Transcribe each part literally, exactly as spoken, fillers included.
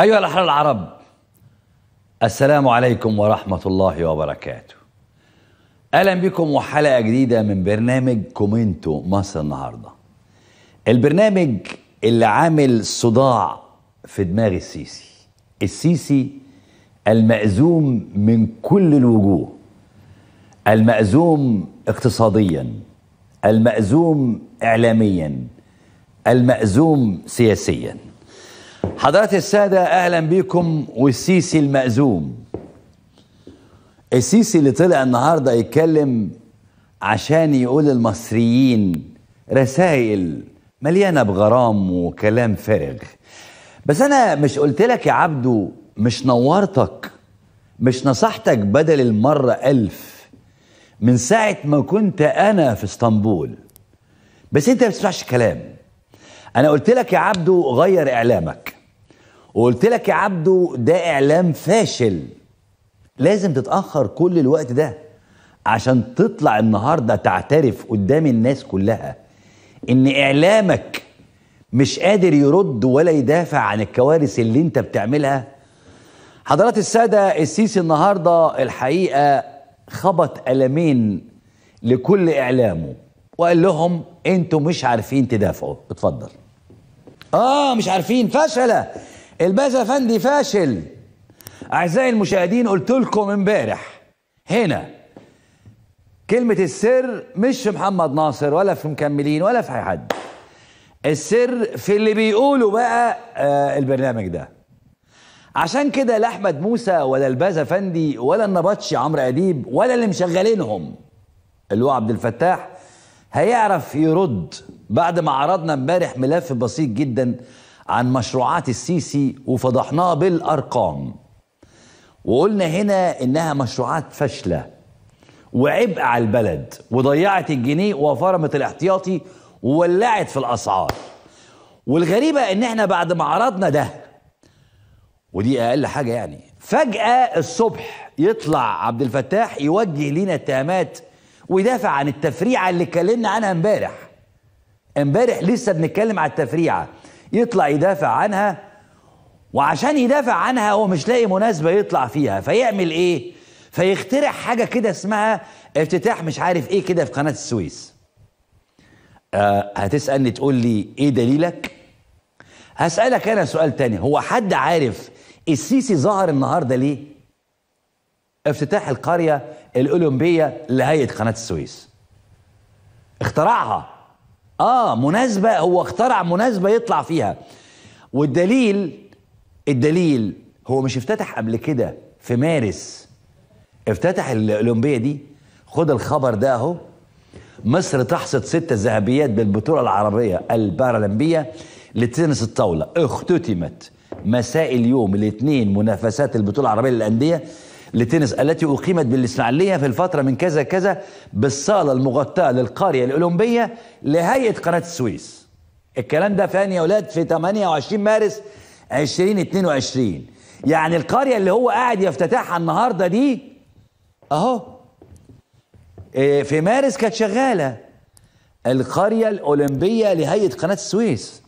أيها الأحرار العرب، السلام عليكم ورحمة الله وبركاته. أهلا بكم وحلقة جديدة من برنامج كومنتو مصر النهاردة، البرنامج اللي عامل صداع في دماغ السيسي السيسي المأزوم من كل الوجوه، المأزوم اقتصاديا، المأزوم إعلاميا، المأزوم سياسيا. حضرات السادة أهلا بكم. والسيسي المأزوم، السيسي اللي طلع النهاردة يتكلم عشان يقول للمصريين رسائل مليانة بغرام وكلام فارغ. بس أنا مش قلت لك يا عبدو، مش نورتك، مش نصحتك بدل المرة ألف من ساعة ما كنت أنا في اسطنبول، بس أنت ما بتسمعش كلام. أنا قلت لك يا عبدو غير إعلامك، وقلت لك يا عبدو ده إعلام فاشل، لازم تتأخر كل الوقت ده عشان تطلع النهاردة تعترف قدام الناس كلها إن إعلامك مش قادر يرد ولا يدافع عن الكوارث اللي أنت بتعملها. حضرات السادة، السيسي النهاردة الحقيقة خبط قلمين لكل إعلامه وقال لهم أنتوا مش عارفين تدافعوا. اتفضل. آه مش عارفين، فاشلة البازا فندي، فاشل. أعزائي المشاهدين، قلت لكم امبارح هنا كلمة السر مش في محمد ناصر ولا في مكملين ولا في أي حد، السر في اللي بيقولوا بقى آه البرنامج ده. عشان كده لا أحمد موسى ولا البازا فندي ولا النبطشي عمرو أديب ولا اللي مشغلينهم اللي هو عبد الفتاح هيعرف يرد بعد ما عرضنا امبارح ملف بسيط جدا عن مشروعات السيسي وفضحناه بالأرقام، وقلنا هنا إنها مشروعات فاشلة وعبء على البلد وضيعت الجنيه وفرمت الاحتياطي وولعت في الأسعار. والغريبة إن احنا بعد ما عرضنا ده، ودي أقل حاجة يعني، فجأة الصبح يطلع عبد الفتاح يوجه لينا اتهامات ويدافع عن التفريعة اللي اتكلمنا عنها امبارح. امبارح لسه بنتكلم عن التفريعة، يطلع يدافع عنها، وعشان يدافع عنها هو مش لاقي مناسبة يطلع فيها، فيعمل ايه؟ فيخترع حاجة كده اسمها افتتاح مش عارف ايه كده في قناة السويس. أه هتسألني تقول لي ايه دليلك؟ هسألك انا سؤال تاني، هو حد عارف السيسي ظهر النهاردة ليه؟ افتتاح القرية الأولمبية لهيئة قناة السويس اخترعها. اه مناسبة، هو اخترع مناسبة يطلع فيها. والدليل الدليل هو مش افتتح قبل كده في مارس، افتتح الأولمبية دي. خد الخبر ده اهو، مصر تحصد ستة ذهبيات بالبطولة العربية البارالمبية لتنس الطاولة. اختتمت مساء اليوم الاثنين منافسات البطولة العربية للأندية لتنس التي أقيمت بالإسماعيلية في الفترة من كذا كذا بالصالة المغطاة للقرية الأولمبية لهيئة قناة السويس. الكلام ده فين يا ولاد؟ في ثمانية وعشرين مارس ألفين واثنين وعشرين. يعني القرية اللي هو قاعد يفتتحها النهاردة دي اهو في مارس كانت شغالة، القرية الأولمبية لهيئة قناة السويس،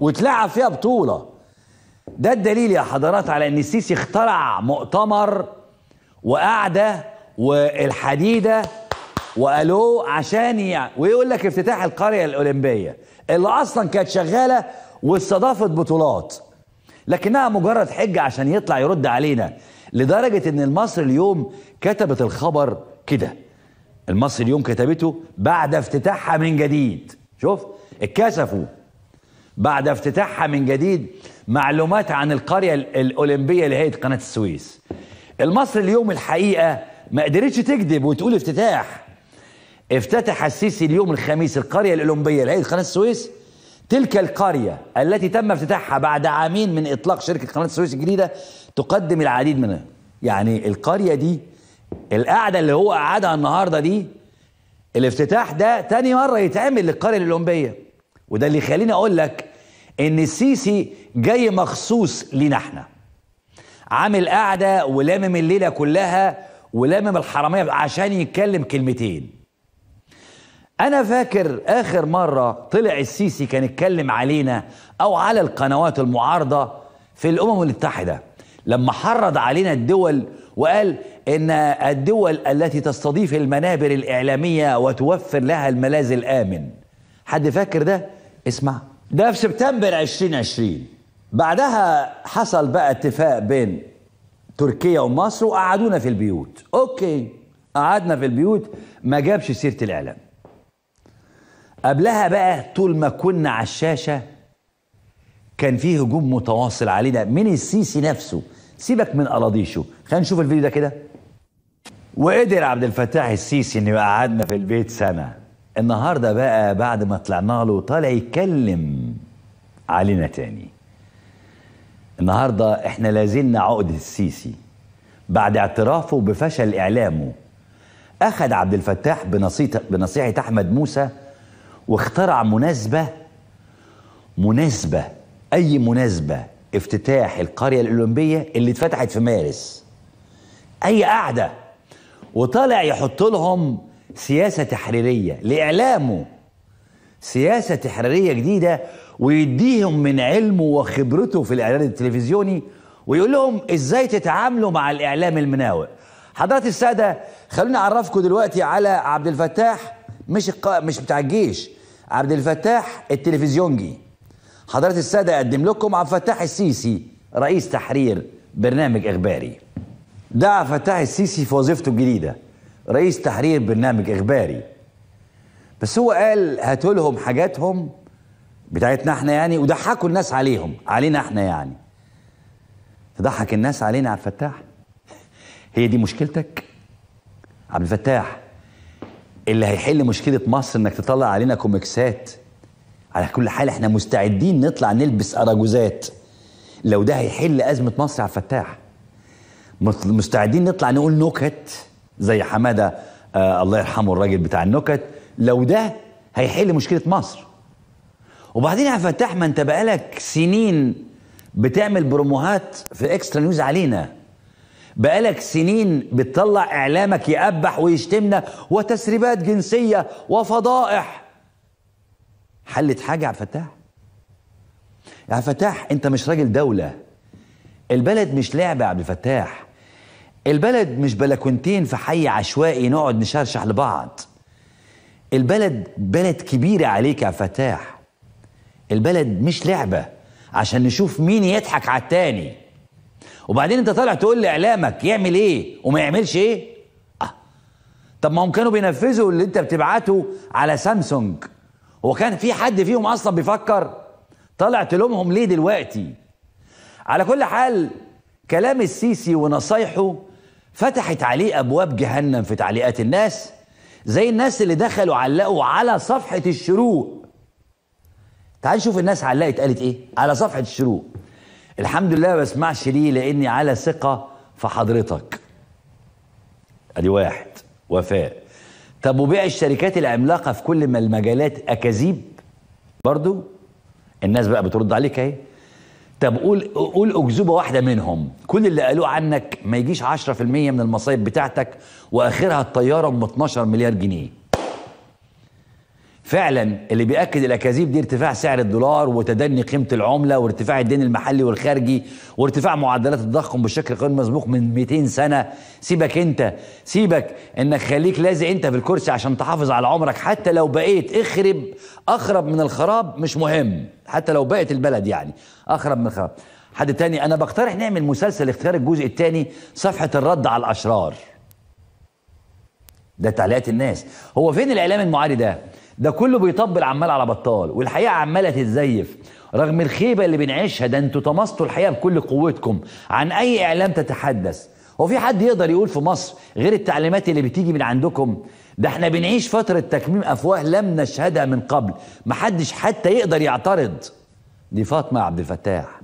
وتلعب فيها بطولة. ده الدليل يا حضرات على ان السيسي اخترع مؤتمر وقعدة والحديدة وقالوه عشان يعني، ويقول لك افتتاح القرية الأولمبية اللي اصلا كانت شغالة واستضافت بطولات، لكنها مجرد حجة عشان يطلع يرد علينا. لدرجة ان المصري اليوم كتبت الخبر كده، المصري اليوم كتبته بعد افتتاحها من جديد. شوف اتكسفوا، بعد افتتاحها من جديد معلومات عن القرية الأولمبية لهيئة قناة السويس. المصري اليوم الحقيقة ما قدرتش تكذب وتقول افتتاح. افتتح السيسي اليوم الخميس القرية الأولمبية لهيئة قناة السويس، تلك القرية التي تم افتتاحها بعد عامين من إطلاق شركة قناة السويس الجديدة تقدم العديد منها. يعني القرية دي القعدة اللي هو قعدها النهاردة دي، الافتتاح ده تاني مرة يتعمل للقرية الأولمبية. وده اللي يخليني أقول لك إن السيسي جاي مخصوص لينا إحنا، عامل قعدة ولامم الليلة كلها ولامم الحرامية عشان يتكلم كلمتين. أنا فاكر آخر مرة طلع السيسي كان يتكلم علينا أو على القنوات المعارضة في الأمم المتحدة لما حرض علينا الدول وقال إن الدول التي تستضيف المنابر الإعلامية وتوفر لها الملاذ الآمن. حد فاكر ده؟ اسمع، ده في سبتمبر عشرين عشرين. بعدها حصل بقى اتفاق بين تركيا ومصر وقعدونا في البيوت. أوكي، قعدنا في البيوت، ما جابش سيرة الإعلام. قبلها بقى طول ما كنا على الشاشة كان فيه هجوم متواصل علينا من السيسي نفسه. سيبك من أراضيشه، خلينا نشوف الفيديو ده كده. وقدر عبد الفتاح السيسي إنه قعدنا في البيت سنة. النهارده بقى بعد ما طلعنا له طالع يتكلم علينا تاني. النهارده احنا لازلنا عقدة السيسي بعد اعترافه بفشل إعلامه. أخذ عبد الفتاح بنصيحة أحمد موسى واخترع مناسبة مناسبة أي مناسبة افتتاح القرية الأولمبية اللي اتفتحت في مارس، أي قعدة، وطالع يحط لهم سياسة تحريرية لإعلامه، سياسة تحريرية جديدة، ويديهم من علمه وخبرته في الإعلان التلفزيوني ويقول لهم إزاي تتعاملوا مع الإعلام المناوئ. حضرات السادة، خلونا أعرفكم دلوقتي على عبد الفتاح، مش الق... مش بتاع الجيش، عبد الفتاح التلفزيونجي. حضرة السادة، أقدم لكم عبد الفتاح السيسي رئيس تحرير برنامج إخباري. ده عبد الفتاح السيسي في وظيفته الجديدة، رئيس تحرير برنامج إخباري. بس هو قال هاتوا لهم حاجاتهم بتاعتنا احنا يعني، وضحكوا الناس عليهم، علينا احنا يعني. تضحك الناس علينا عبد الفتاح؟ هي دي مشكلتك؟ عبد الفتاح اللي هيحل مشكلة مصر انك تطلع علينا كوميكسات؟ على كل حال احنا مستعدين نطلع نلبس اراجوزات لو ده هيحل ازمة مصر يا عبد الفتاح. مستعدين نطلع نقول نكت زي حمادة آه الله يرحمه الراجل بتاع النكت لو ده هيحل مشكلة مصر. وبعدين يا عبد الفتاح، ما انت بقالك سنين بتعمل بروموهات في اكسترا نيوز علينا، بقالك سنين بتطلع اعلامك يقبح ويشتمنا وتسريبات جنسيه وفضائح. حلت حاجه يا عبد الفتاح؟ يا عبد الفتاح انت مش راجل دوله، البلد مش لعبه يا عبد الفتاح، البلد مش بلكونتين في حي عشوائي نقعد نشرشح لبعض. البلد بلد كبيره عليك يا عبد الفتاح، البلد مش لعبه عشان نشوف مين يضحك على التاني. وبعدين انت طالع تقول لاعلامك يعمل ايه وما يعملش ايه؟ اه طب ما هم كانوا بينفذوا اللي انت بتبعته على سامسونج، هو كان في حد فيهم اصلا بيفكر؟ طالع تلومهم ليه دلوقتي؟ على كل حال كلام السيسي ونصايحه فتحت عليه ابواب جهنم في تعليقات الناس، زي الناس اللي دخلوا علقوا على صفحة الشروق. تعال شوف الناس علقت قالت ايه على صفحة الشروق. الحمد لله ما بسمعش ليه، لاني على ثقه في حضرتك. ادي واحد، وفاء. طب وبيع الشركات العملاقه في كل ما المجالات اكاذيب برضو؟ الناس بقى بترد عليك اهي. طب قول قول اكذوبه واحده منهم، كل اللي قالوه عنك ما يجيش عشرة في المية من المصايب بتاعتك واخرها الطياره ب اتناشر مليار جنيه. فعلا اللي بيأكد الأكاذيب دي ارتفاع سعر الدولار وتدني قيمة العملة وارتفاع الدين المحلي والخارجي وارتفاع معدلات التضخم بالشكل غير مسبوق من مئتين سنة. سيبك انت، سيبك انك خليك لازق انت في الكرسي عشان تحافظ على عمرك، حتى لو بقيت اخرب اخرب من الخراب مش مهم، حتى لو بقت البلد يعني اخرب من الخراب. حد تاني، انا بقترح نعمل مسلسل اختيار الجزء الثاني، صفحة الرد على الأشرار. ده تعليقات الناس. هو فين الإعلام المعارض ده؟ ده كله بيطبل عمال على بطال، والحقيقه عماله تتزيف رغم الخيبه اللي بنعيشها. ده انتوا طمستوا الحقيقه بكل قوتكم عن اي اعلام تتحدث. هو في حد يقدر يقول في مصر غير التعليمات اللي بتيجي من عندكم؟ ده احنا بنعيش فتره تكميم افواه لم نشهدها من قبل، محدش حتى يقدر يعترض. دي فاطمه عبد الفتاح.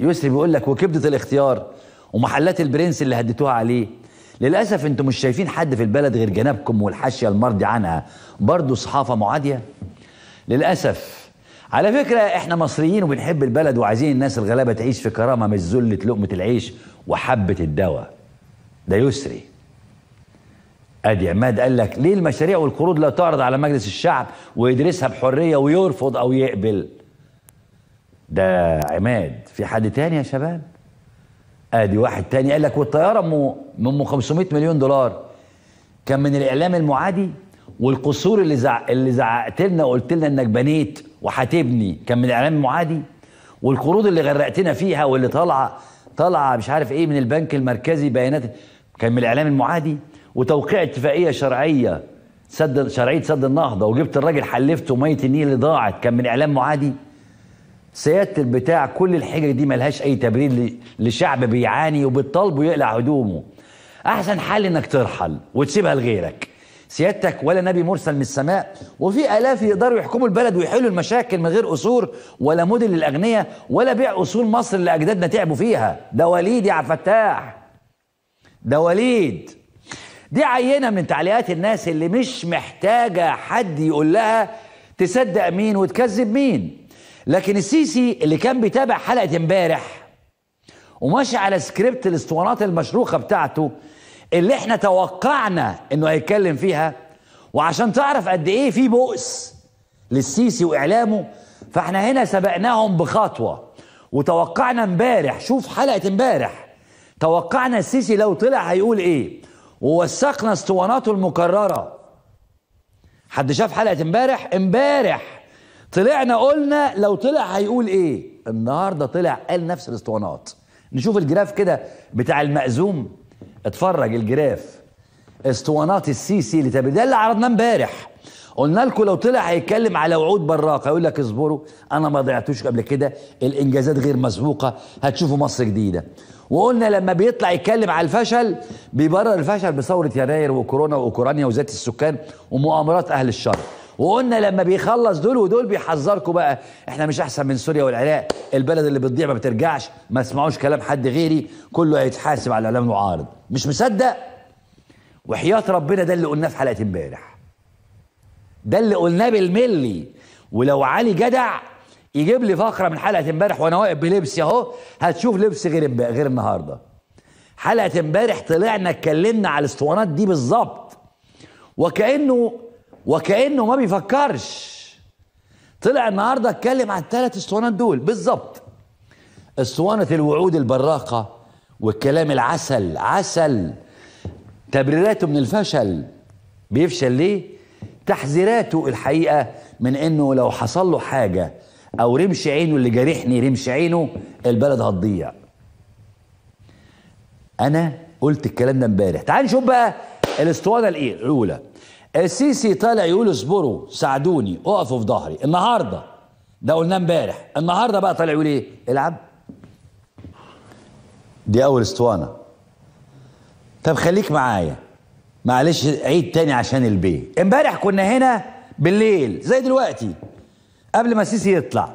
يسري بيقول لك وكبده الاختيار ومحلات البرنس اللي هديتوها عليه. للأسف انتم مش شايفين حد في البلد غير جنابكم والحاشية المرضي عنها، برضو صحافة معادية للأسف. على فكرة احنا مصريين وبنحب البلد وعايزين الناس الغلابة تعيش في كرامة مش ذلة لقمة العيش وحبة الدواء. ده يسري. ادي عماد قال لك ليه المشاريع والقروض لا تعرض على مجلس الشعب ويدرسها بحرية ويرفض او يقبل؟ ده عماد. في حد تاني يا شباب؟ ادي واحد تاني قال لك والطياره ام خمسمائة مليون دولار. كان من الاعلام المعادي، والقصور اللي زع... اللي زعقت لنا وقلت لنا انك بنيت وهتبني كان من الاعلام المعادي، والقروض اللي غرقتنا فيها واللي طالعه طالعه مش عارف ايه من البنك المركزي بيانات كان من الاعلام المعادي، وتوقيع اتفاقيه شرعيه سد شرعيه سد النهضه، وجبت الراجل حلفته ميه النيل اللي ضاعت كان من اعلام معادي. سياده البتاع كل الحجج دي ملهاش اي تبرير لشعب بيعاني وبالطلب ويقلع هدومه. احسن حل انك ترحل وتسيبها لغيرك. سيادتك ولا نبي مرسل من السماء، وفي الاف يقدروا يحكموا البلد ويحلوا المشاكل من غير قصور ولا موديل للاغنياء ولا بيع اصول مصر اللي اجدادنا تعبوا فيها. ده وليد يا عبد الفتاح، ده وليد. دي عينه من تعليقات الناس اللي مش محتاجه حد يقول لها تصدق مين وتكذب مين. لكن السيسي اللي كان بيتابع حلقه امبارح وماشي على سكريبت الاسطوانات المشروخه بتاعته اللي احنا توقعنا انه هيتكلم فيها، وعشان تعرف قد ايه في بؤس للسيسي واعلامه فاحنا هنا سبقناهم بخطوه وتوقعنا امبارح. شوف حلقه امبارح توقعنا السيسي لو طلع هيقول ايه، ووثقنا اسطواناته المكرره. حد شاف حلقه امبارح؟ امبارح طلعنا قلنا لو طلع هيقول ايه. النهارده طلع قال نفس الاسطوانات. نشوف الجراف كده بتاع المأزوم، اتفرج الجراف اسطوانات السيسي اللي تبدأ. ده اللي عرضناه امبارح، قلنا لكم لو طلع هيتكلم على وعود براقه يقول لك اصبروا انا ما ضيعتوش قبل كده، الانجازات غير مسبوقه، هتشوفوا مصر جديده. وقلنا لما بيطلع يتكلم على الفشل بيبرر الفشل بثوره يناير وكورونا واوكرانيا وزياده السكان ومؤامرات اهل الشر. وقلنا لما بيخلص دول ودول بيحذركم بقى احنا مش احسن من سوريا والعراق، البلد اللي بتضيع ما بترجعش، ما اسمعوش كلام حد غيري، كله هيتحاسب على الاعلام المعارض. مش مصدق وحياه ربنا، ده اللي قلناه في حلقه امبارح، ده اللي قلناه بالملي. ولو علي جدع يجيب لي فقره من حلقه امبارح وانا واقف بلبسي اهو، هتشوف لبس غير غير النهارده. حلقه امبارح طلعنا اتكلمنا على الاسطوانات دي بالظبط، وكانه وكأنه ما بيفكرش. طلع النهارده اتكلم عن الثلاث اسطوانات دول بالظبط، اسطوانه الوعود البراقه والكلام العسل عسل، تبريراته من الفشل، بيفشل ليه، تحذيراته الحقيقه من انه لو حصل له حاجه او رمش عينه اللي جارحني رمش عينه البلد هتضيع. انا قلت الكلام ده امبارح. تعال نشوف بقى الاسطوانه الايه الاولى. السيسي طالع يقول اصبروا ساعدوني اقفوا في ظهري. النهارده ده قلناه امبارح، النهارده بقى طالع يقول ايه؟ العب. دي اول اسطوانه. طب خليك معايا معلش، عيد تاني عشان البيه. امبارح كنا هنا بالليل زي دلوقتي قبل ما السيسي يطلع،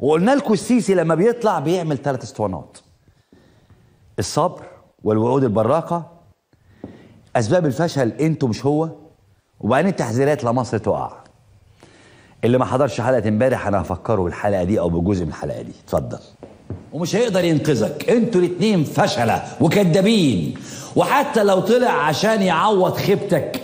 وقلنا لكم السيسي لما بيطلع بيعمل ثلاث اسطوانات: الصبر والوعود البراقه، اسباب الفشل انتوا مش هو، وبعدين التحذيرات لمصر تقع. اللي ما حضرش حلقه امبارح انا هفكره بالحلقه دي او بجزء من الحلقه دي، اتفضل. ومش هيقدر ينقذك، انتوا الاثنين فشله وكذابين، وحتى لو طلع عشان يعوض خيبتك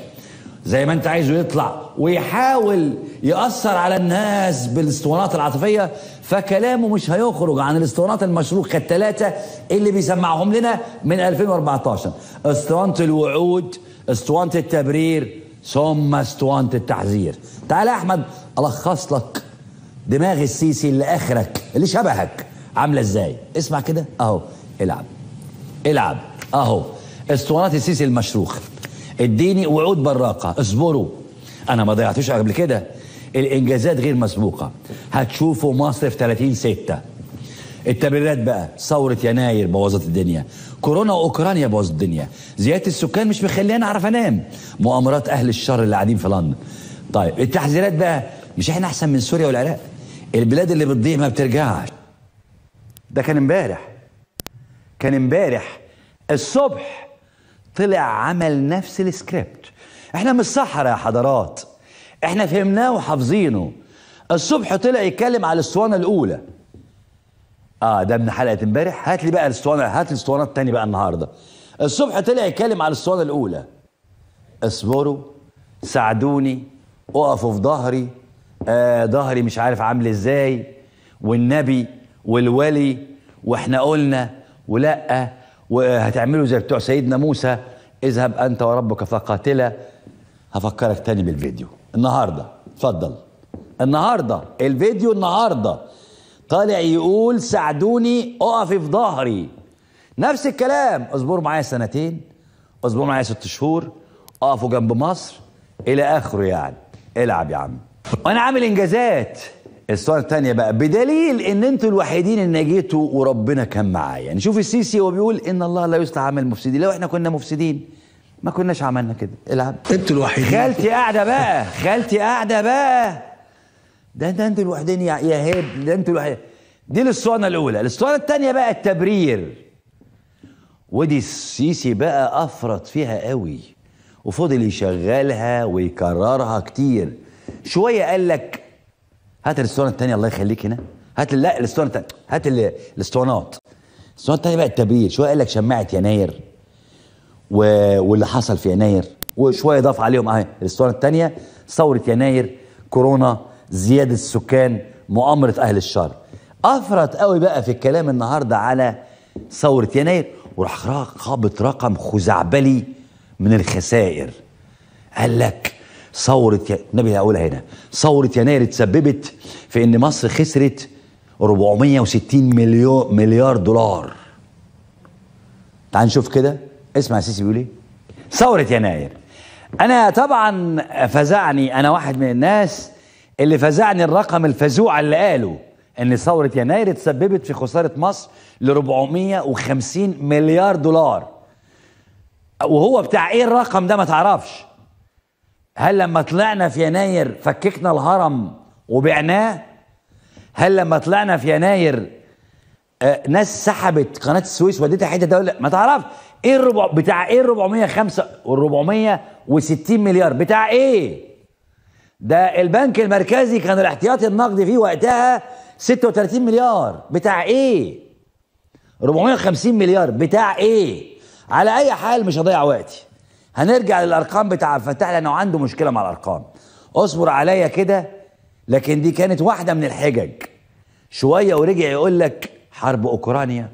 زي ما انت عايزه يطلع ويحاول يأثر على الناس بالاسطوانات العاطفيه، فكلامه مش هيخرج عن الاسطوانات المشروخه الثلاثه اللي بيسمعهم لنا من ألفين وأربعتاشر: اسطوانه الوعود، اسطوانه التبرير، ثم اسطوانة التحذير. تعال يا أحمد ألخص لك دماغ السيسي اللي آخرك اللي شبهك عاملة إزاي. اسمع كده أهو، العب العب أهو اسطوانات السيسي المشروخ. اديني وعود براقة، اصبروا أنا ما ضيعتوش قبل كده، الإنجازات غير مسبوقة، هتشوفوا مصر في ثلاثين ستة. التبريرات بقى: ثورة يناير بوظت الدنيا، كورونا واوكرانيا بوظت الدنيا، زياده السكان مش مخليني اعرف انام، مؤامرات اهل الشر اللي قاعدين في لندن. طيب التحذيرات بقى: مش احنا احسن من سوريا والعراق، البلاد اللي بتضيع ما بترجعش. ده كان امبارح. كان امبارح الصبح طلع عمل نفس السكريبت. احنا مش صحراء يا حضرات، احنا فهمناه وحافظينه. الصبح طلع يتكلم على الاسطوانه الاولى. اه ده من حلقه امبارح. هات لي بقى الاسطوانه، هات لي الاسطوانه الثانيه بقى النهارده. الصبح طلع يتكلم على الاسطوانه الاولى: اصبروا ساعدوني اقفوا في ظهري، آه ظهري مش عارف عامل ازاي، والنبي والولي واحنا قلنا ولا وهتعملوا زي بتوع سيدنا موسى اذهب انت وربك فقاتلا. هفكرك تاني بالفيديو النهارده، اتفضل. النهارده الفيديو النهارده طالع يقول ساعدوني اقفي في ظهري. نفس الكلام، اصبروا معايا سنتين، اصبروا معايا ست شهور، اقفوا جنب مصر الى اخره. يعني العب يا عم وانا عامل انجازات. الصوره الثانيه بقى بدليل ان انتوا الوحيدين اللي نجيتوا وربنا كان معايا. نشوف السيسي هو بيقول ان الله لا يصلح عمل المفسدين. لو احنا كنا مفسدين ما كناش عملنا كده. العب، انتوا الوحيدين. خالتي قاعده بقى، خالتي قاعده بقى، ده ده انتوا الوحيدين يا هيب، ده انتوا الوحيدين. دي الاسطوانه الاولى. الاسطوانه الثانيه بقى التبرير، ودي السيسي بقى افرط فيها قوي وفضل يشغلها ويكررها كتير. شويه قال لك هات الاسطوانه الثانيه الله يخليك هنا، هات لا الاسطوانه الثانيه، هات الاسطوانات. الاسطوانه الثانيه بقى التبرير، شويه قال لك شماعه يناير و... واللي حصل في يناير، وشويه ضاف عليهم اهي الاسطوانه الثانيه ثوره يناير، كورونا، زياده السكان، مؤامره اهل الشر. افرط قوي بقى في الكلام النهارده على ثوره يناير، وراح خابط رقم خزعبلي من الخسائر. قال لك ثورة ي... النبي هقولها هنا، ثورة يناير اتسببت في ان مصر خسرت أربعمية وستين مليار دولار. تعال نشوف كده، اسمع السيسي بيقول ايه. ثورة يناير، انا طبعا فزعني، انا واحد من الناس اللي فزعني الرقم الفزوع اللي قاله ان ثورة يناير اتسببت في خسارة مصر ل أربعمية وخمسين مليار دولار. وهو بتاع ايه الرقم ده ما تعرفش. هل لما طلعنا في يناير فككنا الهرم وبعناه؟ هل لما طلعنا في يناير آه ناس سحبت قناة السويس وديتها حتة دولة؟ ما تعرفش ايه الربع بتاع ايه أربعمية وخمسة وأربعمية وستين مليار بتاع ايه؟ ده البنك المركزي كان الاحتياطي النقدي فيه وقتها ستة وتلاتين مليار بتاع ايه؟ أربعمية وخمسين مليار بتاع ايه؟ على اي حال مش هضيع وقتي، هنرجع للارقام بتاع عبد الفتاح لانه عنده مشكله مع الارقام. اصبر عليا كده، لكن دي كانت واحده من الحجج. شويه ورجع يقول لك حرب اوكرانيا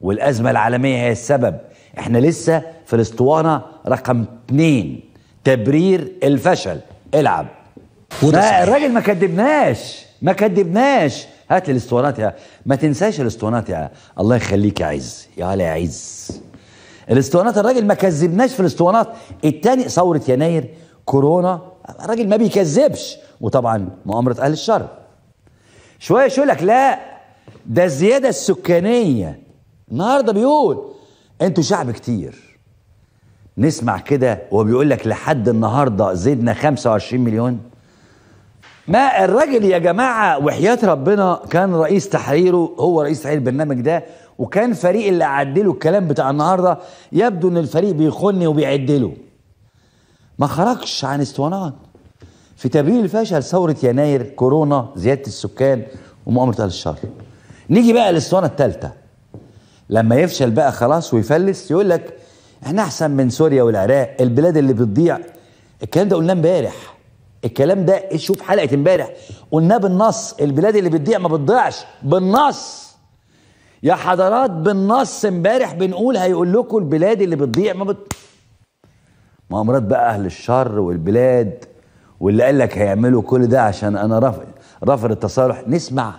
والازمه العالميه هي السبب. احنا لسه في الاسطوانه رقم اتنين تبرير الفشل. العب. الراجل ما كدبناش، ما كدبناش. هات لي الاسطوانات يا، ما تنساش الاسطوانات يا الله يخليك يا عز، يا هلا يا عز. الاسطوانات الراجل ما كذبناش في الاسطوانات. التاني ثورة يناير، كورونا، الراجل ما بيكذبش، وطبعا مؤامرة أهل الشر. شوية شو لك لا ده الزيادة السكانية. النهارده بيقول انتوا شعب كتير. نسمع كده وهو بيقول لك لحد النهارده زدنا خمسة وعشرين مليون. ما الراجل يا جماعة وحياة ربنا كان رئيس تحريره، هو رئيس تحرير البرنامج ده، وكان فريق اللي عدله الكلام بتاع النهارده. يبدو ان الفريق بيخني وبيعدله، ما خرجش عن اسطوانات في تبرير الفشل ثوره يناير، كورونا، زياده السكان، ومؤامره اهل الشر. نيجي بقى للاسطوانه الثالثه، لما يفشل بقى خلاص ويفلس يقول لك احنا احسن من سوريا والعراق، البلاد اللي بتضيع. الكلام ده قلناه امبارح، الكلام ده شوف حلقه امبارح قلناه بالنص. البلاد اللي بتضيع ما بتضيعش، بالنص يا حضرات، بالنص. امبارح بنقول هيقول لكم البلاد اللي بتضيع ما بت مؤامرات بقى اهل الشر والبلاد، واللي قال لك هيعملوا كل ده عشان انا رافض رافض التصالح. نسمع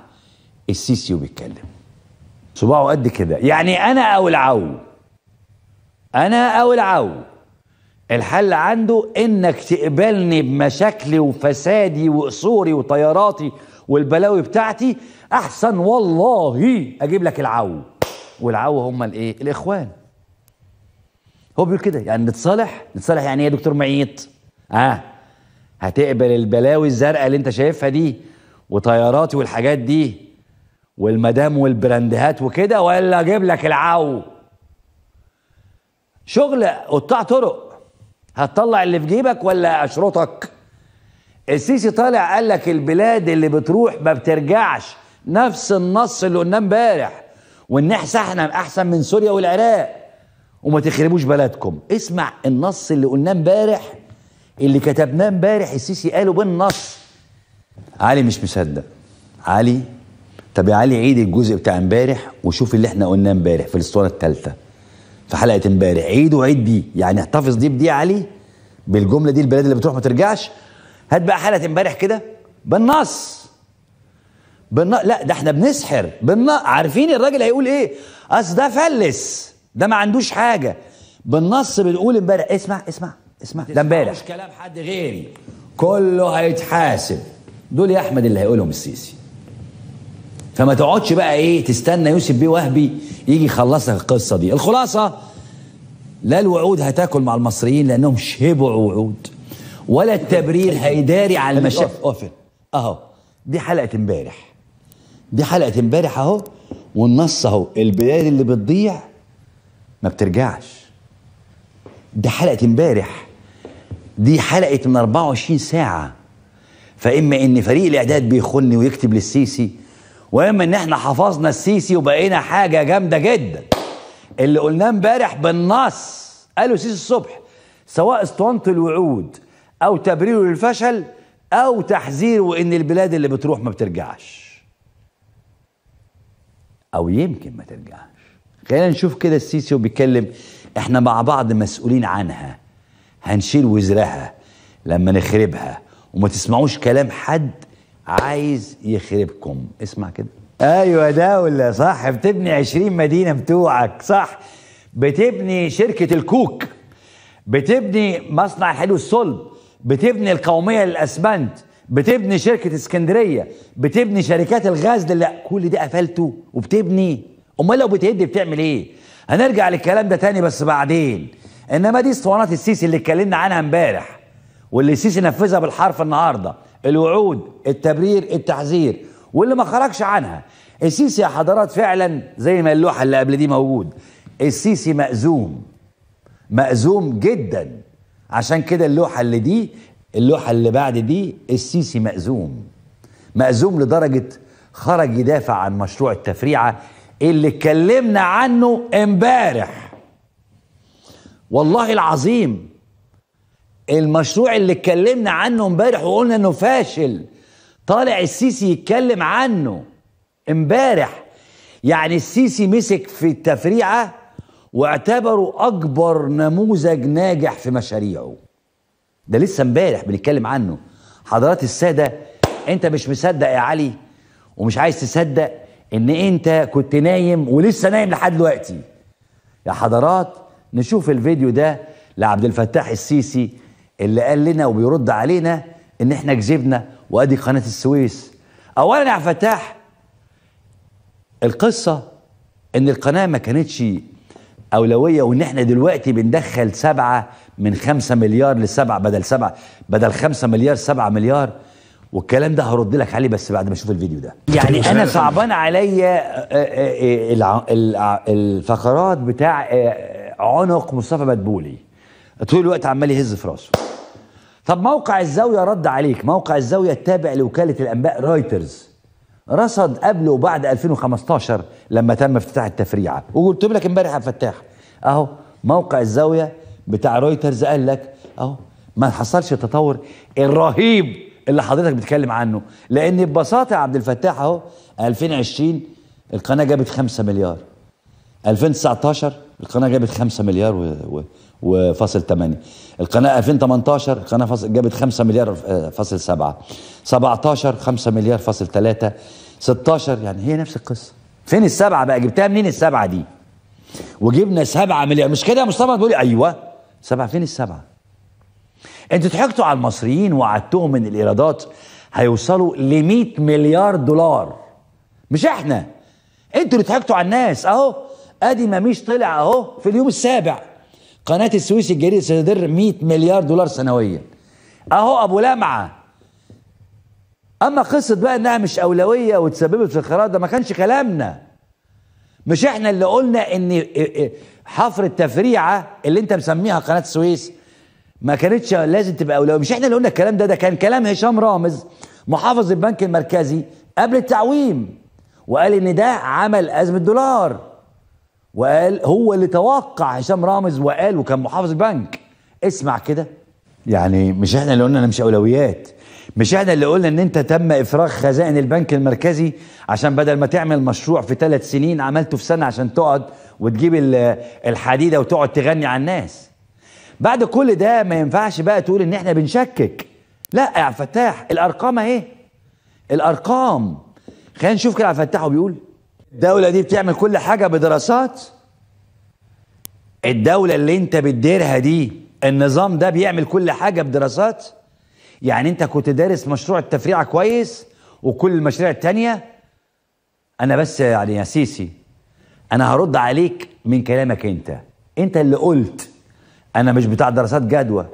السيسي وبيتكلم صباعه قد كده، يعني انا او العو، انا او العو. الحل عنده انك تقبلني بمشاكلي وفسادي وقصوري وطياراتي والبلاوي بتاعتي احسن والله اجيب لك العو. والعو هم الايه؟ الاخوان. هو بيقول كده يعني نتصالح، نتصالح يعني ايه يا دكتور معيط؟ اه هتقبل البلاوي الزرقاء اللي انت شايفها دي وطياراتي والحاجات دي والمدام والبراندهات وكده، ولا اجيب لك العو؟ شغل قطاع طرق، هتطلع اللي في جيبك ولا اشرطك؟ السيسي طالع قال لك البلاد اللي بتروح ما بترجعش، نفس النص اللي قلناه امبارح، وان احنا احسن من سوريا والعراق وما تخربوش بلدكم. اسمع النص اللي قلناه امبارح، اللي كتبناه امبارح السيسي قاله بالنص. علي مش مصدق، علي طب يا علي عيد الجزء بتاع امبارح وشوف اللي احنا قلناه امبارح في الاسطوانه الثالثه في حلقه امبارح، عيد وعيد دي، يعني احتفظ دي بدي يا علي بالجمله دي، البلاد اللي بتروح ما ترجعش. هات بقى حلقه امبارح كده بالنص بالنص، لا ده احنا بنسحر بالنص، عارفين الراجل هيقول ايه، اصل ده فلس ده ما عندوش حاجه، بالنص بنقول امبارح. اسمع اسمع اسمع ده امبارح، مش كلام حد غيري، كله هيتحاسب. دول يا احمد اللي هيقولهم السيسي، فما تقعدش بقى ايه تستنى يوسف بيه وهبي يجي يخلص لك القصه دي. الخلاصه، لا الوعود هتاكل مع المصريين لانهم شبعوا وعود، ولا التبرير هيداري على المشاكل. قفل اهو، دي حلقه امبارح، دي حلقه امبارح اهو، والنص اهو، البلاد اللي بتضيع ما بترجعش. دي حلقه امبارح، دي حلقه من أربعة وعشرين ساعة، فاما ان فريق الاعداد بيخلني ويكتب للسيسي، واما ان احنا حفظنا السيسي وبقينا حاجه جامده جدا. اللي قلناه امبارح بالنص قالوا السيسي الصبح، سواء اسطوانه الوعود او تبريره للفشل او تحذيره ان البلاد اللي بتروح ما بترجعش او يمكن ما ترجعش. خلينا نشوف كده السيسي وبيتكلم، احنا مع بعض مسؤولين عنها، هنشيل وزرها لما نخربها، وما تسمعوش كلام حد عايز يخربكم. اسمع كده، ايوه ده ولا صح، بتبني عشرين مدينه بتوعك صح، بتبني شركه الكوك، بتبني مصنع الحديد والصلب، بتبني القوميه للاسمنت، بتبني شركه اسكندريه، بتبني شركات الغاز، لا كل ده قفلته وبتبني. امال لو بتهد بتعمل ايه؟ هنرجع للكلام ده تاني بس بعدين، انما دي اسطوانات السيسي اللي اتكلمنا عنها امبارح واللي السيسي نفذها بالحرف النهارده، الوعود، التبرير، التحذير، واللي ما خرجش عنها. السيسي يا حضرات فعلا زي ما اللوحه اللي قبل دي موجود، السيسي مأزوم، مأزوم جدا، عشان كده اللوحه اللي دي، اللوحه اللي بعد دي، السيسي مأزوم، مأزوم لدرجه خرج يدافع عن مشروع التفريعه اللي اتكلمنا عنه امبارح. والله العظيم المشروع اللي اتكلمنا عنه امبارح وقلنا انه فاشل، طالع السيسي يتكلم عنه امبارح. يعني السيسي مسك في التفريعه واعتبره اكبر نموذج ناجح في مشاريعه، ده لسه امبارح بنتكلم عنه. حضرات الساده، انت مش مصدق يا علي ومش عايز تصدق ان انت كنت نايم ولسه نايم لحد دلوقتي. يا حضرات نشوف الفيديو ده لعبد الفتاح السيسي اللي قال لنا وبيرد علينا ان احنا كذبنا وادي قناه السويس. اولا يا فتاح، القصه ان القناه ما كانتش اولويه، وان احنا دلوقتي بندخل سبعه من خمسه مليار لسبعه بدل سبعه بدل خمسه مليار سبعه مليار، والكلام ده هرد لك عليه بس بعد ما اشوف الفيديو ده. يعني انا صعبان عليا الفقرات بتاع عنق مصطفى مدبولي طول الوقت عمال يهز في راسه. طب موقع الزاويه رد عليك، موقع الزاويه التابع لوكاله الانباء رايترز رصد قبل وبعد ألفين وخمستاشر لما تم افتتاح التفريعه، وقلت لك امبارح يا فتاح اهو موقع الزاويه بتاع رايترز قال لك اهو ما حصلش التطور الرهيب اللي حضرتك بتتكلم عنه، لان ببساطه يا عبد الفتاح اهو ألفين وعشرين القناه جابت خمسة مليار، ألفين وتسعتاشر القناه جابت خمسة مليار و... و... وفاصل تمانية، القناه ألفين وتمنتاشر القناه فاصل جابت خمسة مليار فاصل سبعة، سبعتاشر خمسة مليار فاصل تلاتة، ستاشر يعني هي نفس القصه. فين السبعه بقى؟ جبتها منين السبعه دي؟ وجبنا سبعة مليار مش كده يا مصطفى تقول لي؟ ايوه سبعه، فين السبعه؟ انتوا ضحكتوا على المصريين وعدتهم ان الايرادات هيوصلوا ل مية مليار دولار، مش احنا، انتوا اللي ضحكتوا على الناس. اهو ادي ماميش طلع اهو في اليوم السابع، قناه السويس الجديده ستدر مية مليار دولار سنويا، اهو ابو لمعه. اما قصه بقى انها مش اولويه وتسببت في الخراب ده ما كانش كلامنا، مش احنا اللي قلنا ان حفر التفريعه اللي انت مسميها قناه السويس ما كانتش لازم تبقى اولويه، مش احنا اللي قلنا الكلام ده، ده كان كلام هشام رامز محافظ البنك المركزي قبل التعويم، وقال ان ده عمل ازمه دولار، وقال هو اللي توقع هشام رامز وقال، وكان محافظ البنك. اسمع كده، يعني مش احنا اللي قلنا مش اولويات، مش احنا اللي قلنا ان انت تم افراغ خزائن البنك المركزي عشان بدل ما تعمل مشروع في ثلاث سنين عملته في سنه عشان تقعد وتجيب الحديده وتقعد تغني على الناس. بعد كل ده ما ينفعش بقى تقول ان احنا بنشكك. لا يا فتاح، الارقام اهي، الارقام. خلينا نشوف كده فتاح بيقول الدوله دي بتعمل كل حاجه بدراسات. الدوله اللي انت بتديرها دي، النظام ده بيعمل كل حاجه بدراسات؟ يعني انت كنت دارس مشروع التفريعه كويس وكل المشاريع التانيه؟ انا بس يعني يا سيسي انا هرد عليك من كلامك انت، انت اللي قلت انا مش بتاع دراسات جدوى،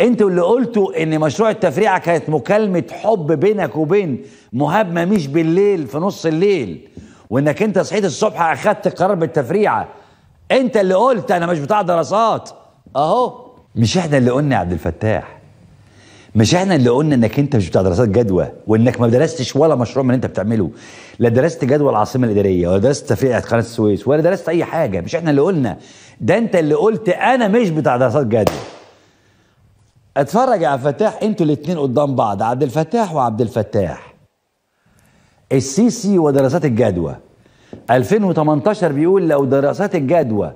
انتوا اللي قلتوا ان مشروع التفريعه كانت مكالمه حب بينك وبين مهاب مش بالليل في نص الليل، وانك انت صحيت الصبح اخدت قرار بالتفريعه، انت اللي قلت انا مش بتاع دراسات. اهو مش احنا اللي قلنا يا عبد الفتاح، مش احنا اللي قلنا انك انت مش بتاع دراسات جدوى وانك ما درستش ولا مشروع من اللي انت بتعمله، لا درست جدوى العاصمه الاداريه ولا درست تفريعه قناه السويس ولا درست اي حاجه. مش احنا اللي قلنا ده، انت اللي قلت انا مش بتاع دراسات جدوى. اتفرج يا عبد الفتاح، انتوا الاثنين قدام بعض، عبد الفتاح وعبد الفتاح، السيسي ودراسات الجدوى. ألفين وتمنتاشر بيقول لو دراسات الجدوى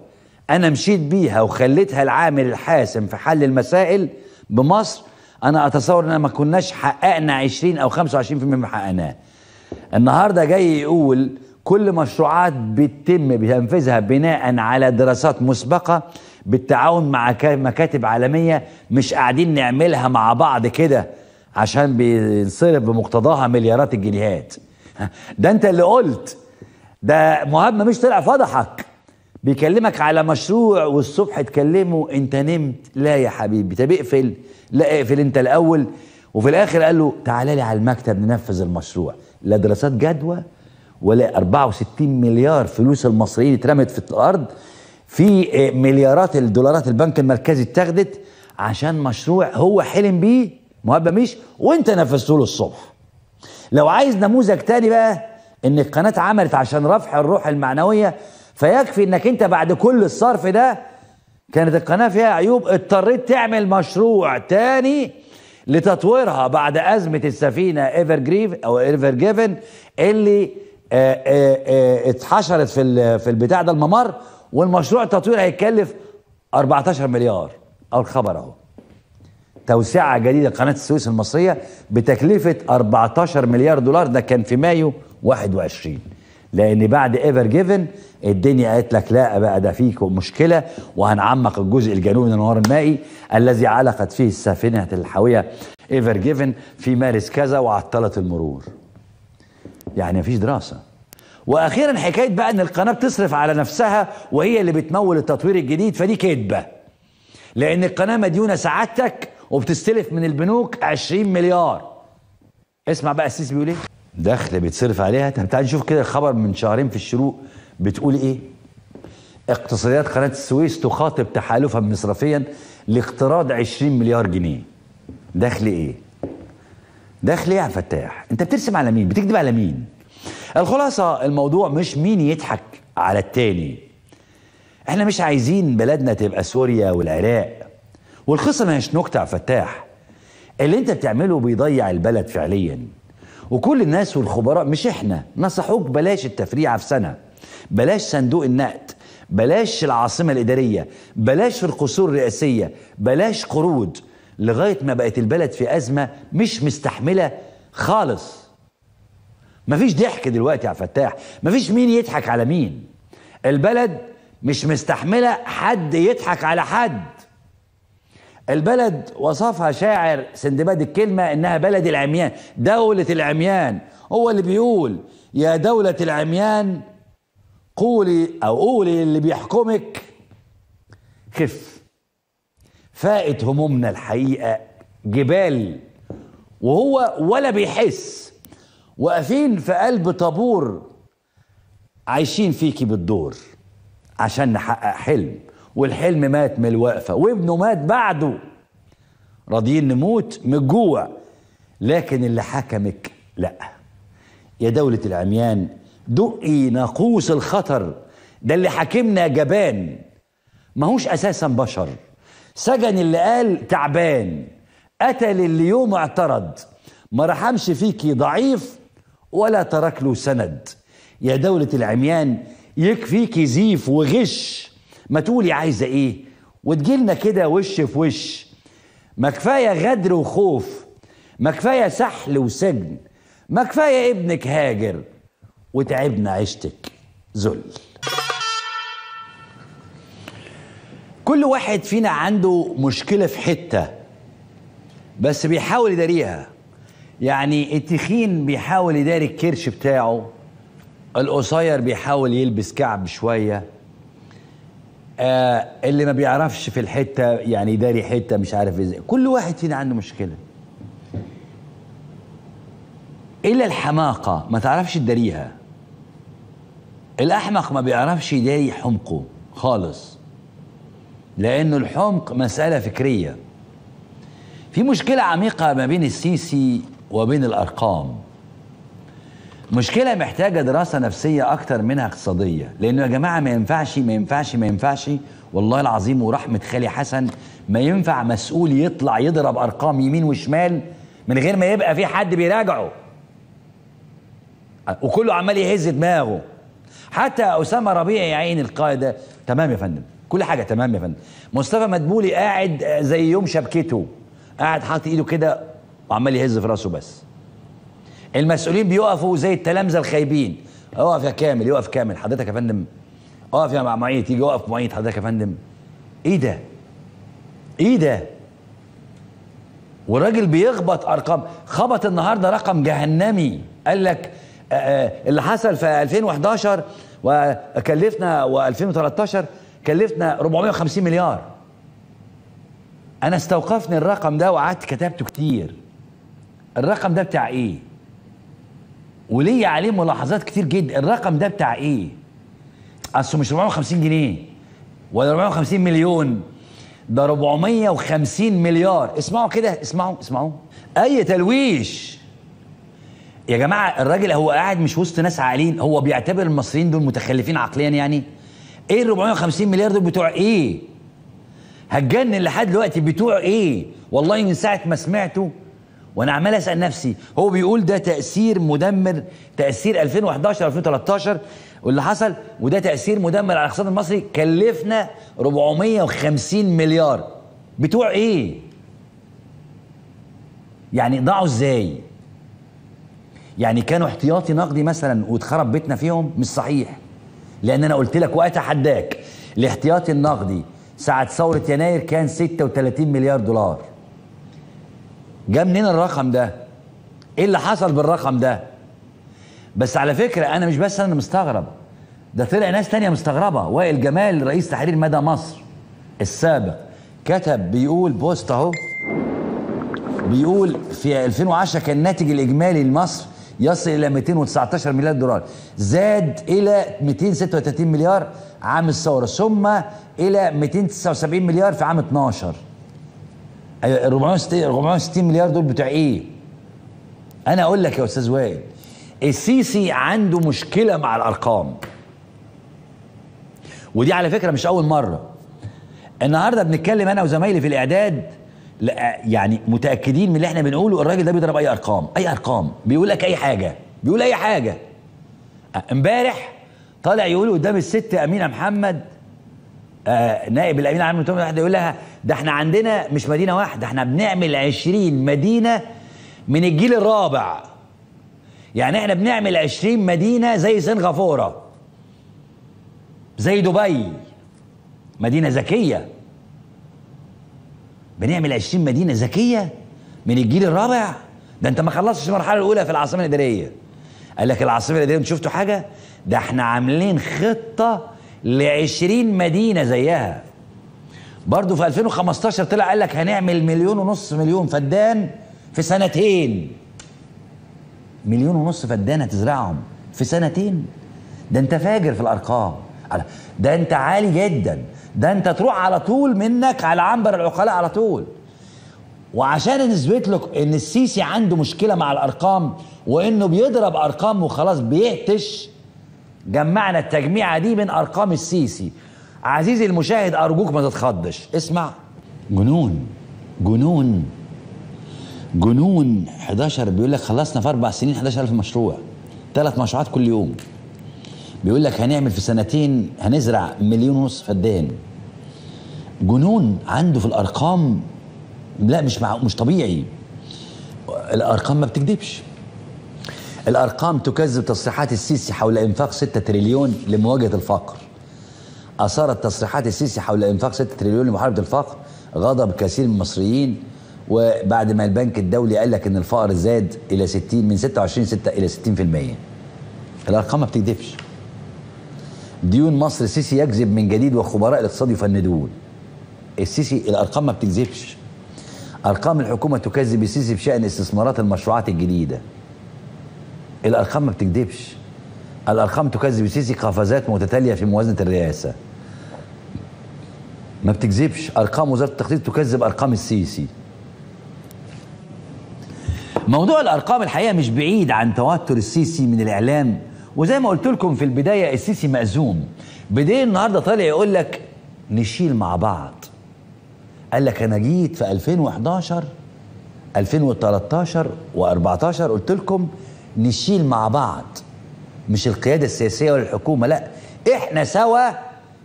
انا مشيت بيها وخليتها العامل الحاسم في حل المسائل بمصر، انا اتصور ان ما كناش حققنا عشرين او خمسة وعشرين بالمية مما حققناه. النهارده جاي يقول كل مشروعات بتتم بتنفيذها بناء على دراسات مسبقه بالتعاون مع مكاتب عالميه، مش قاعدين نعملها مع بعض كده عشان بينصرف بمقتضاها مليارات الجنيهات. ده انت اللي قلت، ده مهاب مش طلع فضحك بيكلمك على مشروع والصبح تكلمه انت نمت؟ لا يا حبيبي، طب اقفل، لا اقفل انت الاول، وفي الاخر قال له تعالى لي على المكتب ننفذ المشروع. لا دراسات جدوى ولا أربعة وستين مليار فلوس المصريين اترمت في الارض، في مليارات الدولارات البنك المركزي اتاخدت عشان مشروع هو حلم بيه مهاب مش وانت نفذته له الصبح. لو عايز نموذج تاني بقى ان القناه عملت عشان رفع الروح المعنويه، فيكفي انك انت بعد كل الصرف ده كانت القناه فيها عيوب اضطريت تعمل مشروع تاني لتطويرها بعد ازمه السفينه ايفر جريف او ايفر جيفن اللي اه اه اه اتحشرت في في البتاع ده الممر، والمشروع التطوير هيتكلف أربعتاشر مليار. او الخبر اهو، توسعه جديده قناه السويس المصريه بتكلفه أربعتاشر مليار دولار، ده كان في مايو واحد وعشرين، لان بعد ايفر جيفن الدنيا قالت لك لا بقى ده فيك مشكله وهنعمق الجزء الجنوبي من النهر المائي الذي علقت فيه السفينه الحاويه ايفر جيفن في مارس كذا وعطلت المرور. يعني مفيش دراسه. واخيرا حكايه بقى ان القناه بتصرف على نفسها وهي اللي بتمول التطوير الجديد، فدي كذبه، لان القناه مديونه سعادتك وبتستلف من البنوك عشرين مليار. اسمع بقى السيسي بيقول ايه؟ دخل بيتصرف عليها. طب تعالى نشوف كده الخبر من شهرين في الشروق بتقول ايه؟ اقتصاديات قناه السويس تخاطب تحالفها مصرفيا لاقتراض عشرين مليار جنيه. دخل ايه؟ دخل ايه يا فتاح؟ انت بترسم على مين؟ بتكذب على مين؟ الخلاصه الموضوع مش مين يضحك على التاني. احنا مش عايزين بلدنا تبقى سوريا والعراق، والقصه ما هيش نكته يا فتاح. اللي انت بتعمله بيضيع البلد فعليا، وكل الناس والخبراء مش احنا نصحوك بلاش التفريعه في سنه، بلاش صندوق النقد، بلاش العاصمه الاداريه، بلاش القصور الرئاسيه، بلاش قروض، لغايه ما بقت البلد في ازمه مش مستحمله خالص. مفيش ضحك دلوقتي يا فتاح، مفيش مين يضحك على مين. البلد مش مستحمله حد يضحك على حد. البلد وصفها شاعر سندباد الكلمة إنها بلد العميان، دولة العميان. هو اللي بيقول يا دولة العميان قولي أو قولي اللي بيحكمك خف. فائت همومنا الحقيقة جبال وهو ولا بيحس، واقفين في قلب طابور عايشين فيكي بالدور عشان نحقق حلم، والحلم مات من الوقفة وابنه مات بعده. راضيين نموت من الجوع، لكن اللي حكمك لا. يا دولة العميان دقي ناقوس الخطر، ده اللي حاكمنا جبان ماهوش أساسا بشر، سجن اللي قال تعبان، قتل اللي يوم اعترض، ما رحمش فيكي ضعيف ولا ترك له سند. يا دولة العميان يكفيكي زيف وغش، ما تقولي عايزة ايه وتجيلنا كده وش في وش. ما كفاية غدر وخوف، ما كفاية سحل وسجن، ما كفاية ابنك هاجر وتعبنا عيشتك ذل. كل واحد فينا عنده مشكلة في حتة بس بيحاول يداريها. يعني التخين بيحاول يداري الكرش بتاعه، القصير بيحاول يلبس كعب شوية، آه اللي ما بيعرفش في الحتة يعني يداري حتة مش عارف ازاي. كل واحد فينا عنده مشكلة إلا الحماقة ما تعرفش تداريها. الأحمق ما بيعرفش يداري حمقه خالص، لأنه الحمق مسألة فكرية. في مشكلة عميقة ما بين السيسي وبين الأرقام، مشكلة محتاجة دراسة نفسية أكتر منها اقتصادية. لأنه يا جماعة ما ينفعش ما ينفعش ما ينفعش والله العظيم ورحمة خالي حسن ما ينفع مسؤول يطلع يضرب أرقام يمين وشمال من غير ما يبقى في حد بيراجعه وكله عمال يهز دماغه. حتى أسامة ربيع يا عين القاعدة تمام يا فندم، كل حاجة تمام يا فندم. مصطفى مدبولي قاعد زي يوم شبكته، قاعد حاطط ايده كده وعمال يهز في راسه بس. المسؤولين بيقفوا زي التلامذة الخايبين، اقف يا كامل، يقف كامل حضرتك يا فندم، اقف يا معيط، يجي يقف معيط حضرتك يا فندم. ايه ده؟ ايه ده؟ والراجل بيخبط ارقام، خبط النهارده رقم جهنمي، قال لك اللي حصل في ألفين وأحد عشر وكلفنا، و2013 كلفنا أربعمائة وخمسين مليار. انا استوقفني الرقم ده وقعدت كتبته كتير. الرقم ده بتاع ايه؟ وليه عليه ملاحظات كتير جدا. الرقم ده بتاع ايه؟ اصله مش أربعمائة وخمسين جنيه ولا أربعمائة وخمسين مليون، ده أربعمائة وخمسين مليار. اسمعوا كده، اسمعوا اسمعوا اي تلويش يا جماعة. الراجل هو قاعد مش وسط ناس عاقلين، هو بيعتبر المصريين دول متخلفين عقليا. يعني ايه ال أربعمائة وخمسين مليار دول بتوع ايه؟ هتجنن لحد دلوقتي، بتوع ايه؟ والله من ساعة ما سمعته وانا عمال اسأل نفسي. هو بيقول ده تأثير مدمر، تأثير ألفين وأحد عشر ألفين وثلاثة عشر واللي حصل، وده تأثير مدمر على الاقتصاد المصري، كلفنا أربعمائة وخمسين مليار. بتوع ايه؟ يعني ضاعوا ازاي؟ يعني كانوا احتياطي نقدي مثلا واتخرب بيتنا فيهم؟ مش صحيح، لان انا قلت لك واتحداك الاحتياطي النقدي ساعه ثوره يناير كان ستة وثلاثين مليار دولار. جا منين الرقم ده؟ ايه اللي حصل بالرقم ده؟ بس على فكره انا مش بس انا مستغرب، ده طلع ناس تانية مستغربه. وائل جمال رئيس تحرير مدى مصر السابق كتب، بيقول بوست اهو، بيقول في ألفين وعشرة كان الناتج الاجمالي لمصر يصل إلى مائتين وتسعة عشر مليار دولار، زاد إلى مائتين وستة وثلاثين مليار عام الثورة، ثم إلى مائتين وتسعة وسبعين مليار في عام اتناشر. أربعمائة وستين مليار دول بتوع إيه؟ أنا أقول لك يا أستاذ وائل، السيسي عنده مشكلة مع الأرقام، ودي على فكرة مش أول مرة. النهاردة بنتكلم أنا وزمايلي في الإعداد، لا يعني متأكدين من اللي احنا بنقوله. الراجل ده بيضرب اي ارقام، اي ارقام، بيقول لك اي حاجة، بيقول اي حاجة. امبارح طالع يقول قدام الست أمينة محمد، آه نائب الأمين العام للمؤتمر الاتحادي، يقول لها ده احنا عندنا مش مدينة واحدة، احنا بنعمل عشرين مدينة من الجيل الرابع. يعني احنا بنعمل عشرين مدينة زي سنغافورة، زي دبي، مدينة ذكية. بنعمل عشرين مدينة ذكية من الجيل الرابع؟ ده انت ما خلصتش المرحلة الأولى في العاصمة الإدارية. قال لك العاصمة الإدارية انتوا شفتوا حاجة؟ ده احنا عاملين خطة لعشرين مدينة زيها. برضه في ألفين وخمستاشر طلع قال لك هنعمل مليون ونص مليون فدان في سنتين. مليون ونص فدان هتزرعهم في سنتين؟ ده انت فاجر في الأرقام، ده انت عالي جدا، ده انت تروح على طول منك على عنبر العقلاء على طول. وعشان نثبت لك ان السيسي عنده مشكله مع الارقام وانه بيضرب ارقام وخلاص بيهتش، جمعنا التجميعه دي من ارقام السيسي. عزيزي المشاهد ارجوك ما تتخضش، اسمع. جنون جنون جنون احداشر بيقول لك خلصنا في اربع سنين احداشر الف مشروع، ثلاث مشروعات كل يوم. بيقول لك هنعمل في سنتين هنزرع مليون ونص فدان. جنون عنده في الارقام، لا مش مع... مش طبيعي. الارقام ما بتكذبش. الارقام تكذب. تصريحات السيسي حول انفاق ستة تريليون لمواجهه الفقر. اثارت تصريحات السيسي حول انفاق ستة تريليون لمحاربه الفقر غضب كثير من المصريين، وبعد ما البنك الدولي قال لك ان الفقر زاد الى ستين من ستة وعشرين ستة الى ستين في المية. الارقام ما بتكذبش. ديون مصر السيسي يكذب من جديد وخبراء الاقتصاد يفندون. السيسي الارقام ما بتكذبش. ارقام الحكومه تكذب السيسي بشان استثمارات المشروعات الجديده. الارقام ما بتكذبش. الارقام تكذب السيسي قفزات متتاليه في موازنه الرئاسه. ما بتكذبش. ارقام وزاره التخطيط تكذب ارقام السيسي. موضوع الارقام الحقيقه مش بعيد عن توتر السيسي من الاعلام، وزي ما قلت لكم في البدايه السيسي مأزوم. بدين النهارده طالع يقول لك نشيل مع بعض. قال لك انا جيت في ألفين وإحداشر ألفين وتلتاشر وأربعتاشر قلت لكم نشيل مع بعض، مش القياده السياسيه ولا الحكومه، لا احنا سوا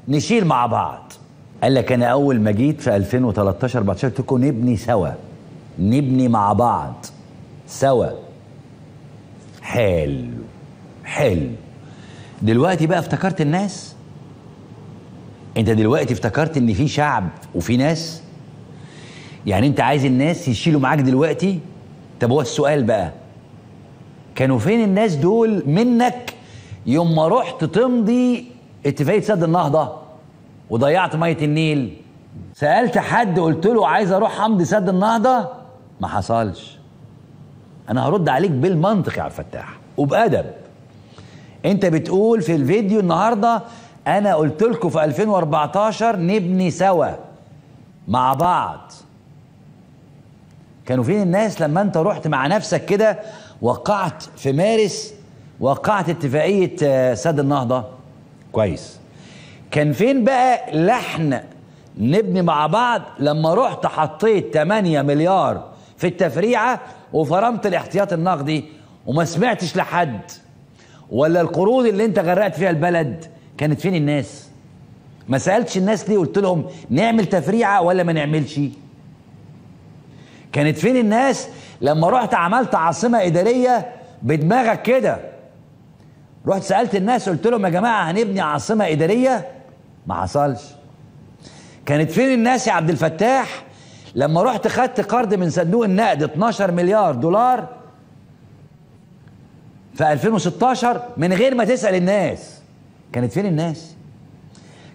نشيل مع بعض. قال لك انا اول ما جيت في ألفين وتلتاشر أربعتاشر قلت لكم نبني سوا، نبني مع بعض سوا. حلو حلو. دلوقتي بقى افتكرت الناس. انت دلوقتي افتكرت ان في شعب وفي ناس. يعني انت عايز الناس يشيلوا معاك دلوقتي؟ طب هو السؤال بقى كانوا فين الناس دول منك يوم ما رحت تمضي اتفاقية سد النهضة وضيعت مية النيل؟ سألت حد قلت له عايز اروح امضي سد النهضة؟ ما حصلش. انا هرد عليك بالمنطق يا عبد الفتاح وبأدب. انت بتقول في الفيديو النهارده انا قلت لكم في ألفين وأربعتاشر نبني سوا مع بعض. كانوا فين الناس لما انت رحت مع نفسك كده وقعت في مارس وقعت اتفاقية سد النهضة؟ كويس. كان فين بقى لحن نبني مع بعض لما رحت حطيت تمانية مليار في التفريعة وفرمت الاحتياط النقدي وما سمعتش لحد، ولا القروض اللي انت غرقت فيها البلد؟ كانت فين الناس؟ ما سألتش الناس ليه قلت لهم نعمل تفريعة ولا ما نعملش؟ كانت فين الناس لما رحت عملت عاصمة إدارية بدماغك كده؟ رحت سألت الناس قلت لهم يا جماعة هنبني عاصمة إدارية؟ ما حصلش. كانت فين الناس يا عبد الفتاح لما رحت خدت قرض من صندوق النقد اتناشر مليار دولار في ألفين وستاشر من غير ما تسأل الناس؟ كانت فين الناس؟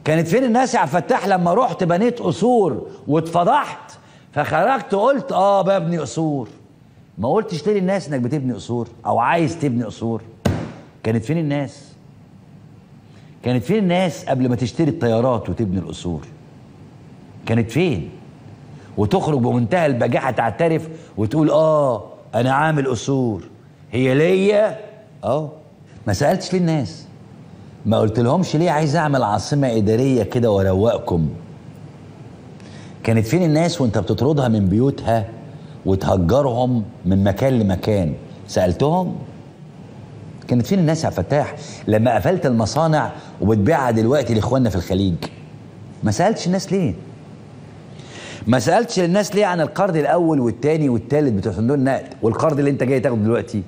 كانت فين الناس يا عبد الفتاح لما رحت بنيت قصور واتفضحت فخرجت وقلت اه ببني قصور؟ ما قلتش ليه للناس انك بتبني قصور او عايز تبني قصور؟ كانت فين الناس؟ كانت فين الناس قبل ما تشتري الطيارات وتبني القصور؟ كانت فين؟ وتخرج بمنتهى البجاحه تعترف وتقول اه انا عامل قصور هي ليا؟ اه ما سالتش ليه الناس؟ ما قلت لهمش ليه عايز اعمل عاصمه اداريه كده واروقكم؟ كانت فين الناس وانت بتطردها من بيوتها وتهجرهم من مكان لمكان؟ سالتهم؟ كانت فين الناس يا فتاح لما قفلت المصانع وبتبيعها دلوقتي لاخواننا في الخليج؟ ما سالتش الناس ليه؟ ما سالتش الناس ليه عن القرض الاول والثاني والثالث بتوع صندوق النقد والقرض اللي انت جاي تاخده دلوقتي؟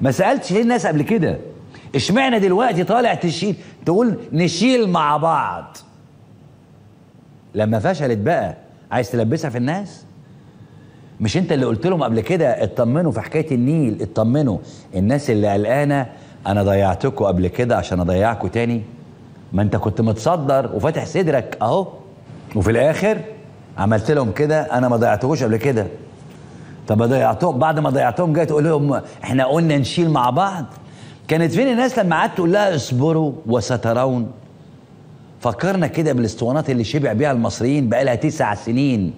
ما سالتش ليه الناس قبل كده؟ اشمعنى دلوقتي طالع تشيل تقول نشيل مع بعض؟ لما فشلت بقى عايز تلبسها في الناس؟ مش انت اللي قلت لهم قبل كده اطمنوا في حكايه النيل، اطمنوا الناس اللي قلقانه انا ضيعتكم قبل كده عشان اضيعكم تاني؟ ما انت كنت متصدر وفاتح صدرك اهو، وفي الاخر عملت لهم كده. انا ما ضيعتكوش قبل كده، طب ضيعتهم بعد ما ضيعتهم جاي تقول لهم احنا قلنا نشيل مع بعض؟ كانت فين الناس لما قعدت تقول لها اصبروا وسترون؟ فكرنا كده بالاسطوانات اللي شبع بيها المصريين بقالها تسع سنين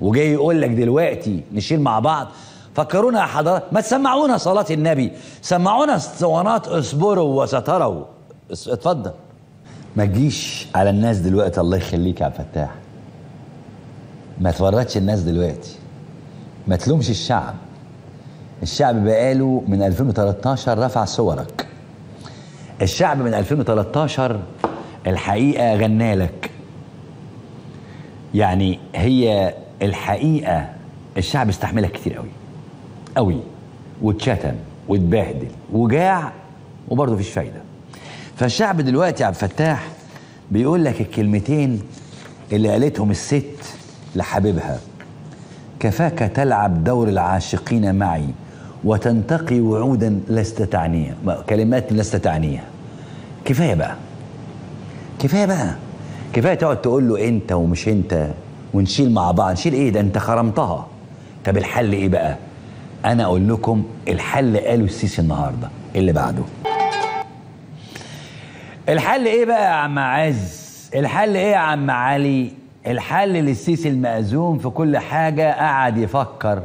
وجاي يقول لك دلوقتي نشيل مع بعض. فكرونا يا حضرات، ما تسمعونا صلاة النبي، سمعونا اسطوانات اصبروا وستروا. اتفضل. ما تجيش على الناس دلوقتي الله يخليك يا عبد الفتاح. ما تورطش الناس دلوقتي. ما تلومش الشعب. الشعب بقاله من ألفين وثلاثة عشر رفع صورك. الشعب من ألفين وثلاثة عشر الحقيقة غنالك. يعني هي الحقيقة الشعب استحملها كتير قوي قوي، واتشتم واتبهدل وجاع وبرضه مفيش فايدة. فالشعب دلوقتي يا عبد الفتاح بيقول لك الكلمتين اللي قالتهم الست لحبيبها: كفاك تلعب دور العاشقين معي وتنتقي وعودا لست تعنيها، كلمات لست تعنيها. كفايه بقى، كفايه بقى، كفايه تقعد تقول له انت ومش انت ونشيل مع بعض. نشيل ايه؟ ده انت خرمتها. طب الحل ايه بقى؟ انا اقول لكم الحل قاله السيسي النهارده اللي بعده. الحل ايه بقى يا عم عز؟ الحل ايه يا عم علي؟ الحل للسيسي المأزوم في كل حاجة قعد يفكر،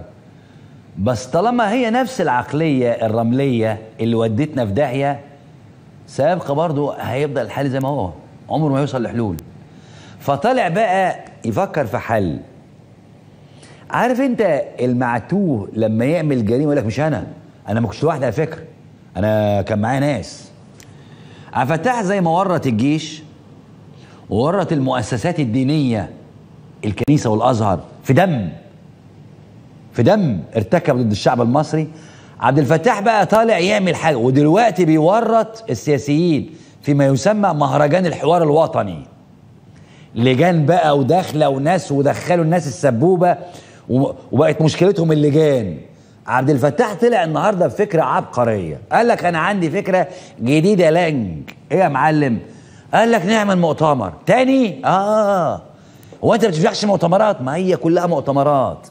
بس طالما هي نفس العقلية الرملية اللي ودتنا في داهية سيبقى برضه هيفضل الحل زي ما هو، عمره ما يوصل لحلول. فطلع بقى يفكر في حل. عارف انت المعتوه لما يعمل جريمة يقول لك مش انا، انا ما كنتش لوحدي على فكرة، انا كان معايا ناس. عبد الفتاح زي ما ورط الجيش وورط المؤسسات الدينية، الكنيسة والأزهر، في دم في دم ارتكب ضد الشعب المصري. عبد الفتاح بقى طالع يعمل حاجة، ودلوقتي بيورط السياسيين فيما يسمى مهرجان الحوار الوطني. لجان بقى وداخلة وناس، ودخلوا الناس السبوبة وبقت مشكلتهم اللجان. عبد الفتاح طلع النهاردة بفكرة عبقرية، قال لك أنا عندي فكرة جديدة لانج. إيه يا معلم؟ قال لك نعمل مؤتمر تاني؟ اه هو انت ما بتفتحش مؤتمرات؟ ما هي كلها مؤتمرات.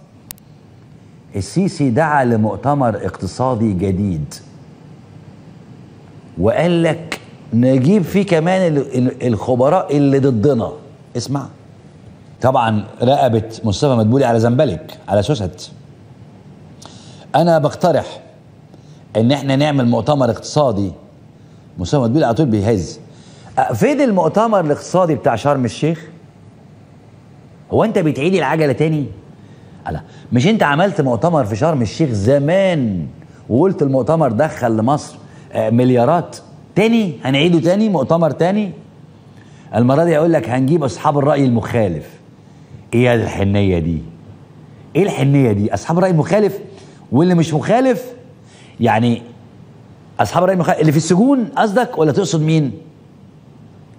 السيسي دعا لمؤتمر اقتصادي جديد وقال لك نجيب فيه كمان الخبراء اللي ضدنا. اسمع، طبعا راقبت مصطفى مدبولي على زنبلك على سوست. انا بقترح ان احنا نعمل مؤتمر اقتصادي. مصطفى مدبولي على طول بيهز. فين المؤتمر الاقتصادي بتاع شرم الشيخ؟ هو انت بتعيد العجله تاني؟ لا، مش انت عملت مؤتمر في شرم الشيخ زمان وقلت المؤتمر دخل لمصر مليارات؟ تاني هنعيده تاني مؤتمر تاني؟ المره دي هيقول لك هنجيب اصحاب الراي المخالف. ايه الحنيه دي؟ ايه الحنيه دي؟ اصحاب الراي المخالف واللي مش مخالف؟ يعني اصحاب الراي المخالف اللي في السجون قصدك، ولا تقصد مين؟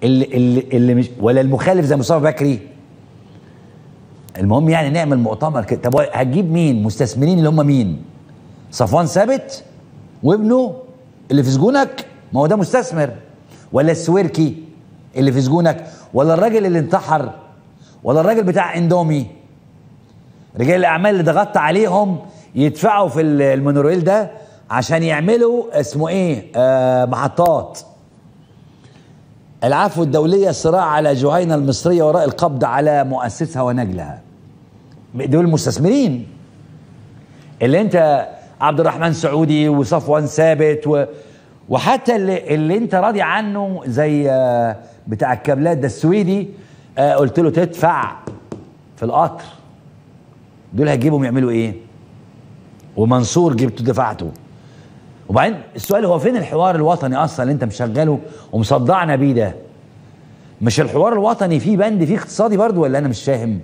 اللي اللي اللي مش، ولا المخالف زي مصطفى بكري؟ المهم يعني نعمل مؤتمر كده. طب هتجيب مين؟ مستثمرين اللي هم مين؟ صفوان ثابت وابنه اللي في سجونك، ما هو ده مستثمر، ولا السويركي اللي في سجونك، ولا الراجل اللي انتحر، ولا الراجل بتاع اندومي؟ رجال الاعمال اللي ضغطت عليهم يدفعوا في المونوريل ده عشان يعملوا اسمه ايه؟ آه محطات. العفو الدولية، صراع على جهينة المصرية وراء القبض على مؤسسها ونجلها. دول المستثمرين اللي انت عبد الرحمن سعودي وصفوان ثابت و... وحتى اللي, اللي انت راضي عنه زي بتاع الكابلات ده السويدي، قلت له تدفع في القطر. دول هتجيبهم يعملوا ايه؟ ومنصور جبته دفعته. وبعدين السؤال، هو فين الحوار الوطني اصلا اللي انت مشغله ومصدعنا بيه ده؟ مش الحوار الوطني فيه بند فيه اقتصادي برضه، ولا انا مش فاهم؟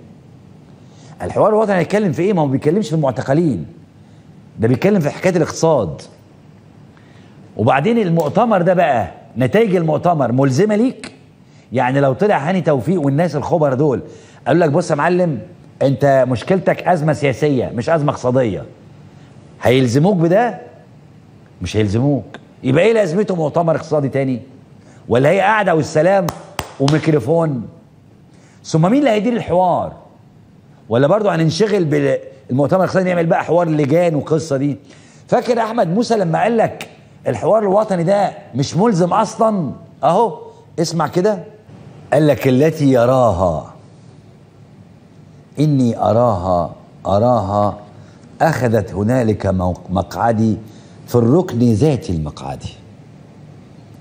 الحوار الوطني هيتكلم في ايه؟ ما هو ما بيتكلمش في المعتقلين، ده بيتكلم في حكايه الاقتصاد. وبعدين المؤتمر ده بقى، نتائج المؤتمر ملزمه ليك؟ يعني لو طلع هاني توفيق والناس الخبر دول قالوا لك بص يا معلم انت مشكلتك ازمه سياسيه مش ازمه اقتصاديه، هيلزموك بده؟ مش هيلزموك. يبقى ايه لازمته مؤتمر اقتصادي تاني؟ ولا هي قاعده والسلام وميكروفون؟ ثم مين اللي هيدير الحوار؟ ولا برضه هننشغل بالمؤتمر الاقتصادي نعمل بقى حوار لجان والقصه دي؟ فاكر احمد موسى لما قال لك الحوار الوطني ده مش ملزم اصلا؟ اهو اسمع كده، قال لك التي يراها اني اراها اراها اخذت هنالك مقعدي في الركن ذات المقعدي.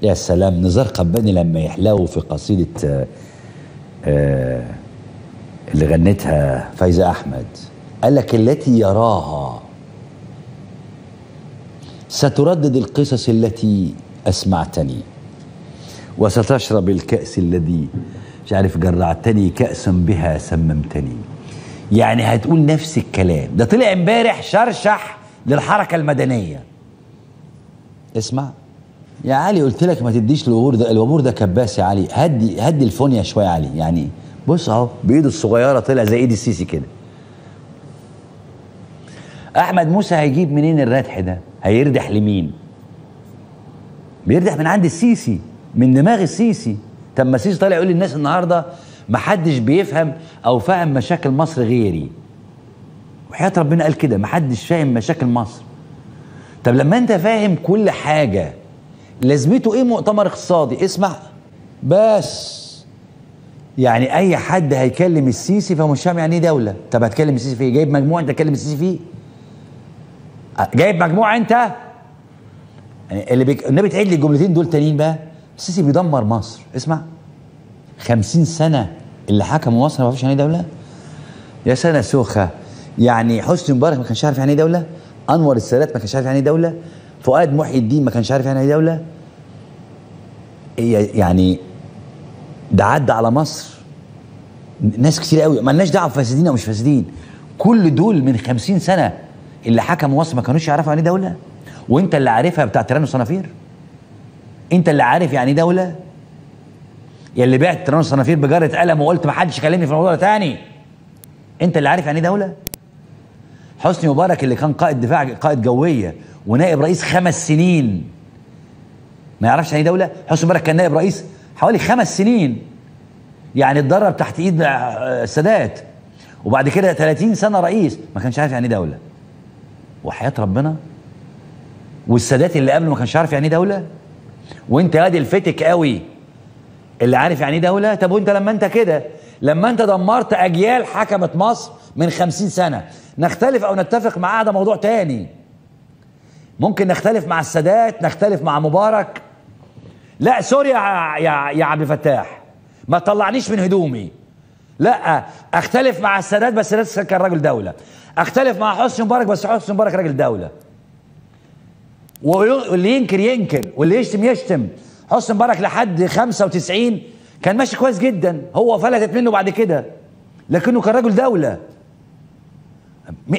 يا سلام، نزار قباني لما يحلو في قصيدة اللي غنتها فايزة أحمد، قال لك التي يراها ستردد القصص التي أسمعتني، وستشرب الكأس الذي مش عارف جرعتني كأسا بها سممتني. يعني هتقول نفس الكلام ده. طلع امبارح شرشح للحركة المدنية. اسمع يا علي، قلت لك ما تديش الوبور ده، الوبور ده كباس يا علي، هدي هدي الفونيا شوية يا علي. يعني بص اهو بإيده الصغيرة طلع زي إيد السيسي كده. أحمد موسى هيجيب منين الردح ده؟ هيردح لمين؟ بيردح من عند السيسي، من دماغ السيسي. طب ما السيسي طالع يقول للناس النهارده محدش بيفهم او فاهم مشاكل مصر غيري. وحياة ربنا قال كده، محدش فاهم مشاكل مصر. طب لما انت فاهم كل حاجه لازمته ايه مؤتمر اقتصادي؟ اسمع بس. يعني اي حد هيكلم السيسي فمش فاهم يعني ايه دوله. طب هتكلم السيسي في ايه؟ جايب مجموعه انت تكلم السيسي فيه؟ جايب مجموعه انت؟ يعني اللي بيك... النبي تعيد لي الجملتين دول تانيين بقى. السيسي بيدمر مصر. اسمع، خمسين سنة اللي حكموا مصر ما عرفوش يعني ايه دولة؟ يا سنة سوخة. يعني حسني مبارك ما كانش عارف يعني ايه دولة؟ أنور السادات ما كانش عارف يعني ايه دولة؟ فؤاد محي الدين ما كانش عارف يعني ايه دولة؟ يعني ده عدى على مصر ناس كتير قوي، مالناش دعوة فاسدين أو مش فاسدين. كل دول من خمسين سنة اللي حكموا مصر ما كانوش يعرفوا يعني ايه دولة؟ وأنت اللي عارفها بتاع تيران وصنافير؟ أنت اللي عارف يعني ايه دولة؟ يا اللي بعت تيران وصنافير بجارة قلم وقلت ما حدش يكلمني في الموضوع ده تاني. انت اللي عارف يعني ايه دولة؟ حسني مبارك اللي كان قائد دفاع قائد جوية ونائب رئيس خمس سنين ما يعرفش يعني ايه دولة؟ حسني مبارك كان نائب رئيس حوالي خمس سنين، يعني اتدرب تحت ايد السادات، وبعد كده ثلاثين سنة رئيس ما كانش عارف يعني ايه دولة. وحياة ربنا. والسادات اللي قبله ما كانش عارف يعني ايه دولة. وانت يا دي الفتك قوي اللي عارف يعني ايه دولة. طب وانت لما انت كده، لما انت دمرت اجيال حكمت مصر من خمسين سنة، نختلف او نتفق معاه ده موضوع تاني. ممكن نختلف مع السادات، نختلف مع مبارك. لا سوري يا يا, يا عبد الفتاح، ما تطلعنيش من هدومي. لا اختلف مع السادات بس السادات كان راجل دولة، اختلف مع حسني مبارك بس حسني مبارك راجل دولة. واللي ينكر ينكر واللي يشتم يشتم. حسني مبارك لحد خمسة وتسعين كان ماشي كويس جدا، هو فلتت منه بعد كده، لكنه كان راجل دولة.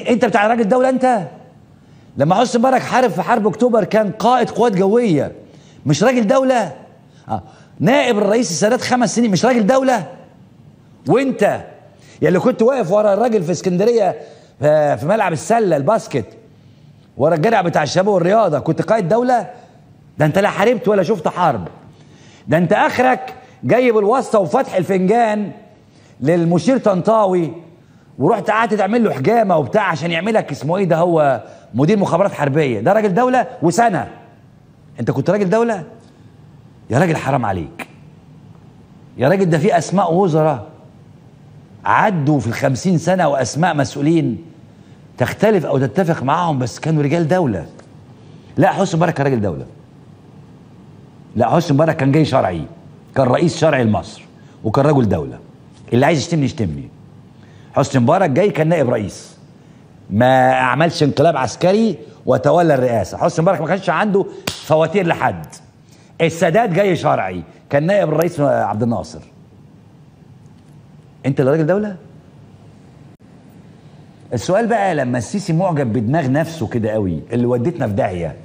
انت بتاع راجل دولة انت؟ لما حسني مبارك حارب في حرب اكتوبر كان قائد قوات جوية، مش راجل دولة؟ آه. نائب الرئيس السادات خمس سنين مش راجل دولة؟ وانت يا يعني اللي كنت واقف ورا الراجل في اسكندرية في ملعب السلة الباسكت، ورا الجرع بتاع الشباب والرياضة، كنت قائد دولة؟ ده انت لا حاربت ولا شفت حرب. ده انت اخرك جايب الواسطه وفتح الفنجان للمشير طنطاوي، ورحت قعدت تعمل له حجامه وبتاع عشان يعملك اسمه ايه ده، هو مدير مخابرات حربيه. ده راجل دوله وسنه. انت كنت راجل دوله؟ يا راجل حرام عليك يا راجل. ده في اسماء وزراء عدوا في الخمسين سنه واسماء مسؤولين تختلف او تتفق معاهم بس كانوا رجال دوله. لا حسني مبارك كان راجل دوله. لا حسني مبارك كان جاي شرعي، كان رئيس شرعي لمصر، وكان رجل دولة. اللي عايز يشتمني يشتمني. حسني مبارك جاي كان نائب رئيس، ما عملش انقلاب عسكري وتولى الرئاسة. حسني مبارك ما كانش عنده فواتير لحد. السادات جاي شرعي، كان نائب الرئيس عبد الناصر. انت اللي راجل دولة؟ السؤال بقى، لما السيسي معجب بدماغ نفسه كده قوي اللي ودتنا في داهية،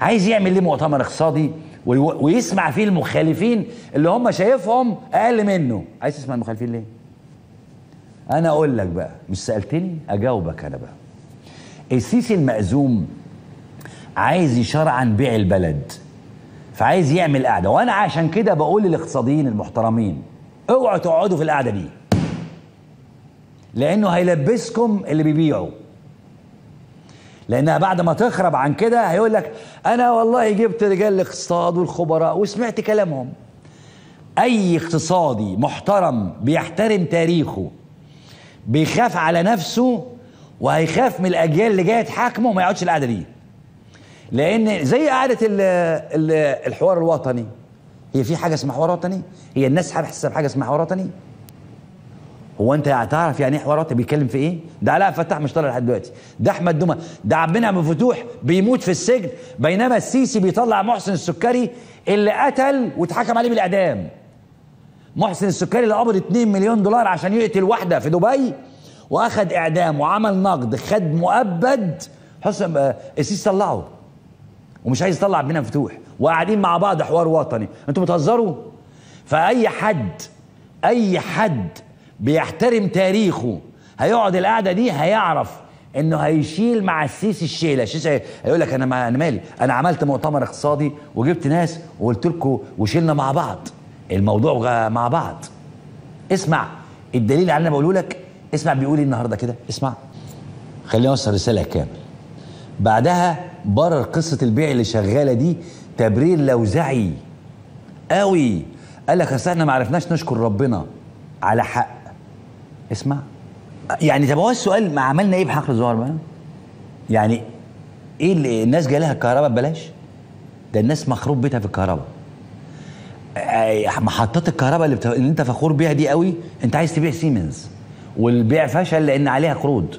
عايز يعمل ليه مؤتمر اقتصادي ويسمع فيه المخالفين اللي هم شايفهم اقل منه؟ عايز تسمع المخالفين ليه؟ انا اقول لك بقى، مش سالتني اجاوبك انا بقى. السيسي المأزوم عايز يشرع عن بيع البلد، فعايز يعمل قعده. وانا عشان كده بقول للاقتصاديين المحترمين اوعوا تقعدوا في القعده دي، لانه هيلبسكم اللي بيبيعوا. لانها بعد ما تخرب عن كده هيقول لك انا والله جبت رجال الاقتصاد والخبراء وسمعت كلامهم. اي اقتصادي محترم بيحترم تاريخه بيخاف على نفسه وهيخاف من الاجيال اللي جايه تحاكمه وما يقعدش القعده دي. لان زي قعده الحوار الوطني، هي في حاجه اسمها حوار وطني؟ هي الناس حاسه بحاجه اسمها حوار وطني؟ هو انت هتعرف يعني ايه حوارات بيتكلم في ايه؟ ده علاء فتاح مش طالع لحد دلوقتي، ده احمد دمى، ده عبد المنعم ابو فتوح بيموت في السجن، بينما السيسي بيطلع محسن السكري اللي قتل واتحكم عليه بالاعدام. محسن السكري اللي قبض اتنين مليون دولار عشان يقتل واحده في دبي واخد اعدام وعمل نقد، خد مؤبد. حسن السيسي طلعه ومش عايز يطلع عبد المنعم فتوح، وقاعدين مع بعض حوار وطني، انتوا بتهزروا؟ فاي حد اي حد بيحترم تاريخه هيقعد القعده دي هيعرف انه هيشيل مع السيسي الشيله. السيسي هيقول لك انا انا مالي، انا عملت مؤتمر اقتصادي وجبت ناس وقلت لكم وشيلنا مع بعض، الموضوع مع بعض. اسمع الدليل اللي انا بقوله لك، اسمع بيقول ايه النهارده كده، اسمع خليني اوصل رساله كامل. بعدها برر قصه البيع اللي شغاله دي تبرير لوزعي قوي، قال لك اصل احنا ما عرفناش نشكر ربنا على حق. اسمع يعني، طب هو السؤال ما عملنا ايه بحقل الزهر بقى؟ يعني ايه اللي الناس جالها الكهرباء ببلاش؟ ده الناس مخروب بيتها في الكهرباء. محطات الكهرباء اللي, بت... اللي انت فخور بيها دي قوي، انت عايز تبيع سيمنز والبيع فشل لان عليها قروض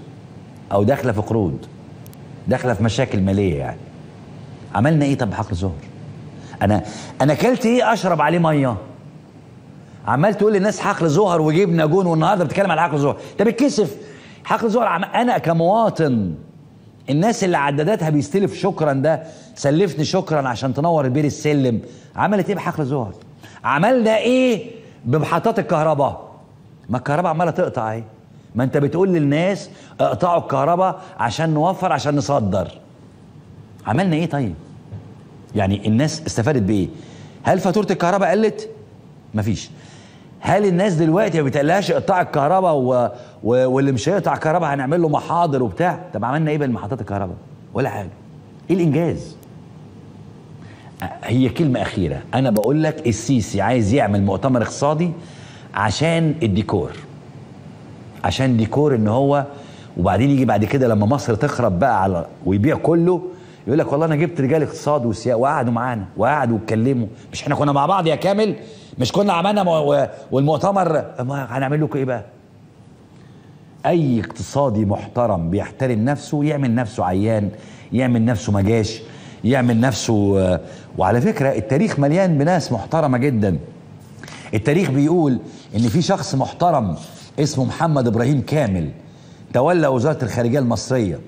او داخله في قروض، داخله في مشاكل ماليه. يعني عملنا ايه طب بحقل الزهر؟ انا انا اكلت ايه اشرب عليه ميه؟ عمال تقول للناس حقل زهر وجبنا جون، والنهارده بتتكلم على حقل زهر. ده بتكسف حقل زهر. عم... انا كمواطن الناس اللي عدداتها بيستلف شكرا، ده سلفني شكرا عشان تنور البير السلم. عملت ايه بحقل زهر؟ عملنا ايه بمحطات الكهرباء؟ ما الكهرباء عماله تقطع اهي، ما انت بتقول للناس اقطعوا الكهرباء عشان نوفر عشان نصدر. عملنا ايه طيب؟ يعني الناس استفادت بايه؟ هل فاتوره الكهرباء قلت؟ مفيش. هل الناس دلوقتي ما بتقلهاش اقطاع الكهرباء و... و... واللي مش هيقطع الكهرباء هنعمل له محاضر وبتاع؟ طب عملنا ايه بالمحطات الكهرباء؟ ولا حاجه. ايه الانجاز؟ هي كلمه اخيره، انا بقول لك السيسي عايز يعمل مؤتمر اقتصادي عشان الديكور، عشان ديكور ان هو، وبعدين يجي بعد كده لما مصر تخرب بقى على ويبيع كله يقول لك والله انا جبت رجال اقتصاد وسياق وقعدوا معانا وقعدوا واتكلموا، مش احنا كنا مع بعض يا كامل؟ مش كنا عملنا والمؤتمر؟ هنعمل لكم ايه بقى؟ اي اقتصادي محترم بيحترم نفسه يعمل نفسه عيان، يعمل نفسه ما جاش، يعمل نفسه. وعلى فكره التاريخ مليان بناس محترمه جدا. التاريخ بيقول ان في شخص محترم اسمه محمد ابراهيم كامل تولى وزاره الخارجيه المصريه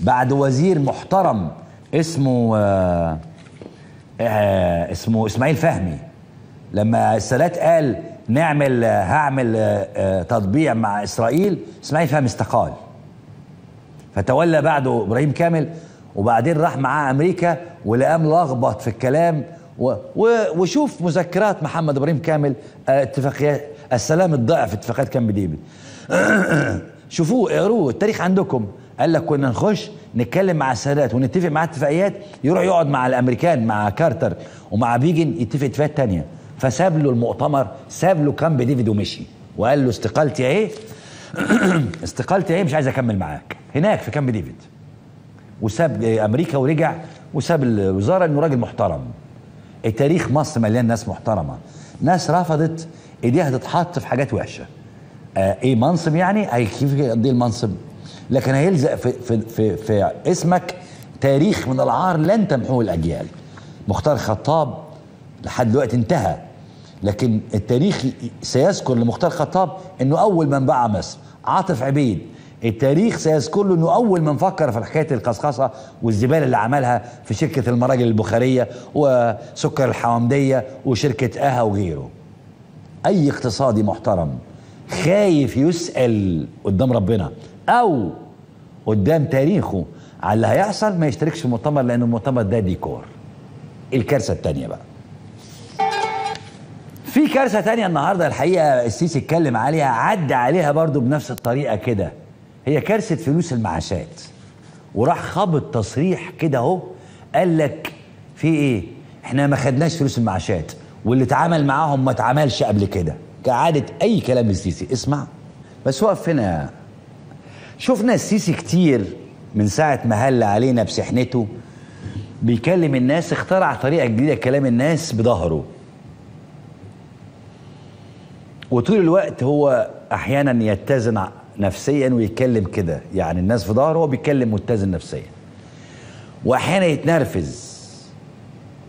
بعد وزير محترم اسمه آآ آآ اسمه اسماعيل فهمي، لما السادات قال نعمل هعمل تطبيع مع اسرائيل، اسماعيل فهمي استقال فتولى بعده ابراهيم كامل، وبعدين راح معاه امريكا ولقام لخبط في الكلام و وشوف مذكرات محمد ابراهيم كامل، اتفاقيات السلام الضائع في اتفاقيات كامب ديفيد. شوفوه اقروه التاريخ عندكم. قال لك كنا نخش نتكلم مع السادات ونتفق معاه اتفاقيات، يروح يقعد مع الامريكان مع كارتر ومع بيجن يتفق اتفاقات تانية، فساب له المؤتمر، ساب له كامب ديفيد ومشي وقال له استقالتي اهي استقالتي اهي مش عايز اكمل معاك هناك في كامب ديفيد، وساب امريكا ورجع وساب الوزاره انه راجل محترم. التاريخ مصر مليان ناس محترمه، ناس رفضت ايديها تتحط في حاجات وحشه. آه ايه منصب يعني؟ كيف يقضي المنصب؟ لكن هيلزق في, في, في, في اسمك تاريخ من العار لن تمحوه الأجيال. مختار خطاب لحد دلوقتي انتهى، لكن التاريخ سيذكر لمختار خطاب انه اول من باع مصر. عاطف عبيد التاريخ سيذكر له انه اول من فكر في حكايه القصقصه والزباله اللي عملها في شركه المراجل البخاريه وسكر الحوامديه وشركه اها وغيره. اي اقتصادي محترم خايف يسال قدام ربنا أو قدام تاريخه على اللي هيحصل ما يشتركش في المؤتمر، لأن المؤتمر ده ديكور. الكارثة التانية بقى، في كارثة تانية النهاردة الحقيقة السيسي اتكلم عليها، عدى عليها برضو بنفس الطريقة كده، هي كارثة فلوس المعاشات. وراح خابط تصريح كده أهو، قال لك في إيه؟ إحنا ما خدناش فلوس المعاشات واللي اتعامل معاهم ما اتعاملش قبل كده، كعادة أي كلام السيسي. اسمع بس وقف هنا. شفنا السيسي كتير من ساعة ما هل علينا بسحنته بيكلم الناس، اخترع طريقة جديدة كلام الناس بظهره. وطول الوقت هو احيانا يتزن نفسيا ويتكلم كده، يعني الناس في ظهره هو بيتكلم متزن نفسيا، واحيانا يتنرفز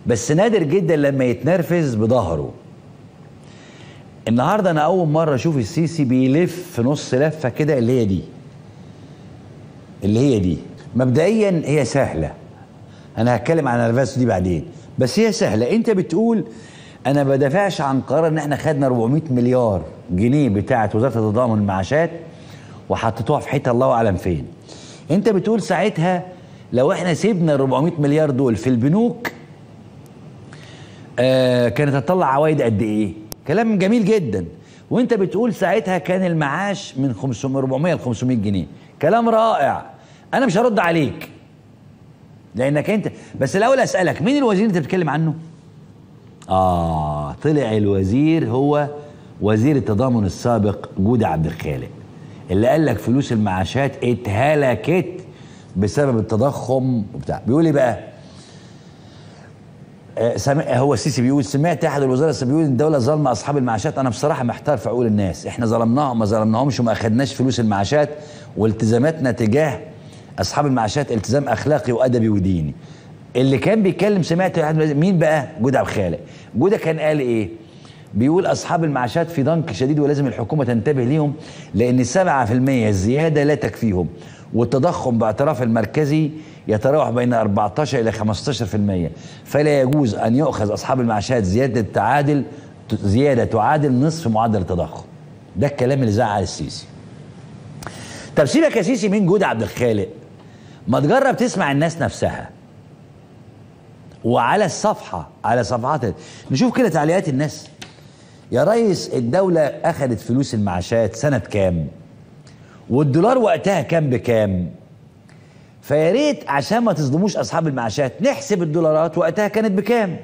بس نادر جدا لما يتنرفز بظهره. النهارده انا اول مره اشوف السيسي بيلف في نص لفه كده، اللي هي دي اللي هي دي مبدئيا هي سهله، انا هتكلم عن النرفزه دي بعدين، بس هي سهله. انت بتقول انا ما بدافعش عن قرار ان احنا خدنا أربعمائة مليار جنيه بتاعه وزاره التضامن المعاشات وحطيتوها في حته الله اعلم فين. انت بتقول ساعتها لو احنا سيبنا أربعمائة مليار دول في البنوك آه كانت هتطلع عوايد قد ايه؟ كلام جميل جدا. وانت بتقول ساعتها كان المعاش من أربعمائة ل خمسمائة جنيه، كلام رائع. انا مش هرد عليك لانك انت، بس الاول اسالك مين الوزير انت بتتكلم عنه؟ اه طلع الوزير هو وزير التضامن السابق جودة عبد الخالق، اللي قال لك فلوس المعاشات اتهلكت بسبب التضخم وبتاع. بيقول ايه بقى؟ آه هو السيسي بيقول سمعت احد الوزراء بيقول ان الدوله ظالمه اصحاب المعاشات. انا بصراحه محتار في عقول الناس، احنا ظلمناهم ما ظلمناهمش وما اخدناش فلوس المعاشات، والتزاماتنا تجاه اصحاب المعاشات التزام اخلاقي وادبي وديني. اللي كان بيتكلم سمعت مين بقى؟ جودة عبد الخالق. جودة كان قال ايه؟ بيقول اصحاب المعاشات في ضنك شديد ولازم الحكومه تنتبه ليهم لان سبعة بالمئة الزياده لا تكفيهم، والتضخم باعتراف المركزي يتراوح بين أربعة عشر الى خمسة عشر بالمئة، فلا يجوز ان يؤخذ اصحاب المعاشات زياده تعادل زياده تعادل نصف معدل التضخم. ده الكلام اللي زعل السيسي. طب سيبك يا سيسي من جودة عبد الخالق، ما تجرب تسمع الناس نفسها وعلى الصفحه على صفحات نشوف كده تعليقات الناس. يا ريس الدولة أخدت فلوس المعاشات سنة كام؟ والدولار وقتها كام بكام؟ فيا ريت عشان ما تظلموش أصحاب المعاشات نحسب الدولارات وقتها كانت بكام؟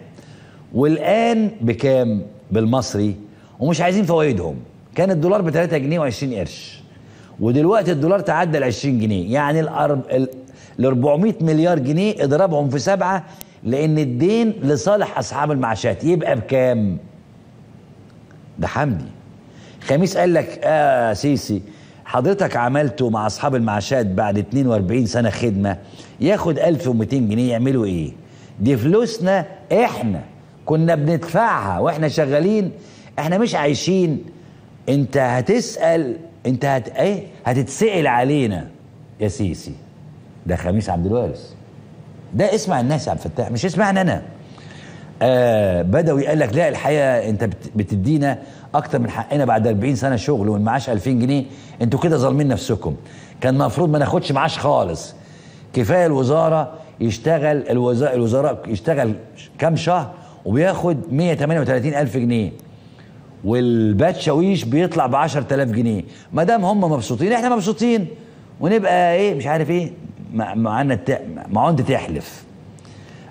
والآن بكام؟ بالمصري، ومش عايزين فوايدهم. كان الدولار ب ثلاثة جنيه وعشرين قرش ودلوقتي الدولار تعدى ال عشرين جنيه، يعني ال أربعمائة مليار جنيه اضربهم في سبعة لأن الدين لصالح أصحاب المعاشات، يبقى بكام؟ ده حمدي خميس قال لك اه سيسي حضرتك عملته مع اصحاب المعاشات بعد اثنين وأربعين سنة خدمه ياخد ألف ومئتين جنيه، يعملوا ايه؟ دي فلوسنا احنا كنا بندفعها واحنا شغالين، احنا مش عايشين. انت هتسال انت هت ايه هتتسال علينا يا سيسي. ده خميس عبد الوارث. ده اسمع الناس يا عبد الفتاح، مش اسمعني انا. آه بدوي قال لك لا الحقيقه انت بتدينا اكتر من حقنا بعد أربعين سنة شغل والمعاش ألفين جنيه، انتوا كده ظالمين نفسكم، كان المفروض ما ناخدش معاش خالص، كفايه الوزاره يشتغل الوزاره الوزراء يشتغل كام شهر وبياخد مئة وثمانية وثلاثين ألف جنيه والباتشاويش بيطلع ب عشرة آلاف جنيه، ما دام هم مبسوطين احنا مبسوطين ونبقى ايه مش عارف ايه معانا معانا تحلف.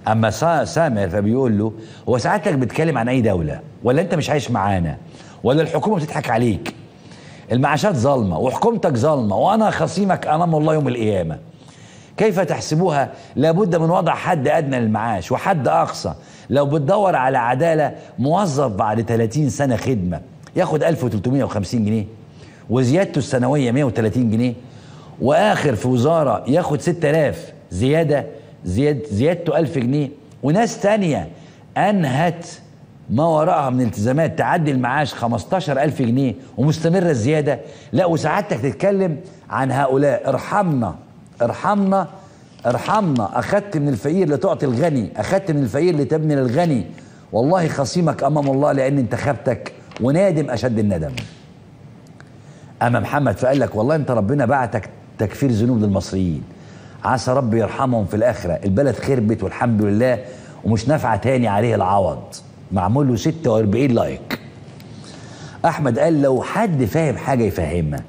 اما سامر فبيقول له هو ساعتك بتكلم عن اي دوله؟ ولا انت مش عايش معانا؟ ولا الحكومه بتضحك عليك؟ المعاشات ظالمه وحكومتك ظالمه وانا خصيمك امام الله يوم القيامه. كيف تحسبوها؟ لابد من وضع حد ادنى للمعاش وحد اقصى. لو بتدور على عداله موظف بعد ثلاثين سنة خدمه ياخد ألف وثلاثمائة وخمسين جنيه وزيادته السنويه مئة وثلاثين جنيه، واخر في وزاره ياخد ستة آلاف زياده زياد زيادته ألف جنيه، وناس تانية أنهت ما وراءها من التزامات تعدي المعاش خمسة عشر ألف جنيه ومستمرة الزيادة. لا وسعادتك تتكلم عن هؤلاء. ارحمنا ارحمنا ارحمنا، أخدت من الفقير لتعطي الغني، أخدت من الفقير لتبني للغني، والله خصيمك أمام الله لأن انتخبتك ونادم أشد الندم. أما محمد فقال لك والله أنت ربنا بعتك تكفير ذنوب للمصريين، عسى ربي يرحمهم في الاخره، البلد خربت والحمد لله ومش نافعه تاني عليه العوض. معمول له ستة وأربعين لايك. احمد قال لو حد فاهم حاجه يفهمها،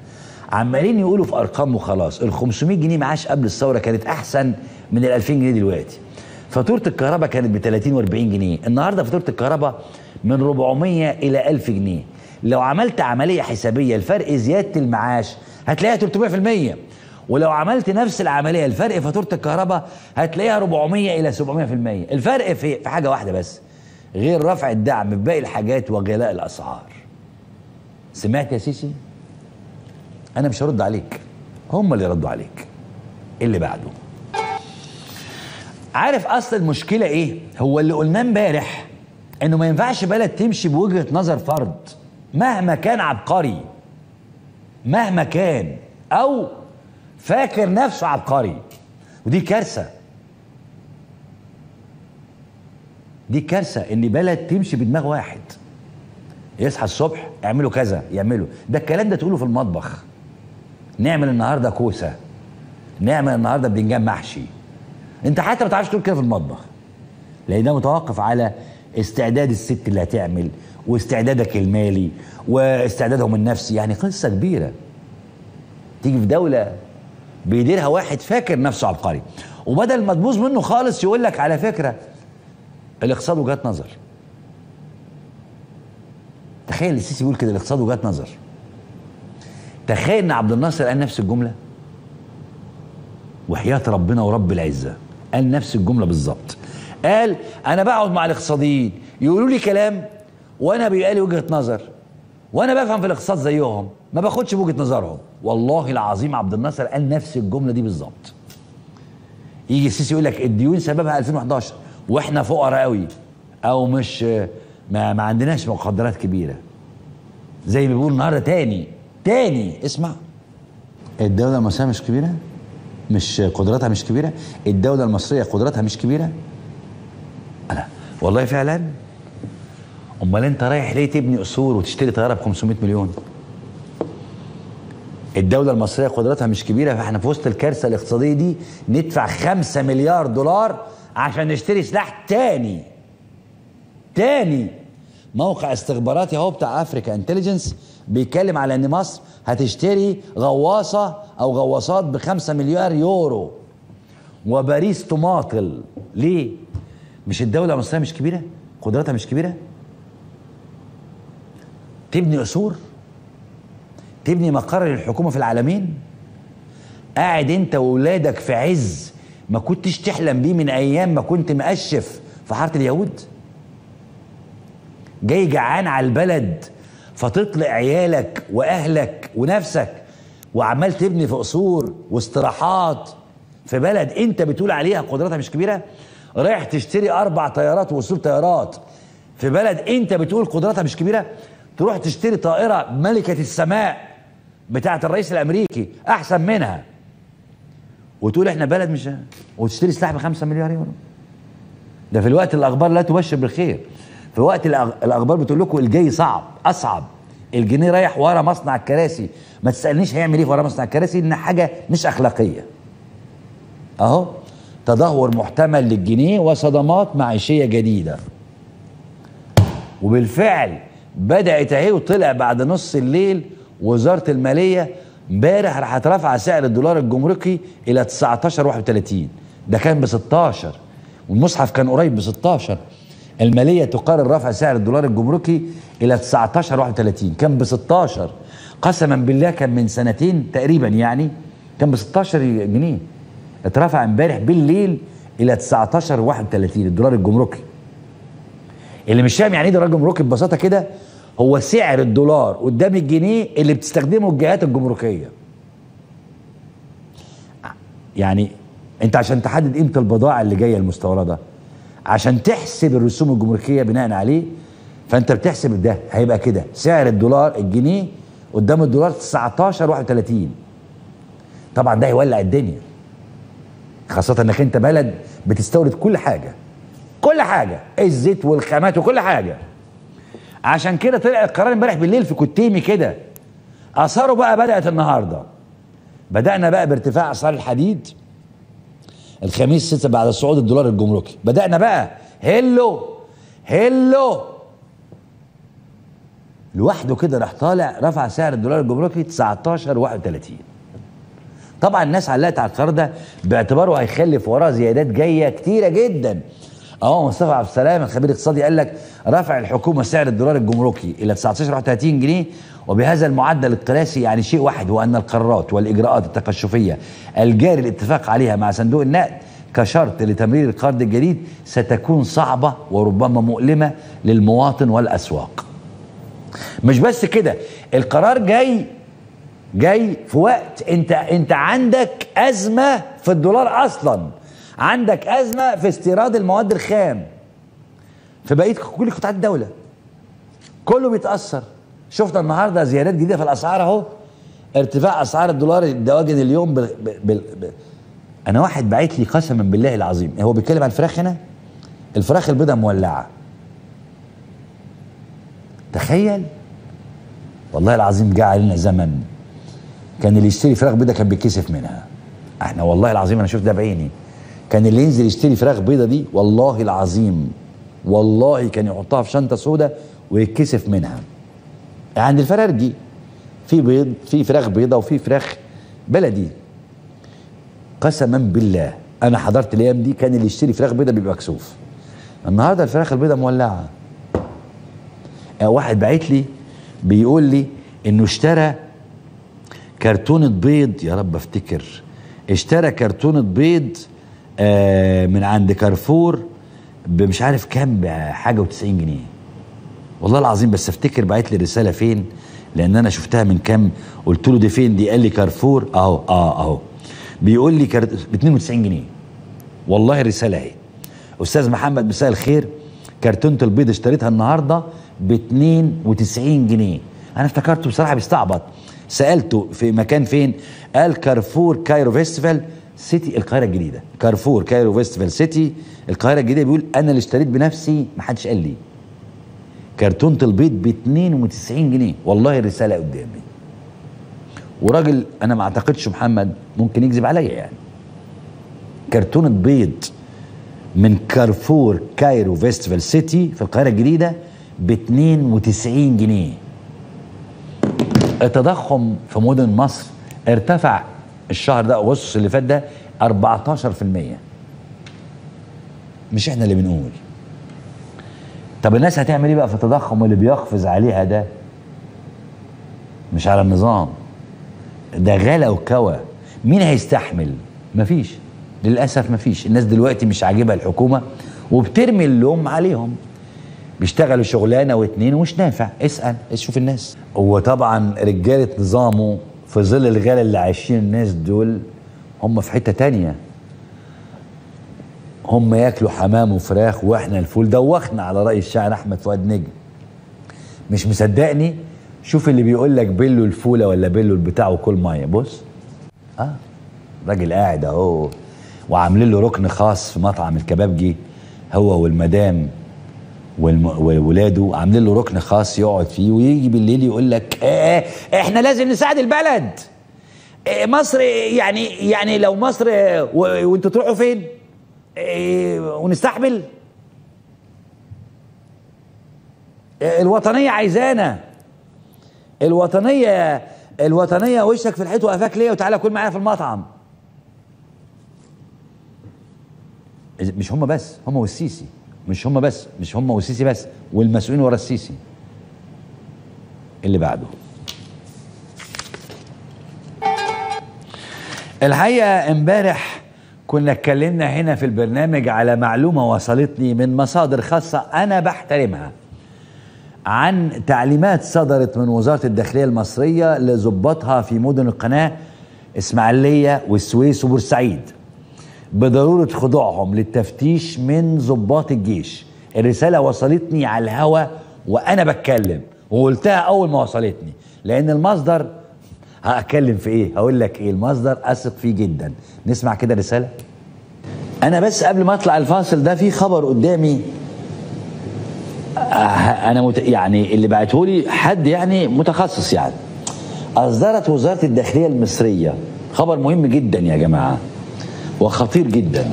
عمالين يقولوا في ارقام وخلاص، ال خمسمائة جنيه معاش قبل الثوره كانت احسن من ال ألفين جنيه دلوقتي. فاتوره الكهرباء كانت ب ثلاثين وأربعين جنيه، النهارده فاتوره الكهرباء من أربعمائة الى ألف جنيه، لو عملت عمليه حسابيه الفرق زياده المعاش هتلاقيها ثلاثمائة بالمئة، ولو عملت نفس العمليه الفرق فاتوره الكهرباء هتلاقيها أربعمائة الى سبعمائة بالمئة، الفرق في في حاجه واحده بس، غير رفع الدعم في باقي الحاجات وغلاء الاسعار. سمعت يا سيسي؟ أنا مش هرد عليك، هم اللي ردوا عليك. اللي بعده. عارف أصل المشكلة إيه؟ هو اللي قلناه امبارح إنه ما ينفعش بلد تمشي بوجهة نظر فرد مهما كان عبقري، مهما كان أو فاكر نفسه عبقري، ودي كارثة. دي كارثة إن بلد تمشي بدماغ واحد. يصحى الصبح اعملوا كذا يعملوا، ده الكلام ده تقوله في المطبخ. نعمل النهارده كوسه، نعمل النهارده بدنجان محشي. انت حتى ما تعرفش تقول كده في المطبخ، لان ده متوقف على استعداد الست اللي هتعمل واستعدادك المالي واستعدادهم النفسي، يعني قصه كبيره. تيجي في دوله بيديرها واحد فاكر نفسه عبقري، وبدل ما تبوظ منه خالص يقول لك على فكره الاقتصاد وجهات نظر. تخيل السيسي يقول كده الاقتصاد وجهات نظر. تخيل ان عبد الناصر قال نفس الجمله، وحياه ربنا ورب العزه قال نفس الجمله بالظبط. قال انا بقعد مع الاقتصاديين يقولوا لي كلام وانا بيبقى لي وجهه نظر، وانا بفهم في الاقتصاد زيهم، ما باخدش بوجهه نظرهم. والله العظيم عبد الناصر قال نفس الجمله دي بالظبط. يجي السيسي يقول لك الديون سببها ألفين وأحد عشر واحنا فقراء قوي او مش ما ما عندناش مقدرات كبيره. زي ما بيقول النهارده تاني تاني اسمع، الدوله المصريه مش كبيره، مش قدراتها مش كبيره، الدوله المصريه قدراتها مش كبيره. انا والله فعلا، امال انت رايح ليه تبني قصور وتشتري طياره ب خمسمائة مليون؟ الدوله المصريه قدراتها مش كبيره، فاحنا في وسط الكارثه الاقتصاديه دي ندفع خمسة مليار دولار عشان نشتري سلاح تاني تاني. موقع استخباراتي اهو بتاع افريكا انتليجنس بيتكلم على ان مصر هتشتري غواصه او غواصات بخمسة مليار يورو وباريس تماطل. ليه؟ مش الدوله المصريه مش كبيره؟ قدراتها مش كبيره؟ تبني قصور؟ تبني مقر للحكومه في العالمين؟ قاعد انت واولادك في عز ما كنتش تحلم بيه من ايام ما كنت مقشف في حاره اليهود؟ جاي جعان على البلد فتطلق عيالك واهلك ونفسك وعمال تبني في قصور واستراحات في بلد انت بتقول عليها قدراتها مش كبيره؟ رايح تشتري اربع طيارات واسلوب طيارات في بلد انت بتقول قدراتها مش كبيره؟ تروح تشتري طائره ملكه السماء بتاعه الرئيس الامريكي احسن منها وتقول احنا بلد مش، وتشتري سلاح بخمسة مليار يورو. ده في الوقت الاخبار لا تبشر بالخير، في وقت الاخبار بتقول لكم الجاي صعب اصعب، الجنيه رايح ورا مصنع الكراسي، ما تسالنيش هيعمل ايه ورا مصنع الكراسي، ان حاجه مش اخلاقيه. اهو تدهور محتمل للجنيه وصدمات معيشيه جديده. وبالفعل بدات اهي، وطلع بعد نص الليل وزاره الماليه امبارح راح ترفع سعر الدولار الجمركي الى تسعتاشر واحد وتلاتين، ده كان ب ستاشر والمصحف كان قريب ب ستاشر. المالية تقرر رفع سعر الدولار الجمركي إلى تسعتاشر واحد وتلاتين، كان ب ستاشر قسما بالله، كان من سنتين تقريبا، يعني كان ب ستاشر جنيه، اترفع امبارح بالليل إلى تسعتاشر واحد وتلاتين الدولار الجمركي. اللي مش فاهم يعني إيه دولار جمركي ببساطة كده، هو سعر الدولار قدام الجنيه اللي بتستخدمه الجهات الجمركية. يعني أنت عشان تحدد قيمة البضاعة اللي جاية المستوردة، عشان تحسب الرسوم الجمركيه بناء عليه، فانت بتحسب ده هيبقى كده سعر الدولار الجنيه قدام الدولار تسعتاشر واحد وتلاتين. طبعا ده هيولع الدنيا، خاصه انك انت بلد بتستورد كل حاجه، كل حاجه، الزيت والخامات وكل حاجه. عشان كده طلع القرار امبارح بالليل في كتيمي كده، اثاره بقى بدات النهارده. بدانا بقى بارتفاع اسعار الحديد الخميس ستة بعد صعود الدولار الجمركي، بدأنا بقى هلو هلو لوحده كده، راح طالع رفع سعر الدولار الجمركي تسعتاشر واحد وتلاتين. طبعا الناس علقت على القرار ده باعتباره هيخلف وراه زيادات جايه كتيره جدا. اهو مصطفى عبد السلام الخبير الاقتصادي قال لك رفع الحكومه سعر الدولار الجمركي الى تسعتاشر واحد وتلاتين جنيه وبهذا المعدل القياسي يعني شيء واحد، وان القرارات والاجراءات التقشفيه الجاري الاتفاق عليها مع صندوق النقد كشرط لتمرير القرض الجديد ستكون صعبه وربما مؤلمه للمواطن والاسواق. مش بس كده، القرار جاي جاي في وقت انت انت عندك ازمه في الدولار اصلا، عندك ازمه في استيراد المواد الخام في بقيه كل قطاعات الدوله، كله بيتاثر. شفنا النهارده زيادات جديده في الاسعار اهو، ارتفاع اسعار الدولار الدواجن اليوم بال... بال... بال... انا واحد باعت لي قسما بالله العظيم، هو بيتكلم عن الفراخ هنا، الفراخ البيضاء مولعه، تخيل والله العظيم. جه علينا زمن كان اللي يشتري فراخ بيضاء كان بيتكسف منها، احنا والله العظيم انا شفت ده بعيني، كان اللي ينزل يشتري فراخ بيضاء دي والله العظيم والله كان يحطها في شنطه سوداء ويتكسف منها. عند الفرارجي في بيض، في فراخ بيضاء وفي فراخ بلدي، قسما بالله انا حضرت الايام دي كان اللي يشتري فراخ بيضاء بيبقى مكسوف. النهارده الفراخ البيضاء مولعه. واحد بعت لي بيقول لي انه اشترى كرتونه بيض، يا رب افتكر، اشترى كرتونه بيض آه من عند كارفور بمش عارف كام، حاجه وتسعين جنيه والله العظيم. بس افتكر بعت لي الرساله فين لان انا شفتها من كام، قلت له دي فين دي، قال لي كارفور اهو اه اهو. بيقول لي ب اتنين وتسعين جنيه والله الرساله اهي. استاذ محمد مساء الخير، كرتونه البيض اشتريتها النهارده ب اتنين وتسعين جنيه. انا افتكرته بصراحه بيستعبط، سالته في مكان فين، قال كارفور كايرو فيستيفال سيتي القاهره الجديده، كارفور كايرو فيستيفال سيتي القاهره الجديده. بيقول انا اللي اشتريت بنفسي، محدش قال لي. كرتونه البيض ب اتنين وتسعين جنيه والله الرساله قدامي. وراجل انا ما اعتقدش محمد ممكن يكذب عليا يعني، كرتونه بيض من كارفور كايرو فيستيفال سيتي في القاهره الجديده ب اتنين وتسعين جنيه. التضخم في مدن مصر ارتفع الشهر ده اغسطس اللي فات ده اربعتاشر في المية، مش احنا اللي بنقول. طب الناس هتعمل ايه بقى في التضخم اللي بيقفز عليها ده؟ مش على النظام ده، غلا وكوى، مين هيستحمل؟ مفيش، للاسف مفيش. الناس دلوقتي مش عاجبها الحكومه وبترمي اللوم عليهم، بيشتغلوا شغلانه واتنين ومش نافع. اسال شوف الناس. وطبعا رجاله نظامه في ظل الغلا اللي عايشين الناس دول هم في حته تانيه، هم ياكلوا حمام وفراخ واحنا الفول. دوخنا على راي الشاعر احمد فؤاد نجم. مش مصدقني؟ شوف اللي بيقول لك بلوا الفوله ولا بلوا البتاع وكل ميه. بص اه راجل قاعد اهو وعاملين له ركن خاص في مطعم الكبابجي، هو والمدام وولاده عاملين له ركن خاص يقعد فيه، ويجي بالليل يقول لك اه احنا لازم نساعد البلد، اه مصر يعني يعني لو مصر وانتوا تروحوا فين؟ اه ونستحمل؟ اه الوطنيه عايزانا، الوطنيه الوطنيه وشك في الحيط وقفاك ليه وتعالى كل معانا في المطعم. مش هم بس، هم والسيسي، مش هم بس، مش هم والسيسي بس، والمسؤولين ورا السيسي. اللي بعده الحقيقه امبارح كنا اتكلمنا هنا في البرنامج على معلومه وصلتني من مصادر خاصه انا بحترمها عن تعليمات صدرت من وزاره الداخليه المصريه لضباطها في مدن القناه، اسماعيليه والسويس وبورسعيد، بضرورة خضوعهم للتفتيش من ضباط الجيش. الرسالة وصلتني على الهوا وأنا بتكلم وقلتها أول ما وصلتني، لأن المصدر هأتكلم في إيه؟ هقول لك إيه؟ المصدر أثق فيه جدا. نسمع كده الرسالة؟ أنا بس قبل ما أطلع الفاصل ده في خبر قدامي، أنا مت... يعني اللي بعتهولي حد يعني متخصص يعني. أصدرت وزارة الداخلية المصرية خبر مهم جدا يا جماعة وخطير جدا.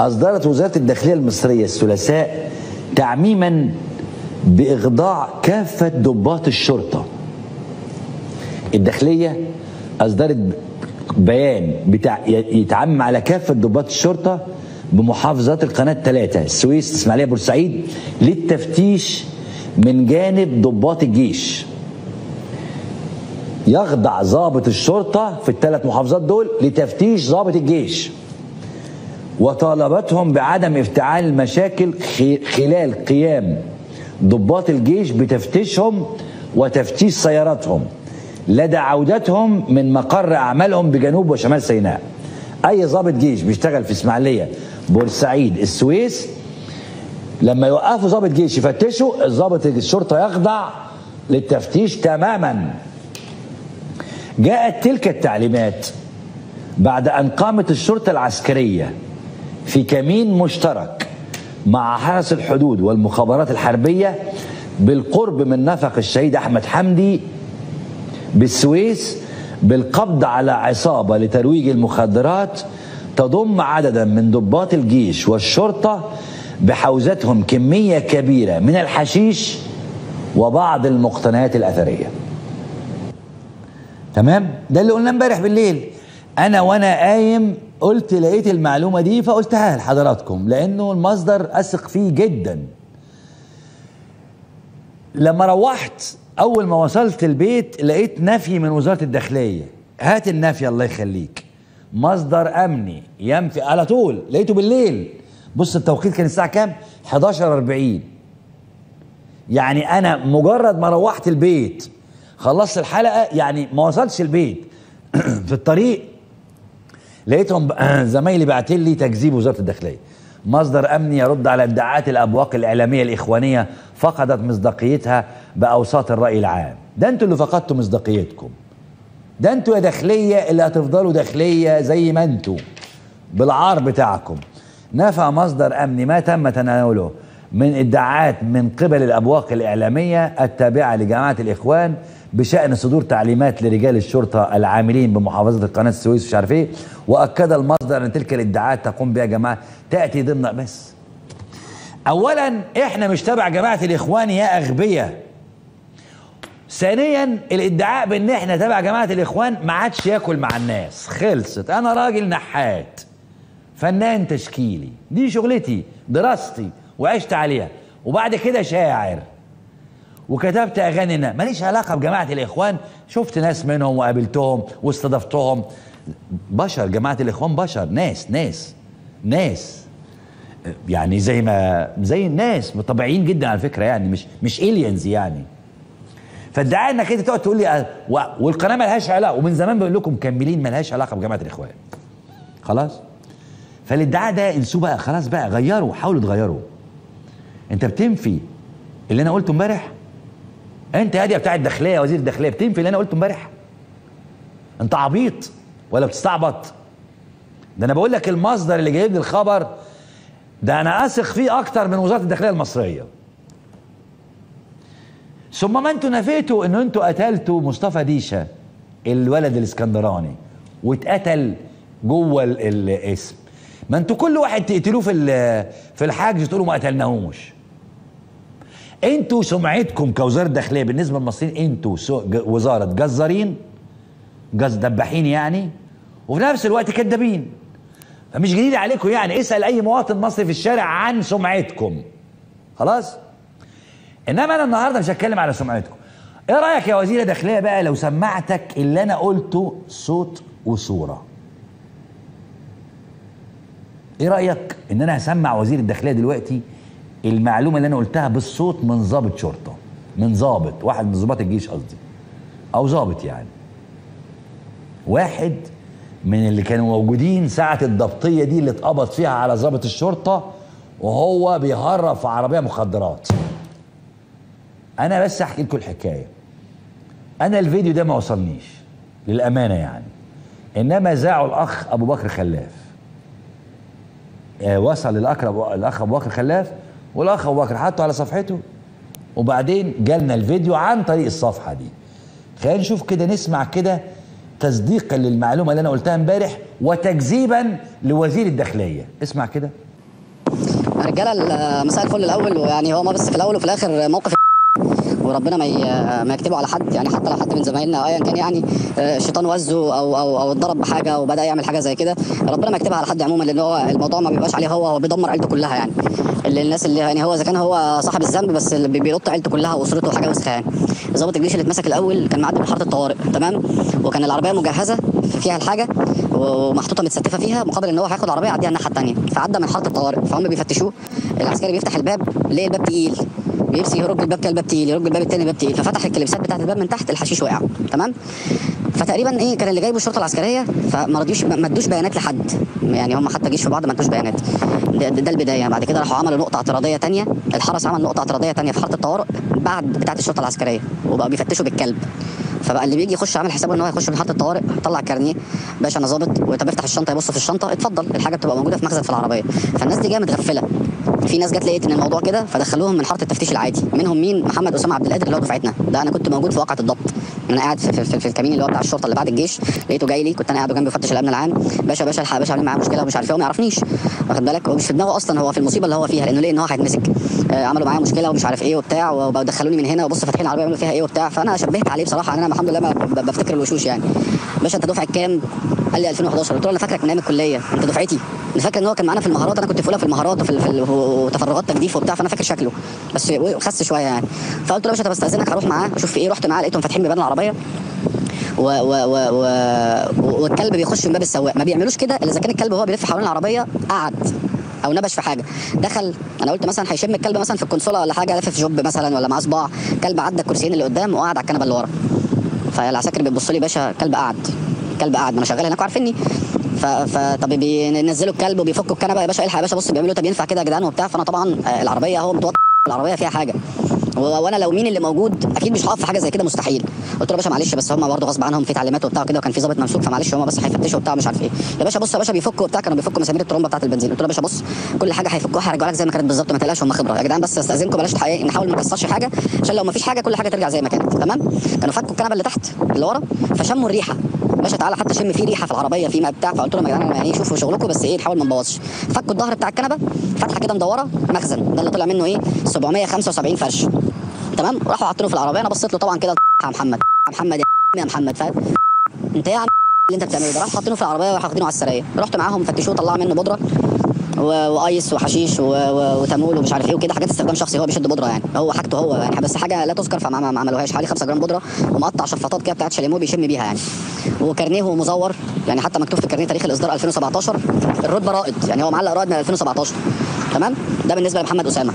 أصدرت وزارة الداخلية المصرية الثلاثاء تعميما بإخضاع كافة ضباط الشرطة. الداخلية أصدرت بيان بتاع يتعمم على كافة ضباط الشرطة بمحافظات القناة الثلاثة، السويس اسماعيلية بورسعيد، للتفتيش من جانب ضباط الجيش. يخضع ضابط الشرطة في الثلاث محافظات دول لتفتيش ضابط الجيش، وطالبتهم بعدم افتعال المشاكل خلال قيام ضباط الجيش بتفتيشهم وتفتيش سياراتهم لدى عودتهم من مقر أعمالهم بجنوب وشمال سيناء. أي ضابط جيش بيشتغل في إسماعيلية، بورسعيد، السويس، لما يوقفوا ضابط جيش يفتشوا، الضابط الشرطة يخضع للتفتيش تماما. جاءت تلك التعليمات بعد أن قامت الشرطة العسكرية في كمين مشترك مع حرس الحدود والمخابرات الحربية بالقرب من نفق الشهيد أحمد حمدي بالسويس بالقبض على عصابة لترويج المخدرات تضم عددا من ضباط الجيش والشرطة، بحوزتهم كمية كبيرة من الحشيش وبعض المقتنيات الأثرية. تمام؟ ده اللي قلنا امبارح بالليل. أنا وأنا قايم قلت لقيت المعلومة دي فقلتها لحضراتكم لأنه المصدر أثق فيه جدا. لما روحت أول ما وصلت البيت لقيت نفي من وزارة الداخلية، هات النفي الله يخليك، مصدر أمني ينفي على طول، لقيته بالليل. بص التوقيت كان الساعة كام؟ حداشر أربعين. يعني أنا مجرد ما روحت البيت خلصت الحلقة، يعني ما وصلتش البيت في الطريق لقيتهم زمايلي باعتين لي تكذيب وزارة الداخلية، مصدر أمني يرد على ادعاءات الأبواق الإعلامية الإخوانية فقدت مصداقيتها بأوساط الرأي العام. ده انتوا اللي فقدتوا مصداقيتكم، ده انتوا يا داخلية اللي هتفضلوا داخلية زي ما انتوا بالعار بتاعكم. نفى مصدر أمني ما تم تناوله من ادعاءات من قبل الأبواق الإعلامية التابعة لجماعة الإخوان بشأن صدور تعليمات لرجال الشرطة العاملين بمحافظة قناة السويس مش عارف ايه، وأكد المصدر أن تلك الادعاءات تقوم بها جماعة تأتي ضمن. بس أولا احنا مش تبع جماعة الإخوان يا أغبية. ثانيا الادعاء بأن احنا تبع جماعة الإخوان ما عادش ياكل مع الناس، خلصت. أنا راجل نحات، فنان تشكيلي، دي شغلتي دراستي وعشت عليها، وبعد كده شاعر وكتبت أغانينا، ماليش علاقة بجماعة الإخوان. شفت ناس منهم وقابلتهم واستضفتهم، بشر. جماعة الإخوان بشر، ناس ناس ناس يعني زي ما زي الناس، طبيعيين جدا على فكرة، يعني مش مش إليانز يعني. فادعاء انك انت تقعد تقول لي والقناة مالهاش علاقة، ومن زمان بقول لكم مكملين مالهاش علاقة بجماعة الإخوان. خلاص؟ فالادعاء ده انسوه بقى، خلاص بقى غيروا، حاولوا تغيروا. انت بتنفي اللي انا قلته امبارح؟ انت يا دي بتاع الداخليه وزير الداخليه بتنفي اللي انا قلته امبارح؟ انت عبيط ولا بتستعبط؟ ده انا بقول لك المصدر اللي جايب لي الخبر ده انا اثق فيه اكتر من وزاره الداخليه المصريه. ثم ما انتوا نفيتوا ان انتوا قتلتوا مصطفى ديشه الولد الاسكندراني واتقتل جوه الاسم. ما انتوا كل واحد تقتلوه في في الحاجز تقولوا ما قتلناهوش. انتوا سمعتكم كوزاره داخليه بالنسبه للمصريين انتوا وزاره جزارين، جز دباحين يعني، وفي نفس الوقت كدابين. فمش جديد عليكم يعني، اسال اي مواطن مصري في الشارع عن سمعتكم. خلاص؟ انما انا النهارده مش هتكلم على سمعتكم. ايه رايك يا وزير داخليه بقى لو سمعتك اللي انا قلته صوت وصوره؟ ايه رايك ان انا هسمع وزير الداخليه دلوقتي المعلومه اللي انا قلتها بالصوت من ضابط شرطه، من ضابط، واحد من ضباط الجيش قصدي، او ضابط يعني، واحد من اللي كانوا موجودين ساعه الضبطيه دي اللي اتقبض فيها على ضابط الشرطه وهو بيهرب في عربيه مخدرات. انا بس هحكي لكم الحكايه، انا الفيديو ده ما وصلنيش للامانه يعني، انما ذاعه الاخ ابو بكر خلاف، وصل للأقرب الأخ أبو بكر خلاف، والأخ أبو بكر حطه على صفحته، وبعدين جالنا الفيديو عن طريق الصفحة دي. خلينا نشوف كده، نسمع كده تصديقا للمعلومة اللي أنا قلتها امبارح وتكذيبا لوزير الداخلية. اسمع كده. رجالة مساء الفل الأول، ويعني هو ما بس في الأول وفي الآخر موقف، وربنا ما ما يكتبه على حد يعني، حتى لو حد من زمايلنا او ايا كان يعني الشيطان وزه او او او اتضرب بحاجه وبدا يعمل حاجه زي كده، ربنا ما يكتبها على حد عموما، لان هو الموضوع ما بيبقاش عليه هو، هو بيدمر عيلته كلها يعني. اللي الناس اللي يعني هو اذا كان هو صاحب الذنب بس اللي بيلط عيلته كلها واسرته وحاجه وسخه يعني. ضابط الجيش اللي اتمسك الاول كان معدي من حاره الطوارئ، تمام، وكان العربيه مجهزه فيها الحاجه ومحطوطه متستفه فيها، مقابل ان هو هياخد عربيه يعديها الناحيه الثانيه، فعدى من حاره الطوارئ، فهم بيفتشوه، العسكري بيفتح الباب، ليه الباب تقيل؟ بيمسك يرج الباب كالباب تقيل، يرج الباب الثاني باب تقيل، ففتح الكلبسات بتاعت الباب من تحت، الحشيش وقع. تمام؟ فتقريبا ايه كان اللي جايبه الشرطه العسكريه، فما رضيوش ما ادوش بيانات لحد، يعني هم حتى جيش في بعض ما ادوش بيانات. ده, ده البدايه. بعد كده راحوا عملوا نقطه اعتراضيه ثانيه، الحرس عمل نقطه اعتراضيه ثانيه في حاره الطوارئ بعد بتاعت الشرطه العسكريه، وبقى بيفتشوا بالكلب. فبقى اللي بيجي يخش عامل حسابه ان هو هيخش محطه الطوارئ، طلع الكارنيه باشا انا ظابط، وطب افتح الشنطه، يبص في الشنطه اتفضل الحاجه بتبقى موجوده في مخزن في العربيه. فالناس دي جايه متغفله. في ناس جت لقيت ان الموضوع كده فدخلوهم من حاره التفتيش العادي، منهم مين؟ محمد اسامه عبد القادر اللي هو دفعتنا ده، انا كنت موجود في واقعه الضبط، انا قاعد في, في, في الكمين اللي هو بتاع الشرطه اللي بعد الجيش، لقيته جاي لي كنت انا قاعد جنب مفتش الامن العام، باشا باشا الحق باشا عاملين معاه مشكله ومش عارف ايه، وما يعرفنيش واخد بالك، ومش في دماغه اصلا هو في المصيبه اللي هو فيها، لانه لقى ان هو هيتمسك، آه عملوا معايا مشكله ومش عارف ايه وبتاع، ودخلوني من هنا وبص فاتحين العربيه عملوا فيها ايه وبتاع. فانا شبهت عليه بصراحه، انا الحمد لله بفتكر الوشوش يعني. باشا انت دفعه كام؟ قال لي ألفين وحداشر. قلت له انا فاكرك من ايام الكليه، انت دفعتي. انا فاكر ان هو كان معانا في المهارات، انا كنت في اولى في المهارات وفي ال... وتفرغات تجديف وبتاع، فانا فاكر شكله بس خس شويه يعني. فقلت له يا باشا طب استاذنك هروح معاه اشوف في ايه. رحت معاه لقيتهم فاتحين بيبان العربيه و و و و والكلب بيخش من باب السواق، ما بيعملوش كده الا اذا كان الكلب هو بيلف حوالين العربيه قعد او نبش في حاجه دخل. انا قلت مثلا هيشم الكلب مثلا في الكونسوله ولا حاجه، لف في جوب مثلا ولا معاه صباع، كلب عدى الكرسيين اللي قدام وقعد على الكنبه اللي ورا. فالعساكر بيبصوا لي باشا كلب قعد كلب قعد، ما انا شغال هناك وعارفيني. فطب بينزلوا الكلب وبيفكوا الكنبه، يا باشا الحق يا باشا بص بيعملوا، طب ينفع كده يا جدعان وبتاع. فانا طبعا العربيه هو متوتر، العربيه فيها حاجه، وانا لو مين اللي موجود اكيد مش هقف في حاجه زي كده مستحيل. قلت له يا باشا معلش بس هم برضه غصب عنهم في تعليمات وبتاع كده، وكان في ضابط ممسوك، فمعلش هم بس هيفتشوا وبتاع مش عارف ايه. يا باشا بص يا باشا بيفكوا وبتاع، كانوا بيفكوا مسامير الترومبه بتاعه البنزين. قلت له يا باشا بص كل حاجه هيفكوها هيرجعوا لك زي ما كانت بالظبط، ما تقلقش هم خبره يا جدعان، بس استاذنكم بلاش نحاول ما نكسرش حاجه عشان لو ما فيش حاجه كل حاجه ترجع زي ما كانت. تمام؟ كانوا فكوا الكنبه اللي تحت اللي ورا، فشموا الريحه. باشا تعالى حتى شم في ريحه في العربيه في ما بتاع. فقلت لهم يا جدعان يعني شوفوا شغلكم بس ايه نحاول ما نبوظش. فكوا الظهر بتاع الكنبه، فتحه كده مدوره مخزن، ده اللي طلع منه ايه سبعمية وخمسة وسبعين فرش. تمام؟ راحوا حاطينه في العربيه، انا بصيت له طبعا كده يا محمد يا محمد يا محمد فاهم انت ايه يا عم اللي انت بتعمله ده. راحوا حاطينه في العربيه وحاطينه على السرايه، رحت معاهم فتشوه طلعوا منه بودره وايس وحشيش وتمول ومش عارف ايه وكده، حاجات استخدام شخصي، هو بيشد بودره يعني هو حاجته هو يعني، بس حاجه لا تذكر فما عملوهاش. حوالي خمسة جرام بودره ومقطع شفاطات كده بتاعت شاليمو بيشم بيها يعني، وكارنيه مزور يعني، حتى مكتوب في الكارنيه تاريخ الاصدار ألفين وسبعتاشر، الرتبه رائد يعني هو معلق رائد من ألفين وسبعتاشر. تمام؟ ده بالنسبه لمحمد اسامه.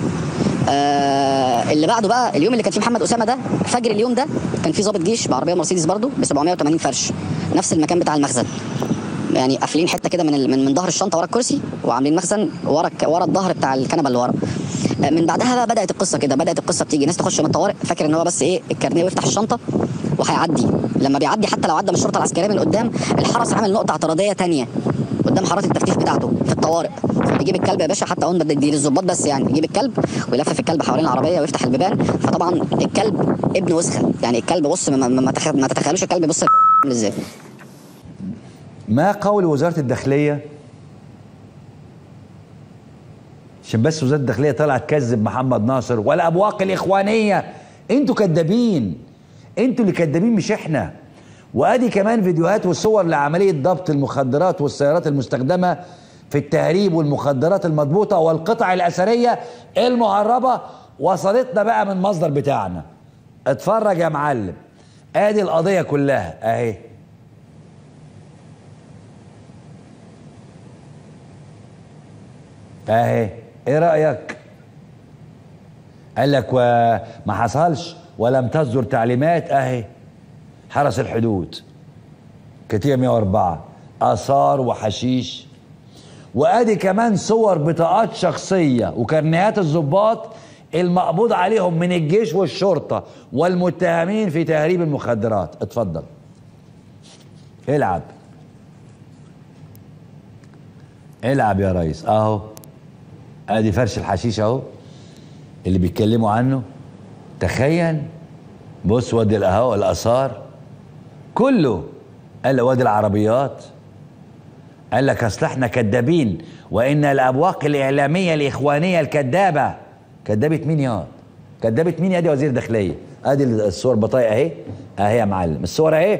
آه اللي بعده بقى اليوم اللي كان فيه محمد اسامه ده، فجر اليوم ده كان في ضابط جيش بعربيه مرسيدس برضه ب سبعمية وتمانين فرش، نفس المكان بتاع المخزن يعني، قافلين حته كده من من من ظهر الشنطه ورا الكرسي وعاملين مخزن ورا ورا الظهر بتاع الكنبه اللي ورا. آه من بعدها بقى بدات القصه كده، بدات القصه بتيجي ناس تخش من الطوارئ فاكر ان هو بس ايه الكارنيه ويفتح الشنطه وهيعدي، لما بيعدي حتى لو عدى من الشرطه العسكريه من قدام، الحرس عامل نقطه اعتراضيه ثانيه قدام حارات التفتيش بتاعته في الطوارئ، فبيجيب الكلب يا باشا حتى اون بدي للظباط بس يعني، يجيب الكلب ويلفف الكلب حوالين العربيه ويفتح البيبان. فطبعا الكلب ابن وسخه يعني، الكلب بص ما, ما, ما تتخيلوش الكلب بص ازاي. ما قول وزاره الداخليه؟ عشان بس وزاره الداخليه طلعت تكذب محمد ناصر ولا ابواق الاخوانيه، انتوا كذابين، انتوا اللي كذابين مش احنا. وادي كمان فيديوهات وصور لعمليه ضبط المخدرات والسيارات المستخدمه في التهريب والمخدرات المضبوطه والقطع الاثريه المهربه، وصلتنا بقى من مصدر بتاعنا. اتفرج يا معلم، ادي القضيه كلها اهي. اهي ايه رايك؟ قال لك ما حصلش ولم تصدر تعليمات. اهي حرس الحدود كتير مية واربعة آثار وحشيش، وادي كمان صور بطاقات شخصية وكارنيهات الضباط المقبوض عليهم من الجيش والشرطة والمتهمين في تهريب المخدرات. اتفضل العب العب يا ريس. اهو ادي فرش الحشيش اهو اللي بيتكلموا عنه، تخيل بص وادي الاهو الآثار كله. قال لك وادي العربيات، قال لك اصل احنا كدابين وان الابواق الاعلاميه الاخوانيه الكدابه. كدابه مين ياض؟ كدابه مين؟ ادي وزير داخليه، ادي الصور بطايق اهي اهي يا معلم، الصور اهي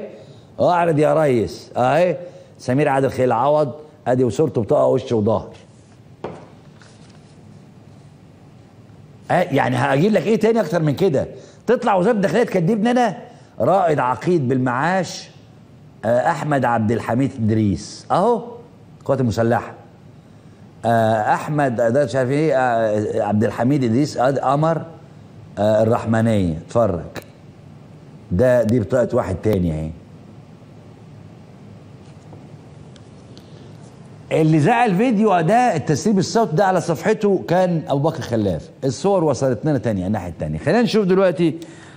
اعرض يا ريس اهي. سمير عادل خليل عوض ادي وصورته بطاقه وش وظهر. يعني هجيب لك ايه تاني اكتر من كده؟ تطلع وزير الداخليه تكدبني انا؟ رائد عقيد بالمعاش احمد عبد الحميد ادريس اهو القوات المسلحه، احمد ده مش عارف ايه عبد الحميد ادريس قمر الرحمنيه. اتفرج، ده دي بطاقه واحد تاني اهي. اللي زعل فيديو ده التسريب الصوت ده على صفحته كان ابو بكر خلاف. الصور وصلت لنا تانية الناحيه التانية. خلينا نشوف دلوقتي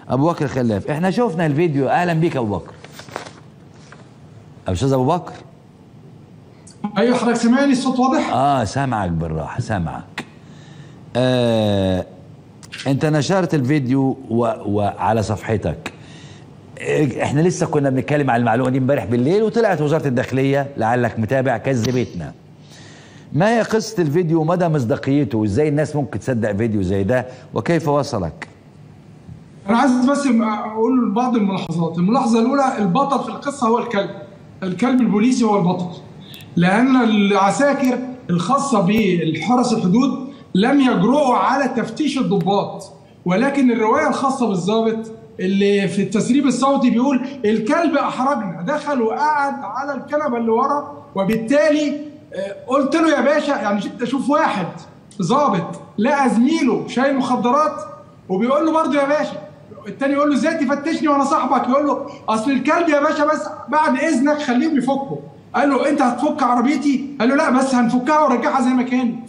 ابو بكر خلاف. احنا شفنا الفيديو. اهلا بيك ابو بكر. استاذ ابو بكر، ايوه حضرتك سامعني؟ الصوت واضح؟ اه سامعك بالراحه، سامعك. آه انت نشرت الفيديو وعلى صفحتك. احنا لسه كنا بنتكلم على المعلومه دي امبارح بالليل وطلعت وزاره الداخليه، لعلك متابع، كذبتنا. ما هي قصه الفيديو ومدى مصداقيته وازاي الناس ممكن تصدق فيديو زي ده وكيف وصلك؟ انا عايز بس اقول بعض الملاحظات. الملاحظه الاولى، البطل في القصه هو الكلب. الكلب البوليسي هو البطل، لان العساكر الخاصه بالحرس الحدود لم يجرؤوا على تفتيش الضباط، ولكن الروايه الخاصه بالضابط اللي في التسريب الصوتي بيقول الكلب احرجنا، دخل وقعد على الكنبه اللي ورا، وبالتالي قلت له يا باشا. يعني جيت اشوف واحد ضابط لقى زميله شايل مخدرات وبيقول له برضه يا باشا، التاني يقول له ازاي تفتشني وانا صاحبك؟ يقول له اصل الكلب يا باشا، بس بعد اذنك خليهم يفكوا. قال له انت هتفك عربيتي؟ قال له لا بس هنفكها ونرجعها زي ما كانت.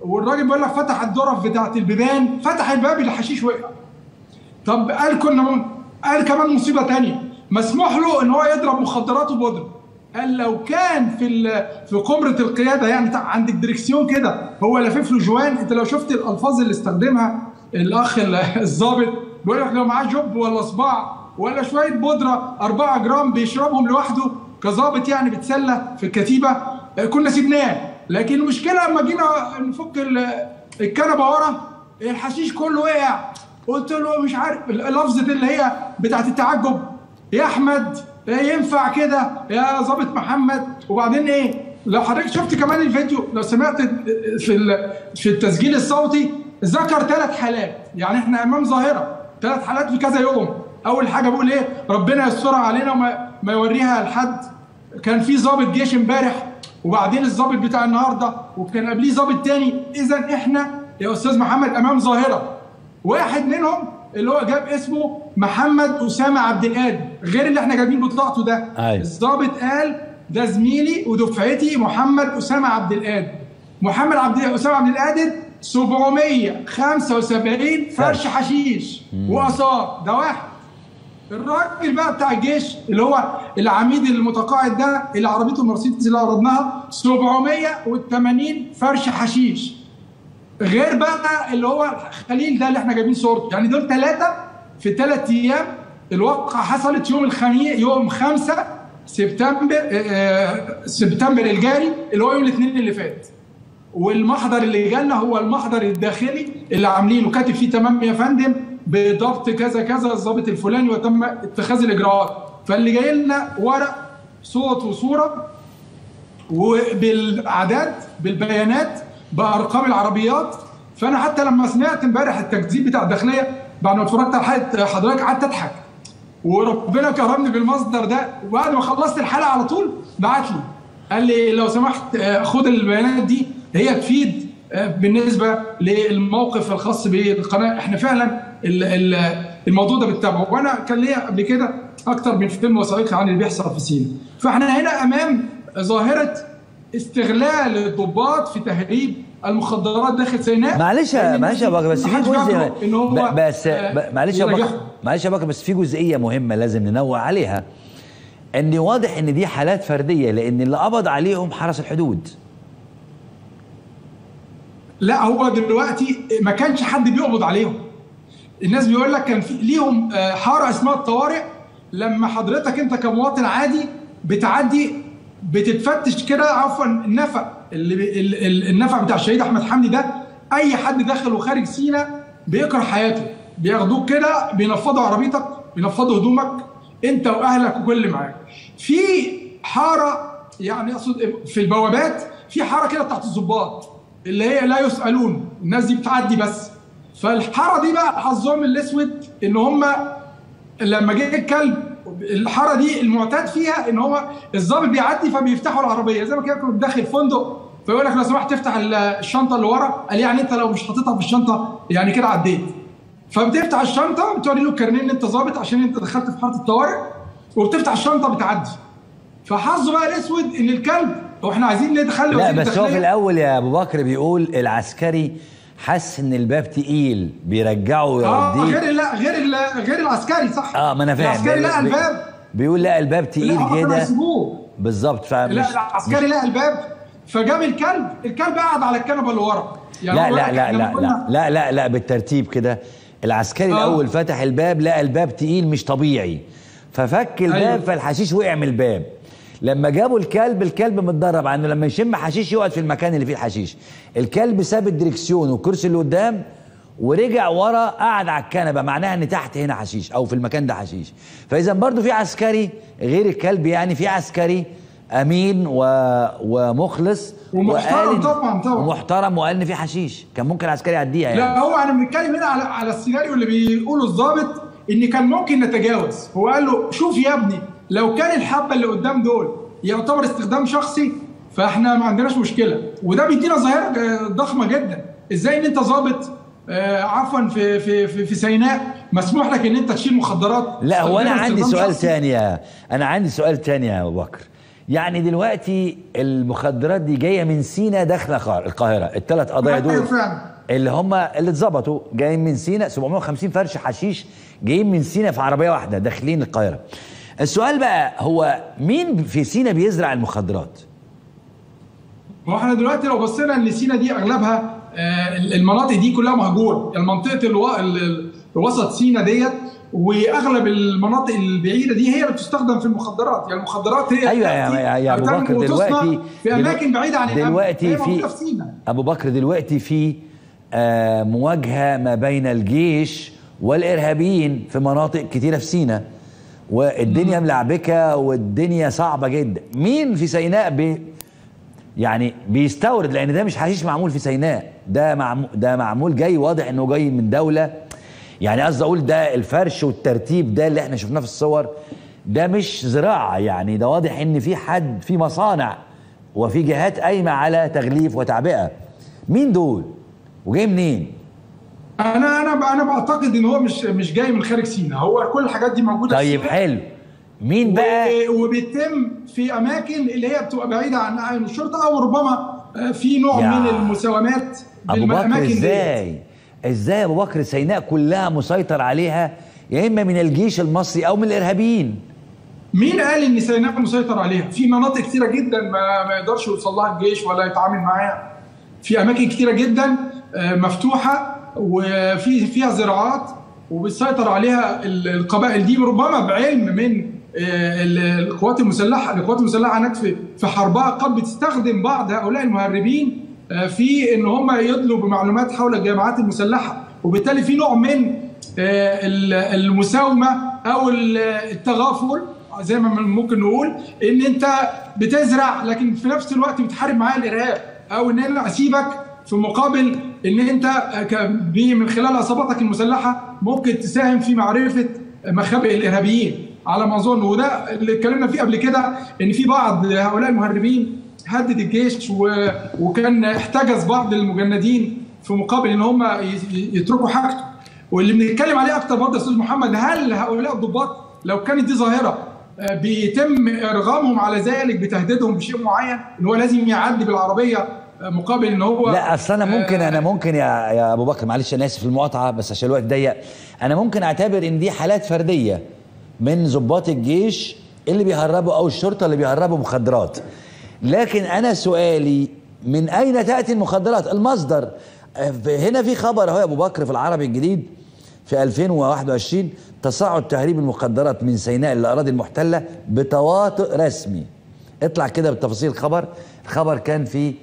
والراجل بيقول لك فتح الدرف بتاعت البيبان، فتح الباب الحشيش وقع. طب قال كنا قال كمان مصيبه ثانيه، مسموح له ان هو يضرب مخدرات وبودره. قال لو كان في في قمره القياده، يعني عند الدركسيون كده، هو لافف له جوان. انت لو شفت الالفاظ اللي استخدمها الاخ الظابط، بيقول لك لو معاه جب ولا صباع ولا شويه بودره أربعة جرام بيشربهم لوحده كظابط يعني بيتسلى في الكتيبه كنا سيبناه. لكن المشكله لما جينا نفك الكنبه ورا، الحشيش كله وقع. قلت له مش عارف لفظه اللي هي بتاعت التعجب، يا احمد ينفع كده يا ظابط محمد؟ وبعدين ايه، لو حضرتك شفت كمان الفيديو، لو سمعت في في التسجيل الصوتي، ذكر ثلاث حالات. يعني احنا امام ظاهره ثلاث حالات في كذا يوم. اول حاجه بقول ايه، ربنا يسترها علينا وما ما يوريها لحد. كان في ظابط جيش امبارح، وبعدين الظابط بتاع النهارده، وكان قبليه ظابط تاني. اذا احنا يا استاذ محمد امام ظاهره. واحد منهم اللي هو جاب اسمه محمد اسامه عبد القادر، غير اللي احنا جايبين بطاقته ده. الظابط قال ده زميلي ودفعتي محمد اسامه عبد القادر. محمد عبد اسامه عبد القادر سبعمية وخمسة وسبعين فرش حشيش واثار، ده واحد. الراجل بقى بتاع الجيش اللي هو العميد المتقاعد ده، اللي عربيته المرسيدس اللي عرضناها سبعمية وتمانين فرش حشيش، غير بقى اللي هو خليل ده اللي احنا جايبين صورته. يعني دول ثلاثه في ثلاث ايام. الواقعه حصلت يوم الخميس، يوم خمسة سبتمبر اه سبتمبر الجاري، اللي هو يوم الاثنين اللي فات. والمحضر اللي جالنا هو المحضر الداخلي اللي عاملينه، كاتب فيه تمام يا فندم بضبط كذا كذا الضابط الفلاني وتم اتخاذ الاجراءات. فاللي جاي لنا ورق صوت وصوره وبالاعداد بالبيانات بارقام العربيات. فانا حتى لما سمعت امبارح التجديد بتاع الداخليه بعد ما اتفرجت على حلقه حضرتك، قعدت اضحك وربنا كرمني بالمصدر ده. وبعد ما خلصت الحلقه على طول بعت لي قال لي لو سمحت خد البيانات دي، هي تفيد بالنسبه للموقف الخاص بالقناه. احنا فعلا الموضوع ده بنتابعه، وانا كان ليا قبل كده اكتر من فيلم وثائقي عن اللي بيحصل في سيناء. فاحنا هنا امام ظاهره استغلال الضباط في تهريب المخدرات داخل سيناء. معلش معلش يا بكر، بس في جزئيه بس معلش يا بكر معلش يا بكر بس في جزئيه مهمه لازم ننوه عليها، ان واضح ان دي حالات فرديه، لان اللي قبض عليهم حرس الحدود. لا هو دلوقتي ما كانش حد بيقبض عليهم. الناس بيقول لك كان في ليهم حاره اسمها الطوارئ، لما حضرتك انت كمواطن عادي بتعدي بتتفتش كده، عفوا النفق اللي النفق بتاع الشهيد احمد حمدي ده، اي حد داخل وخارج سينا بيكره حياته، بياخدوك كده بينفضوا عربيتك، بينفضوا هدومك انت واهلك وكل اللي معاك. في حاره، يعني اقصد في البوابات، في حاره كده بتاعت الضباط اللي هي لا يسألون، الناس دي بتعدي بس. فالحاره دي بقى حظهم الاسود ان هم لما جه الكلب، الحاره دي المعتاد فيها ان هو الظابط بيعدي فبيفتحوا العربيه زي ما كده كنت داخل فندق، فيقول لك لو سمحت تفتح الشنطه اللي ورا. قال يعني انت لو مش حاططها في الشنطه يعني كده عديت. فبتفتح الشنطه بتوري له الكارنيه ان انت ظابط عشان انت دخلت في حاره الطوارئ، وبتفتح الشنطه بتعدي. فحظه بقى الاسود ان الكلب، هو احنا عايزين ليه دخل؟ لا بس هو في الاول يا ابو بكر بيقول العسكري حس ان الباب تقيل بيرجعه ويوديه. اه غير لا غير غير العسكري صح. اه ما انا فاهم. العسكري لقى الباب، بيقول لقى الباب تقيل كده بالظبط. لا العسكري لقى الباب فجاب الكلب، الكلب قعد على الكنبه اللي ورا. يعني لا, لا, لا, لا, لا لا لا لا بالترتيب كده. العسكري آه. الاول فتح الباب لقى الباب تقيل مش طبيعي ففك الباب. أيوه. فالحشيش وقع من الباب. لما جابوا الكلب، الكلب متدرب عنه لما يشم حشيش يقعد في المكان اللي فيه الحشيش. الكلب ساب الدريكسيون والكرسي اللي قدام ورجع ورا قعد على الكنبه، معناها ان تحت هنا حشيش او في المكان ده حشيش. فاذا برضه في عسكري غير الكلب، يعني في عسكري امين و... ومخلص ومحترم طبعا طبعا ومحترم، وقال ان في حشيش كان ممكن العسكري يعديها. يعني لا هو انا بنتكلم هنا على على السيناريو اللي بيقوله الضابط ان كان ممكن نتجاوز. هو قال له شوف يا ابني لو كان الحبه اللي قدام دول يعتبر استخدام شخصي فاحنا ما عندناش مشكله. وده بيدينا ظاهره ضخمه جدا، ازاي ان انت ضابط آه عفوا في في في, في سيناء مسموح لك ان انت تشيل مخدرات. لا هو انا عندي سؤال ثاني، انا عندي سؤال ثاني يا ابو بكر. يعني دلوقتي المخدرات دي جايه من سيناء داخله القاهره، الثلاث قضايا دول اللي هم اللي اتظبطوا جايين من سيناء، سبعمية وخمسين فرش حشيش جايين من سيناء في عربيه واحده داخلين القاهره. السؤال بقى هو مين في سيناء بيزرع المخدرات؟ هو احنا دلوقتي لو بصينا ان سيناء دي اغلبها آه المناطق دي كلها مهجوره، المنطقه الوسط سيناء ديت واغلب المناطق البعيده دي هي اللي بتستخدم في المخدرات. يعني المخدرات هي ايوه يا ابو بكر دلوقتي في اماكن بعيده عن دلوقتي في, في ابو بكر دلوقتي في آه مواجهه ما بين الجيش والارهابيين في مناطق كتيره في سيناء، والدنيا ملعبكه والدنيا صعبه جدا. مين في سيناء بي يعني بيستورد؟ لان ده مش حشيش معمول في سيناء، ده معمول ده معمول جاي واضح انه جاي من دوله. يعني قصدي اقول ده الفرش والترتيب ده اللي احنا شفناه في الصور ده مش زراعه، يعني ده واضح ان في حد في مصانع وفي جهات قايمه على تغليف وتعبئه. مين دول وجاي منين؟ انا انا انا بعتقد ان هو مش مش جاي من خارج سيناء، هو كل الحاجات دي موجوده. طيب حلو، مين بقى؟ وبيتم في اماكن اللي هي بتبقى بعيده عن اعين الشرطه، او ربما في نوع من المساومات بالاماكن دي. ازاي ازاي يا ابو بكر سيناء كلها مسيطر عليها يا اما من الجيش المصري او من الارهابيين؟ مين قال ان سيناء مسيطر عليها؟ في مناطق كثيره جدا ما, ما يقدرش يوصل لها الجيش ولا يتعامل معاها. في اماكن كثيره جدا مفتوحه وفي فيها زراعات وبيسيطر عليها القبائل دي، ربما بعلم من القوات المسلحه. القوات المسلحه هناك في حربها قد بتستخدم بعض هؤلاء المهربين في ان هم يدلوا بمعلومات حول الجماعات المسلحه، وبالتالي في نوع من المساومه او التغافل زي ما ممكن نقول، ان انت بتزرع لكن في نفس الوقت بتحارب معاها الارهاب، او ان انا اسيبك في مقابل ان انت من خلال عصاباتك المسلحه ممكن تساهم في معرفه مخابئ الارهابيين على ما اظن. وده اللي اتكلمنا فيه قبل كده، ان في بعض هؤلاء المهربين هدد الجيش و... وكان احتجز بعض المجندين في مقابل ان هم يتركوا حاجته. واللي بنتكلم عليه اكتر برضه يا استاذ محمد، هل هؤلاء الضباط لو كانت دي ظاهره بيتم ارغامهم على ذلك بتهديدهم بشيء معين ان هو لازم يعدي بالعربيه مقابل ان هو؟ لا اصل انا ممكن آه انا ممكن يا يا ابو بكر معلش انا اسف المقاطعه بس عشان الوقت ضيق، انا ممكن اعتبر ان دي حالات فرديه من ضباط الجيش اللي بيهربوا او الشرطه اللي بيهربوا مخدرات. لكن انا سؤالي من اين تاتي المخدرات؟ المصدر هنا. في خبر اهو يا ابو بكر في العربي الجديد في ألفين وواحد وعشرين، تصاعد تهريب المخدرات من سيناء الى الاراضي المحتله بتواطؤ رسمي. اطلع كده بالتفاصيل الخبر. الخبر كان في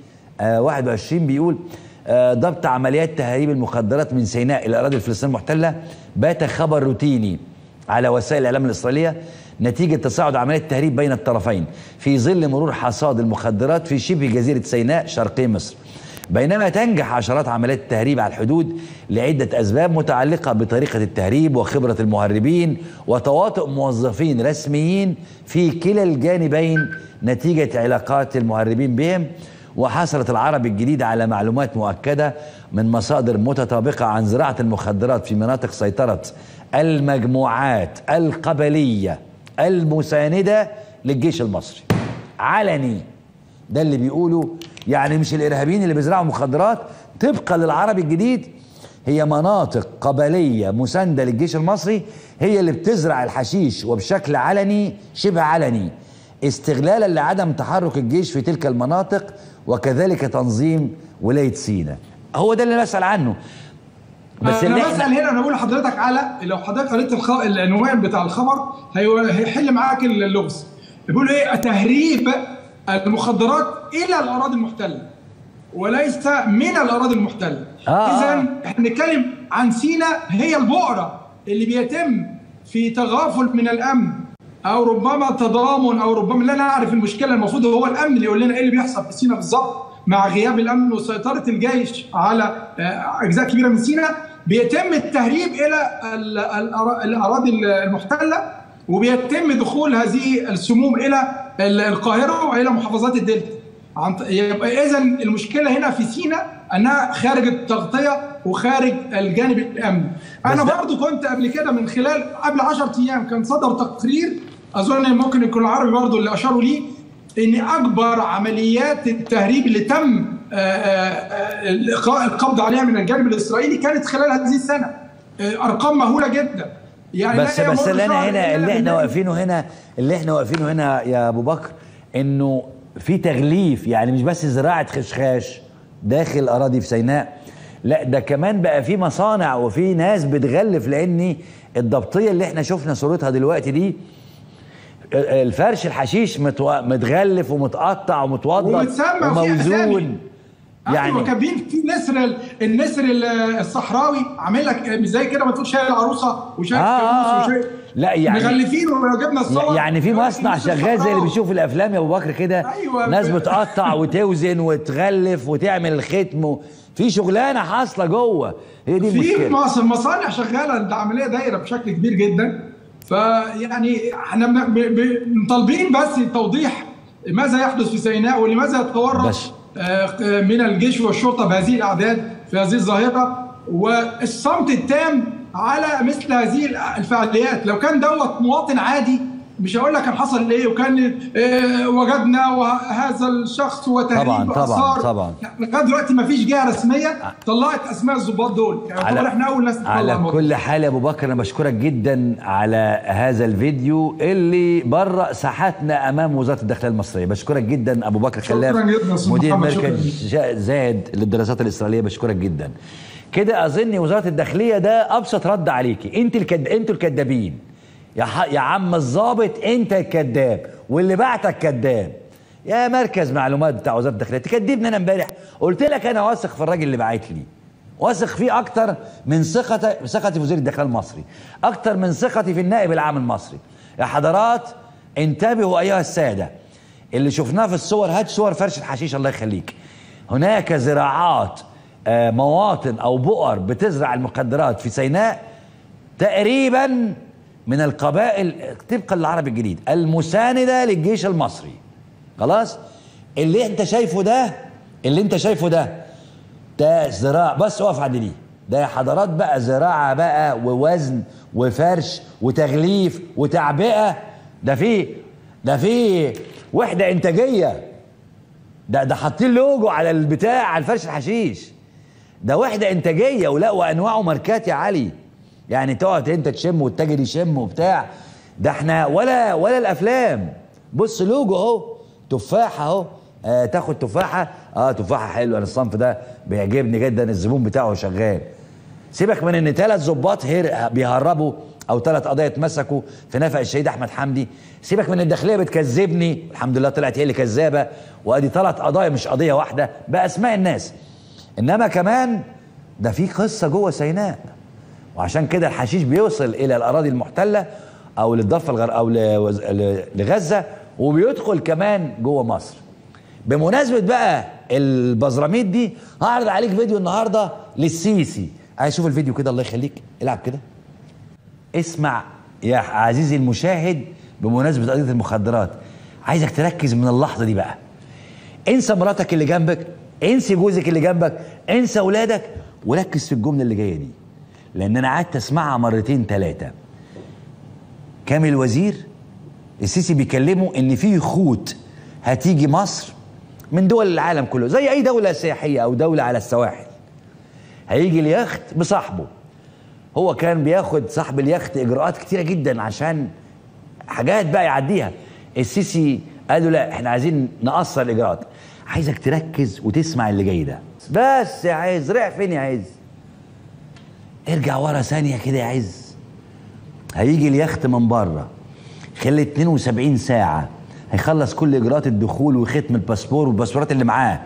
آه واحد وعشرين بيقول آه ضبط عمليات تهريب المخدرات من سيناء الى الاراضي الفلسطينيه المحتله بات خبر روتيني على وسائل الاعلام الاسرائيليه نتيجه تصاعد عمليات التهريب بين الطرفين في ظل مرور حصاد المخدرات في شبه جزيره سيناء شرقي مصر. بينما تنجح عشرات عمليات التهريب على الحدود لعده اسباب متعلقه بطريقه التهريب وخبره المهربين وتواطؤ موظفين رسميين في كلا الجانبين نتيجه علاقات المهربين بهم وحصلت العرب الجديدة على معلومات مؤكدة من مصادر متطابقة عن زراعة المخدرات في مناطق سيطرة المجموعات القبلية المساندة للجيش المصري. علني، ده اللي بيقولوا، يعني مش الإرهابيين اللي بيزرعوا مخدرات. طبقا للعرب الجديد هي مناطق قبلية مساندة للجيش المصري هي اللي بتزرع الحشيش، وبشكل علني شبه علني، استغلالا لعدم تحرك الجيش في تلك المناطق وكذلك تنظيم ولاية سيناء. هو ده اللي نسأل عنه. بس انا بسال هنا، انا بقول لحضرتك على لو حضرتك قريت الخ... العنوان بتاع الخبر هيحل معاك اللغز. بيقولوا ايه؟ تهريب المخدرات الى الاراضي المحتله وليس من الاراضي المحتله. آه اذا احنا بنتكلم عن سيناء هي البؤره اللي بيتم في تغافل من الامن او ربما تضامن او ربما لا نعرف المشكله. المفروض هو الامن اللي يقول لنا ايه اللي بيحصل في سيناء بالظبط. مع غياب الامن وسيطره الجيش على اجزاء كبيره من سيناء بيتم التهريب الى الاراضي المحتله، وبيتم دخول هذه السموم الى القاهره والى محافظات الدلتا. اذا المشكله هنا في سيناء انها خارج التغطيه وخارج الجانب الامني. انا برضو كنت قبل كده من خلال قبل عشرة ايام كان صدر تقرير، اظن ممكن يكون العربي برضو اللي اشاروا ليه، ان اكبر عمليات التهريب اللي تم القبض عليها من الجانب الاسرائيلي كانت خلال هذه السنه، ارقام مهوله جدا. يعني بس بس اللي انا هنا اللي احنا واقفينه هنا اللي احنا واقفينه هنا يا ابو بكر، انه في تغليف، يعني مش بس زراعه خشخاش داخل الاراضي في سيناء، لا ده كمان بقى في مصانع وفي ناس بتغلف. لان الضبطيه اللي احنا شفنا صورتها دلوقتي دي، الفرش الحشيش متغلف ومتقطع ومتوضب وموزون. يعني كابين في نسر النسر الصحراوي عامل لك زي كده، ما تقولش شايل العروسه وشايل آه الكابوس وشايل، لا يعني مغلفين. ولو جبنا الصور يعني في مصنع شغال زي اللي بنشوف في الافلام يا ابو بكر كده. أيوة، ناس بتقطع وتوزن وتغلف وتعمل الختم و... في شغلانه حاصله جوه. هي دي المشكله، في مصانع شغاله. ده عمليه دايره بشكل كبير جدا. فيعني احنا مطالبين بس توضيح ماذا يحدث في سيناء ولماذا يتورط من الجيش والشرطه بهذه الاعداد في هذه الظاهره، والصمت التام على مثل هذه الفعاليات. لو كان دوت مواطن عادي مش هقول لك كان حصل ايه، وكان اه وجدنا وهذا الشخص وتهريب وأسار. طبعا لغايه دلوقتي ما فيش جهه رسميه طلعت اسماء الضباط دول، يعني على احنا اول ناس. على كل حال يا ابو بكر، انا بشكرك جدا على هذا الفيديو اللي برأ ساحتنا امام وزاره الداخليه المصريه. بشكرك جدا ابو بكر خلاف، مدير مركز زاهد للدراسات الاسرائيليه. بشكرك جدا. كده اظن وزاره الداخليه ده ابسط رد عليكي، انت الكد... انتوا الكذابين يا عم الظابط، انت الكذاب واللي بعتك كذاب. يا مركز معلومات بتاع وزاره الداخليه تكذبني انا امبارح؟ قلت لك انا واثق في الراجل اللي بعت لي، واثق فيه اكتر من ثقتي ثقتي في وزير الداخليه المصري، اكتر من ثقتي في النائب العام المصري. يا حضرات انتبهوا ايها الساده، اللي شفناه في الصور، هات صور فرش الحشيش الله يخليك. هناك زراعات مواطن او بؤر بتزرع المخدرات في سيناء تقريبا من القبائل طبقا للعرب الجديد المساندة للجيش المصري. خلاص، اللي انت شايفه ده اللي انت شايفه ده ده زراعة. بس اقف عند دي، ده يا حضرات بقى زراعة بقى ووزن وفرش وتغليف وتعبئة. ده فيه ده فيه وحدة انتاجية. ده ده حاطين لوجو على البتاع، على الفرش الحشيش. ده وحدة انتاجية، ولقوا انواعه ماركات يا علي. يعني تقعد انت تشم والتاجر يشم وبتاع. ده احنا ولا ولا الافلام. بص لوجو اهو، تفاحه اهو، اه تاخد تفاحه، اه تفاحه حلوه. انا الصنف ده بيعجبني جدا، الزبون بتاعه شغال. سيبك من ان ثلاث ظباط بيهربوا او ثلاث قضايا اتمسكوا في نفق الشهيد احمد حمدي. سيبك من الداخليه بتكذبني، الحمد لله طلعت هي اللي كذابه، وادي ثلاث قضايا مش قضيه واحده باسماء الناس. انما كمان ده في قصه جوه سيناء، وعشان كده الحشيش بيوصل الى الاراضي المحتله او للضفه الغربيه او لغزه، وبيدخل كمان جوه مصر. بمناسبه بقى البزراميت دي، هعرض عليك فيديو النهارده للسيسي. عايز اشوف الفيديو كده الله يخليك، العب كده. اسمع يا عزيزي المشاهد، بمناسبه قضيه المخدرات عايزك تركز من اللحظه دي بقى. انسى مراتك اللي جنبك، انسى جوزك اللي جنبك، انسى اولادك، وركز في الجمله اللي جايه دي، لان انا قعدت اسمعها مرتين ثلاثه. كام الوزير السيسي بيكلمه ان في خيوط هتيجي مصر من دول العالم كله، زي اي دوله سياحيه او دوله على السواحل. هيجي اليخت بصاحبه، هو كان بياخد صاحب اليخت اجراءات كتيره جدا عشان حاجات بقى يعديها. السيسي قال له لا، احنا عايزين نقصر الاجراءات، عايزك تركز وتسمع اللي جاي ده بس يا عز. رايح فين يا عز؟ ارجع ورا ثانيه كده يا عز. هيجي اليخت من بره خلال اثنين وسبعين ساعه، هيخلص كل اجراءات الدخول وختم الباسبور والباسبورات اللي معاه،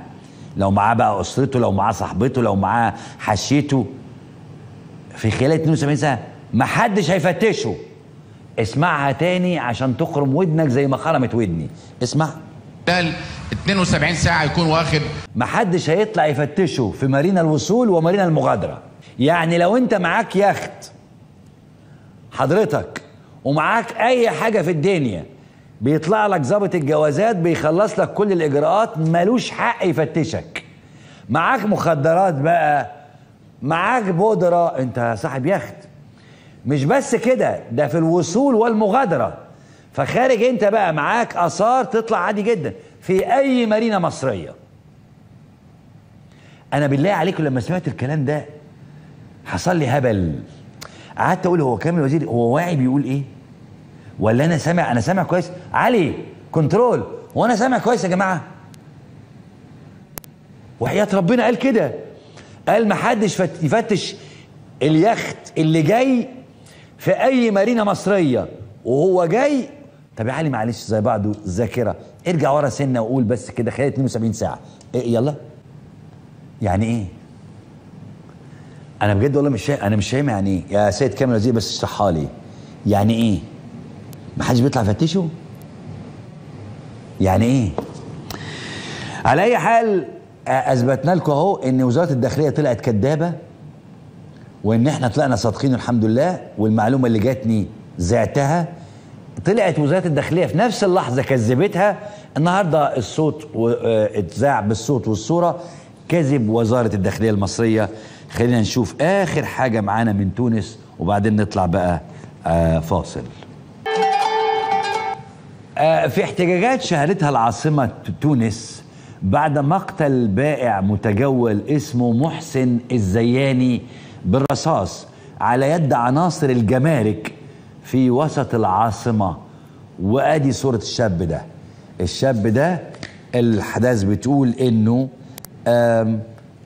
لو معاه بقى اسرته، لو معاه صاحبته، لو معاه حشيته. في خلال اثنين وسبعين ساعه محدش هيفتشه. اسمعها تاني عشان تخرم ودنك زي ما خرمت ودني. اسمع. خلال اثنين وسبعين ساعه يكون واخد، محدش هيطلع يفتشه في مارينا الوصول ومارينا المغادره. يعني لو انت معاك يخت حضرتك ومعاك اي حاجه في الدنيا، بيطلع لك ضابط الجوازات بيخلص لك كل الاجراءات، ملوش حق يفتشك. معاك مخدرات بقى، معاك بودره، انت صاحب يخت. مش بس كده، ده في الوصول والمغادره. فخارج انت بقى معاك اثار تطلع عادي جدا في اي مارينا مصريه. انا بالله عليكم لما سمعت الكلام ده حصل لي هبل. قعدت اقول هو كامل وزير هو واعي بيقول ايه؟ ولا انا سامع؟ انا سامع كويس علي كنترول، وانا سامع كويس يا جماعه؟ وحياه ربنا قال كده، قال محدش يفتش اليخت اللي جاي في اي مارينا مصريه وهو جاي. طب يا علي معلش زي بعضه الذاكره، ارجع ورا سنه وقول بس كده خلال اثنين وسبعين ساعه. إيه يلا؟ يعني ايه؟ انا بجد والله مش شايف، انا مش فاهم يعني ايه يا سيد كامل وزير، بس اشرحها لي يعني ايه؟ محدش بيطلع يفتشه؟ يعني ايه؟ على اي حال اثبتنا لكم اهو ان وزاره الداخليه طلعت كدابه، وان احنا طلعنا صادقين الحمد لله. والمعلومه اللي جاتني زعتها، طلعت وزاره الداخليه في نفس اللحظه كذبتها. النهارده الصوت اتذاع بالصوت والصوره، كذب وزاره الداخليه المصريه. خلينا نشوف اخر حاجه معانا من تونس وبعدين نطلع بقى آه فاصل. آه في احتجاجات شهدتها العاصمه تونس بعد مقتل بائع متجول اسمه محسن الزياني بالرصاص على يد عناصر الجمارك في وسط العاصمة. وادي صورة الشاب ده. الشاب ده الأحداث بتقول انه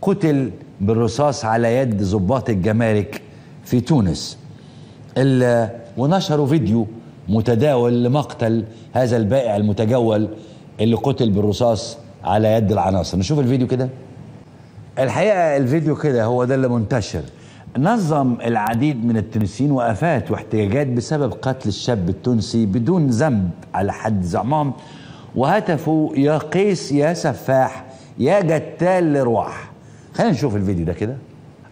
قتل بالرصاص على يد ضباط الجمارك في تونس، ونشروا فيديو متداول لمقتل هذا البائع المتجول اللي قتل بالرصاص على يد العناصر. نشوف الفيديو كده. الحقيقة الفيديو كده هو ده اللي منتشر. نظم العديد من التونسيين وقفات واحتجاجات بسبب قتل الشاب التونسي بدون ذنب على حد زعمهم، وهتفوا يا قيس يا سفاح يا جتال لرواح. خلينا نشوف الفيديو ده كده.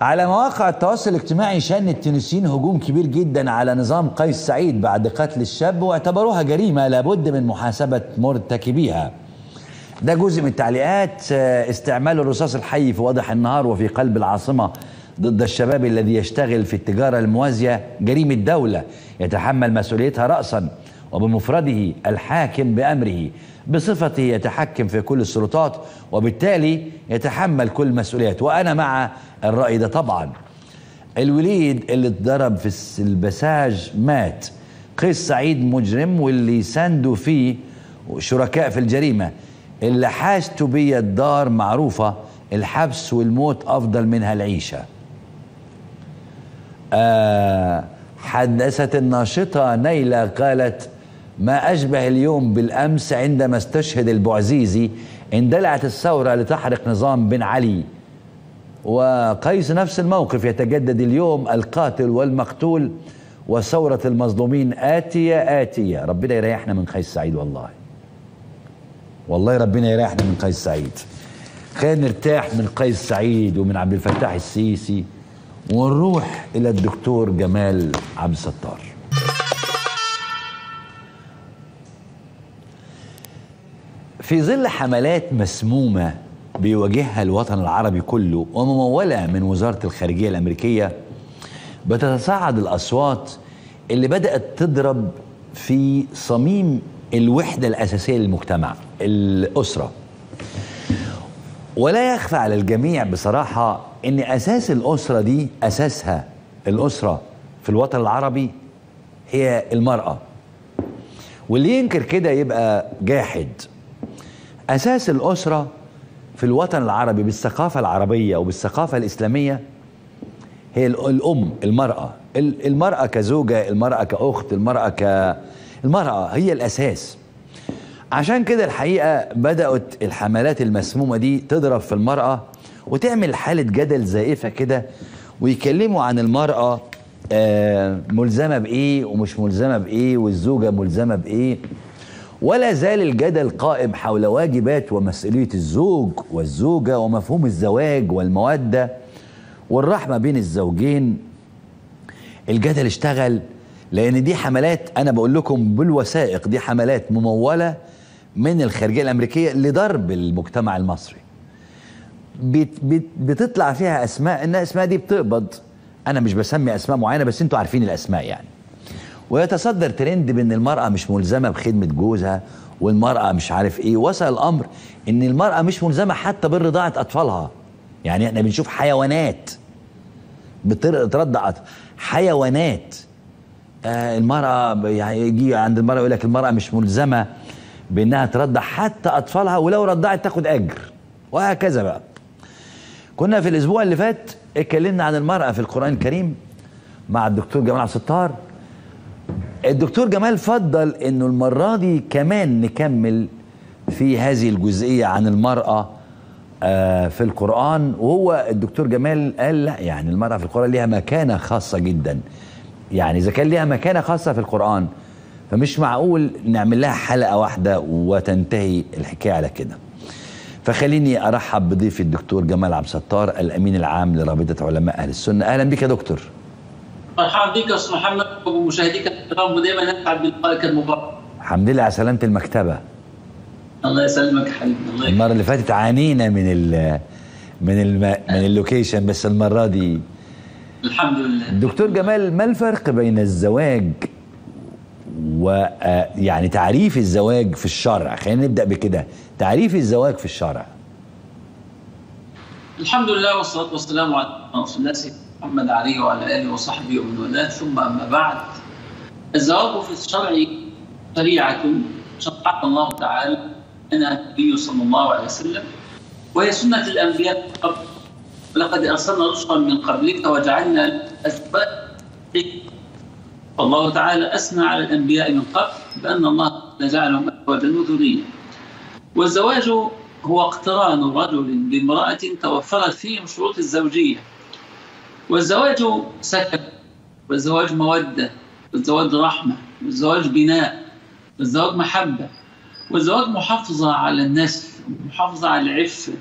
على مواقع التواصل الاجتماعي شن التونسيين هجوم كبير جدا على نظام قيس سعيد بعد قتل الشاب، واعتبروها جريمة لابد من محاسبة مرتكبيها. ده جزء من التعليقات. استعمال الرصاص الحي في وضح النهار وفي قلب العاصمة ضد الشباب الذي يشتغل في التجارة الموازية جريمة دولة يتحمل مسؤوليتها رأسا وبمفرده الحاكم بأمره، بصفته يتحكم في كل السلطات وبالتالي يتحمل كل المسؤوليات. وأنا مع الرأي ده طبعا. الوليد اللي اتضرب في البساج مات. قيس سعيد مجرم، واللي ساندوا فيه شركاء في الجريمة. اللي حاجته بيا الدار معروفة، الحبس والموت أفضل منها العيشة. آه حدثت الناشطة نيلة، قالت ما أشبه اليوم بالأمس عندما استشهد البعزيزي. اندلعت الثورة لتحرق نظام بن علي. وقيس نفس الموقف، يتجدد اليوم القاتل والمقتول وثورة المظلومين آتية آتية. ربنا يريحنا من قيس سعيد، والله والله ربنا يريحنا من قيس سعيد. خلينا نرتاح من قيس سعيد ومن عبد الفتاح السيسي، ونروح إلى الدكتور جمال عبد الستار. في ظل حملات مسمومة بيواجهها الوطن العربي كله وممولة من وزارة الخارجية الأمريكية، بتتصاعد الأصوات اللي بدأت تضرب في صميم الوحدة الأساسية للمجتمع، الأسرة. ولا يخفى على الجميع بصراحة إن أساس الأسرة دي، أساسها الأسرة في الوطن العربي، هي المرأة، واللي ينكر كده يبقى جاحد. أساس الأسرة في الوطن العربي بالثقافة العربية وبالثقافة الإسلامية هي الأم، المرأة، المرأة كزوجة، المرأة كأخت، المرأة ك... المرأة هي الأساس. عشان كده الحقيقة بدأت الحملات المسمومة دي تضرب في المرأة وتعمل حالة جدل زائفة كده، ويكلموا عن المرأة آه ملزمة بإيه ومش ملزمة بإيه، والزوجة ملزمة بإيه. ولا زال الجدل قائم حول واجبات ومسؤولية الزوج والزوجة ومفهوم الزواج والمودة والرحمة بين الزوجين. الجدل اشتغل لأن دي حملات، أنا بقول لكم بالوثائق، دي حملات ممولة من الخارجية الأمريكية لضرب المجتمع المصري، بت بت بتطلع فيها أسماء، إن أسماء دي بتقبض، أنا مش بسمي أسماء معينة بس أنتوا عارفين الأسماء يعني. ويتصدر ترند بأن المرأة مش ملزمة بخدمة جوزها، والمرأة مش عارف إيه. وصل الأمر إن المرأة مش ملزمة حتى بالرضاعة أطفالها، يعني إحنا بنشوف حيوانات بترضع حيوانات. آه المرأة يعني يجي عند المرأة يقول لك المرأة مش ملزمة بأنها ترضع حتى أطفالها، ولو رضعت تاخد أجر، وهكذا بقى. كنا في الأسبوع اللي فات اتكلمنا عن المرأة في القرآن الكريم مع الدكتور جمال عبد الستار. الدكتور جمال فضل إنه المرة دي كمان نكمل في هذه الجزئية عن المرأة آه في القرآن، وهو الدكتور جمال قال لا، يعني المرأة في القرآن ليها مكانة خاصة جدا. يعني إذا كان ليها مكانة خاصة في القرآن فمش معقول نعمل لها حلقة واحدة وتنتهي الحكاية على كده. فخليني أرحب بضيفي الدكتور جمال عبد الستار، الأمين العام لرابطة علماء أهل السنة. أهلا بك يا دكتور. مرحبا بك يا أستاذ محمد ومشاهديك الكرام، ودايما نسعد بلقائك المبارك. الحمد لله على سلامة المكتبة. الله يسلمك يا حبيبي. الله يسلمك. المرة اللي فاتت عانينا من ال من ال من اللوكيشن، بس المرة دي الحمد لله. دكتور جمال، ما الفرق بين الزواج و يعني تعريف الزواج في الشرع؟ خلينا نبدأ بكده، تعريف الزواج في الشرع. الحمد لله والصلاة والسلام على رسول الله سيدنا محمد عليه وعلى آله وصحبه ومن والاه، ثم أما بعد. الزواج في الشرع شريعة شرعها الله تعالى لنا النبي صلى الله عليه وسلم، وهي سنة الأنبياء، لقد أرسلنا رسلا من قبلك وجعلنا أسباء. الله تعالى أثنى على الأنبياء من قبل بأن الله جعلهم أزواجا وذرية. والزواج هو اقتران رجل بامرأة توفرت فيهم شروط الزوجية. والزواج سكن، والزواج مودة، والزواج رحمة، والزواج بناء، والزواج محبة، والزواج محافظة على النسل، محافظة على العفة.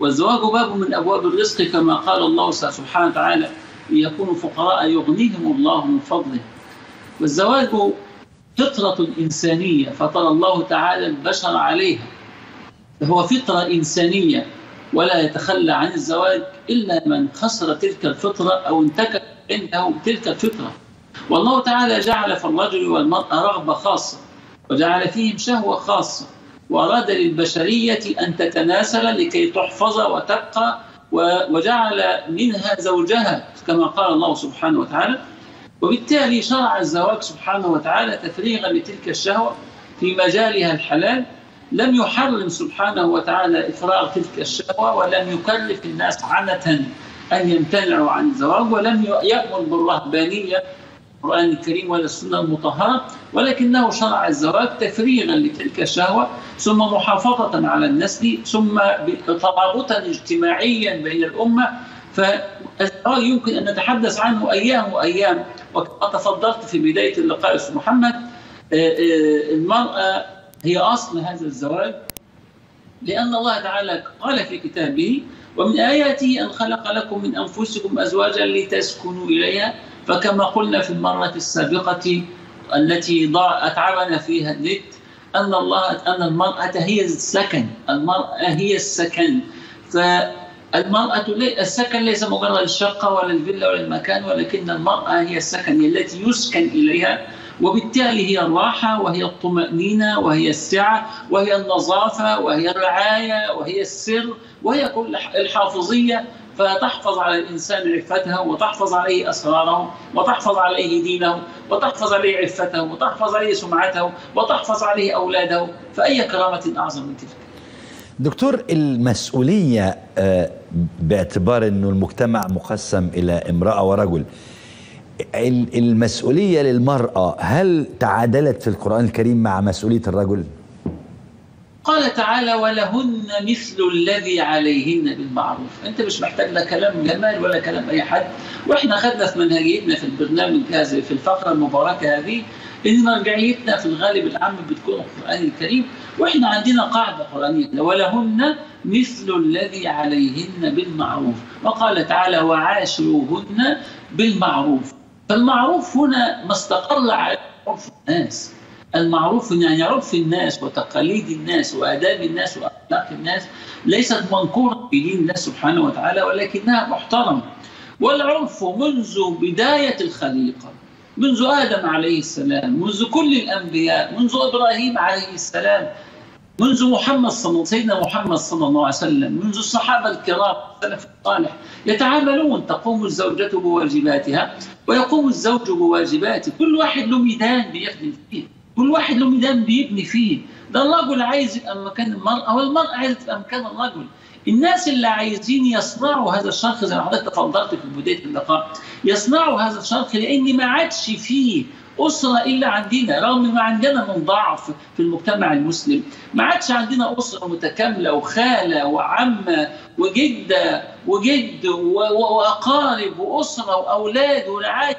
والزواج باب من أبواب الرزق، كما قال الله سبحانه وتعالى: ليكونوا فقراء يغنيهم الله من فضله. والزواج فطرة إنسانية، فطر الله تعالى البشر عليها، فهو فطرة إنسانية، ولا يتخلى عن الزواج إلا من خسر تلك الفطرة أو انتكس عنده تلك الفطرة. والله تعالى جعل في الرجل والمرأة رغبة خاصة، وجعل فيهم شهوة خاصة، وأراد للبشرية أن تتناسل لكي تحفظ وتبقى، وجعل منها زوجها كما قال الله سبحانه وتعالى. وبالتالي شرع الزواج سبحانه وتعالى تفريغا لتلك الشهوة في مجالها الحلال. لم يحرم سبحانه وتعالى إفراغ تلك الشهوة، ولم يكلف الناس عنة أن يمتنعوا عن الزواج، ولم يأمر بالرهبانية القرآن الكريم ولا السنة المطهرة، ولكنه شرع الزواج تفريغا لتلك الشهوة، ثم محافظة على النسل، ثم ترابطا اجتماعيا بين الأمة. فالزواج يمكن أن نتحدث عنه أيام وأيام. وكما تفضلت في بداية اللقاء يا أستاذ محمد، المرأة هي أصل هذا الزواج، لأن الله تعالى قال في كتابه: ومن آياته أن خلق لكم من أنفسكم أزواجا لتسكنوا إليها. فكما قلنا في المرة السابقة التي أتعبنا فيها النت، أن الله أن المرأة هي السكن، المرأة هي السكن، فالمرأة السكن ليس مجرد الشقة ولا الفيلا ولا المكان، ولكن المرأة هي السكن التي يسكن إليها، وبالتالي هي الراحة وهي الطمأنينة وهي السعة وهي النظافة وهي الرعاية وهي السر وهي كل الحافظية، فتحفظ على الإنسان عفتها وتحفظ عليه أسراره وتحفظ عليه دينه وتحفظ عليه عفته وتحفظ عليه سمعته وتحفظ عليه أولاده، فأي كرامة أعظم من تلك؟ دكتور، المسؤولية باعتبار أنه المجتمع مقسم إلى امرأة ورجل، المسؤولية للمرأة هل تعادلت في القرآن الكريم مع مسؤولية الرجل؟ قال تعالى: ولهن مثل الذي عليهن بالمعروف. انت مش محتاج لا كلام جمال ولا كلام اي حد، واحنا خدنا في منهجيتنا في البرنامج هذا في الفقره المباركه هذه ان مرجعيتنا في الغالب العام بتكون القران الكريم، واحنا عندنا قاعده قرانيه: ولهن مثل الذي عليهن بالمعروف، وقال تعالى: وعاشروهن بالمعروف. فالمعروف هنا ما استقر على عرف الناس، المعروف ان يعني عرف الناس وتقاليد الناس واداب الناس واخلاق الناس ليست منقوره في دين الله سبحانه وتعالى، ولكنها محترمه. والعرف منذ بدايه الخليقه، منذ ادم عليه السلام، منذ كل الانبياء، منذ ابراهيم عليه السلام، منذ محمد صلى سيدنا محمد صلى الله عليه وسلم، منذ الصحابه الكرام السلف الصالح يتعاملون، تقوم الزوجه بواجباتها ويقوم الزوج بواجباته، كل واحد له ميدان بيخدم فيه، كل واحد له ميدان بيبني فيه. ده الرجل عايز يبقى مكان المرأة والمرأة عايزة تبقى مكان الرجل. الناس اللي عايزين يصنعوا هذا الشرخ زي ما حضرتك تفضلت في بداية اللقاء، يصنعوا هذا الشرخ لأن ما عادش فيه أسرة إلا عندنا، رغم ما عندنا من ضعف في المجتمع المسلم، ما عادش عندنا أسرة متكاملة وخالة وعمة وجدة وجد وأقارب وأسرة وأولاد ورعاية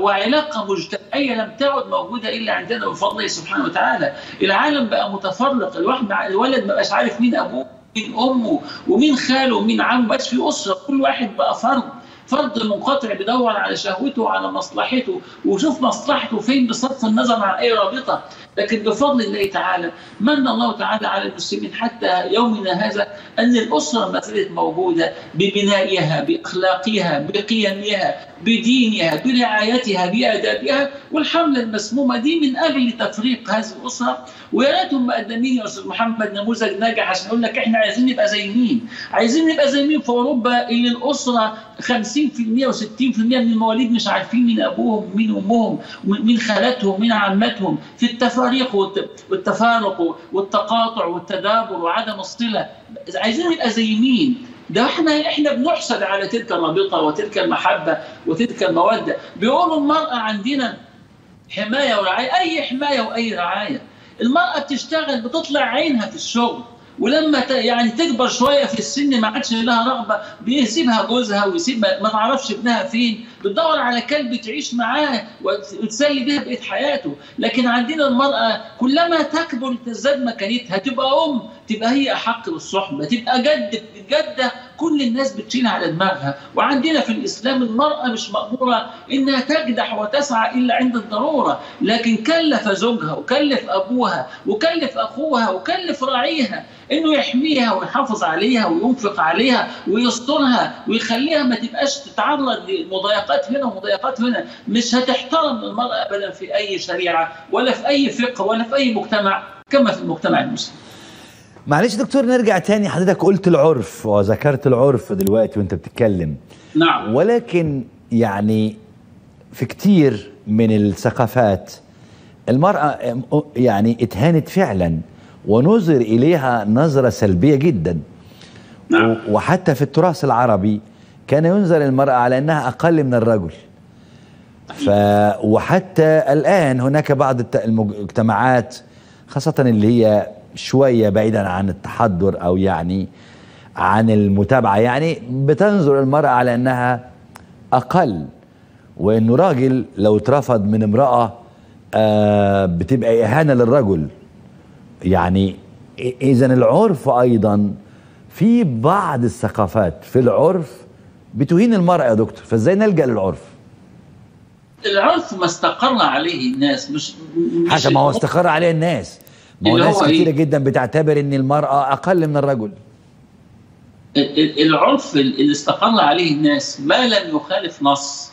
وعلاقة مجتمعية لم تعد موجودة إلا عندنا بفضل الله سبحانه وتعالى. العالم بقى متفرق، الواحد مع الولد ما بقاش عارف مين أبوه ومين أمه ومين خاله ومين عمه، ما بقاش في أسرة، كل واحد بقى فرد، فرد منقطع بيدور على شهوته وعلى مصلحته وشوف مصلحته فين بصرف النظر عن أي رابطة. لكن بفضل الله تعالى من الله تعالى على المسلمين حتى يومنا هذا أن الأسرة ما زالت موجودة ببنائها بأخلاقها بقيمها بدينها برعايتها بآدابها، والحملة المسمومة دي من أجل تفريق هذه الأسرة. ويا ريتهم مقدمين يا أستاذ محمد نموذج ناجح عشان يقول لك إحنا عايزين نبقى زي مين؟ عايزين نبقى زي مين في أوروبا اللي الأسرة خمسين بالمئة وستين بالمئة من المواليد مش عارفين مين أبوهم ومين أمهم ومين خالاتهم ومين عمتهم، في التفاريق والتفارق والتقاطع والتدابر وعدم الصلة، عايزين نبقى زي مين؟ ده احنا احنا بنحسد على تلك الرابطه وتلك المحبه وتلك الموده. بيقولوا المراه عندنا حمايه ورعايه، اي حمايه واي رعايه. المراه بتشتغل بتطلع عينها في الشغل، ولما يعني تكبر شويه في السن ما عادش لها رغبه بيسيبها جوزها ويسيب ما تعرفش ابنها فين، بتدور على كلب تعيش معاه وتسلي بيها بقيه حياته. لكن عندنا المراه كلما تكبر تزداد مكانتها، تبقى ام، تبقى هي احق بالصحبه، تبقى جد جده، كل الناس بتشيلها على دماغها. وعندنا في الاسلام المراه مش مأموره انها تجدح وتسعى الا عند الضروره، لكن كلف زوجها وكلف ابوها وكلف اخوها وكلف راعيها انه يحميها ويحافظ عليها وينفق عليها ويسترها ويخليها ما تبقاش تتعرض لمضايقات هنا ومضايقات هنا. مش هتحترم المراه ابدا في اي شريعه ولا في اي فقه ولا في اي مجتمع كما في المجتمع المسلم. معلش دكتور، نرجع تاني. حضرتك قلت العرف وذكرت العرف دلوقتي وانت بتتكلم، نعم، ولكن يعني في كتير من الثقافات المرأة يعني اتهانت فعلا ونظر إليها نظرة سلبية جدا، نعم، وحتى في التراث العربي كان ينظر المرأة على أنها أقل من الرجل. ف وحتى الآن هناك بعض المجتمعات خاصة اللي هي شوية بعيدا عن التحضر أو يعني عن المتابعة، يعني بتنظر المرأة على أنها أقل، وأنه راجل لو اترفض من امرأة آه بتبقى إهانة للرجل. يعني إذا العرف أيضا في بعض الثقافات في العرف بتهين المرأة يا دكتور، فإزاي نلجأ للعرف؟ العنف ما استقر عليه الناس، مش, مش حتى ما هو استقر عليه الناس، ما هو ناس كتيرة إيه؟ جدا بتعتبر ان المرأة اقل من الرجل. العنف اللي استقر عليه الناس ما لم يخالف نص،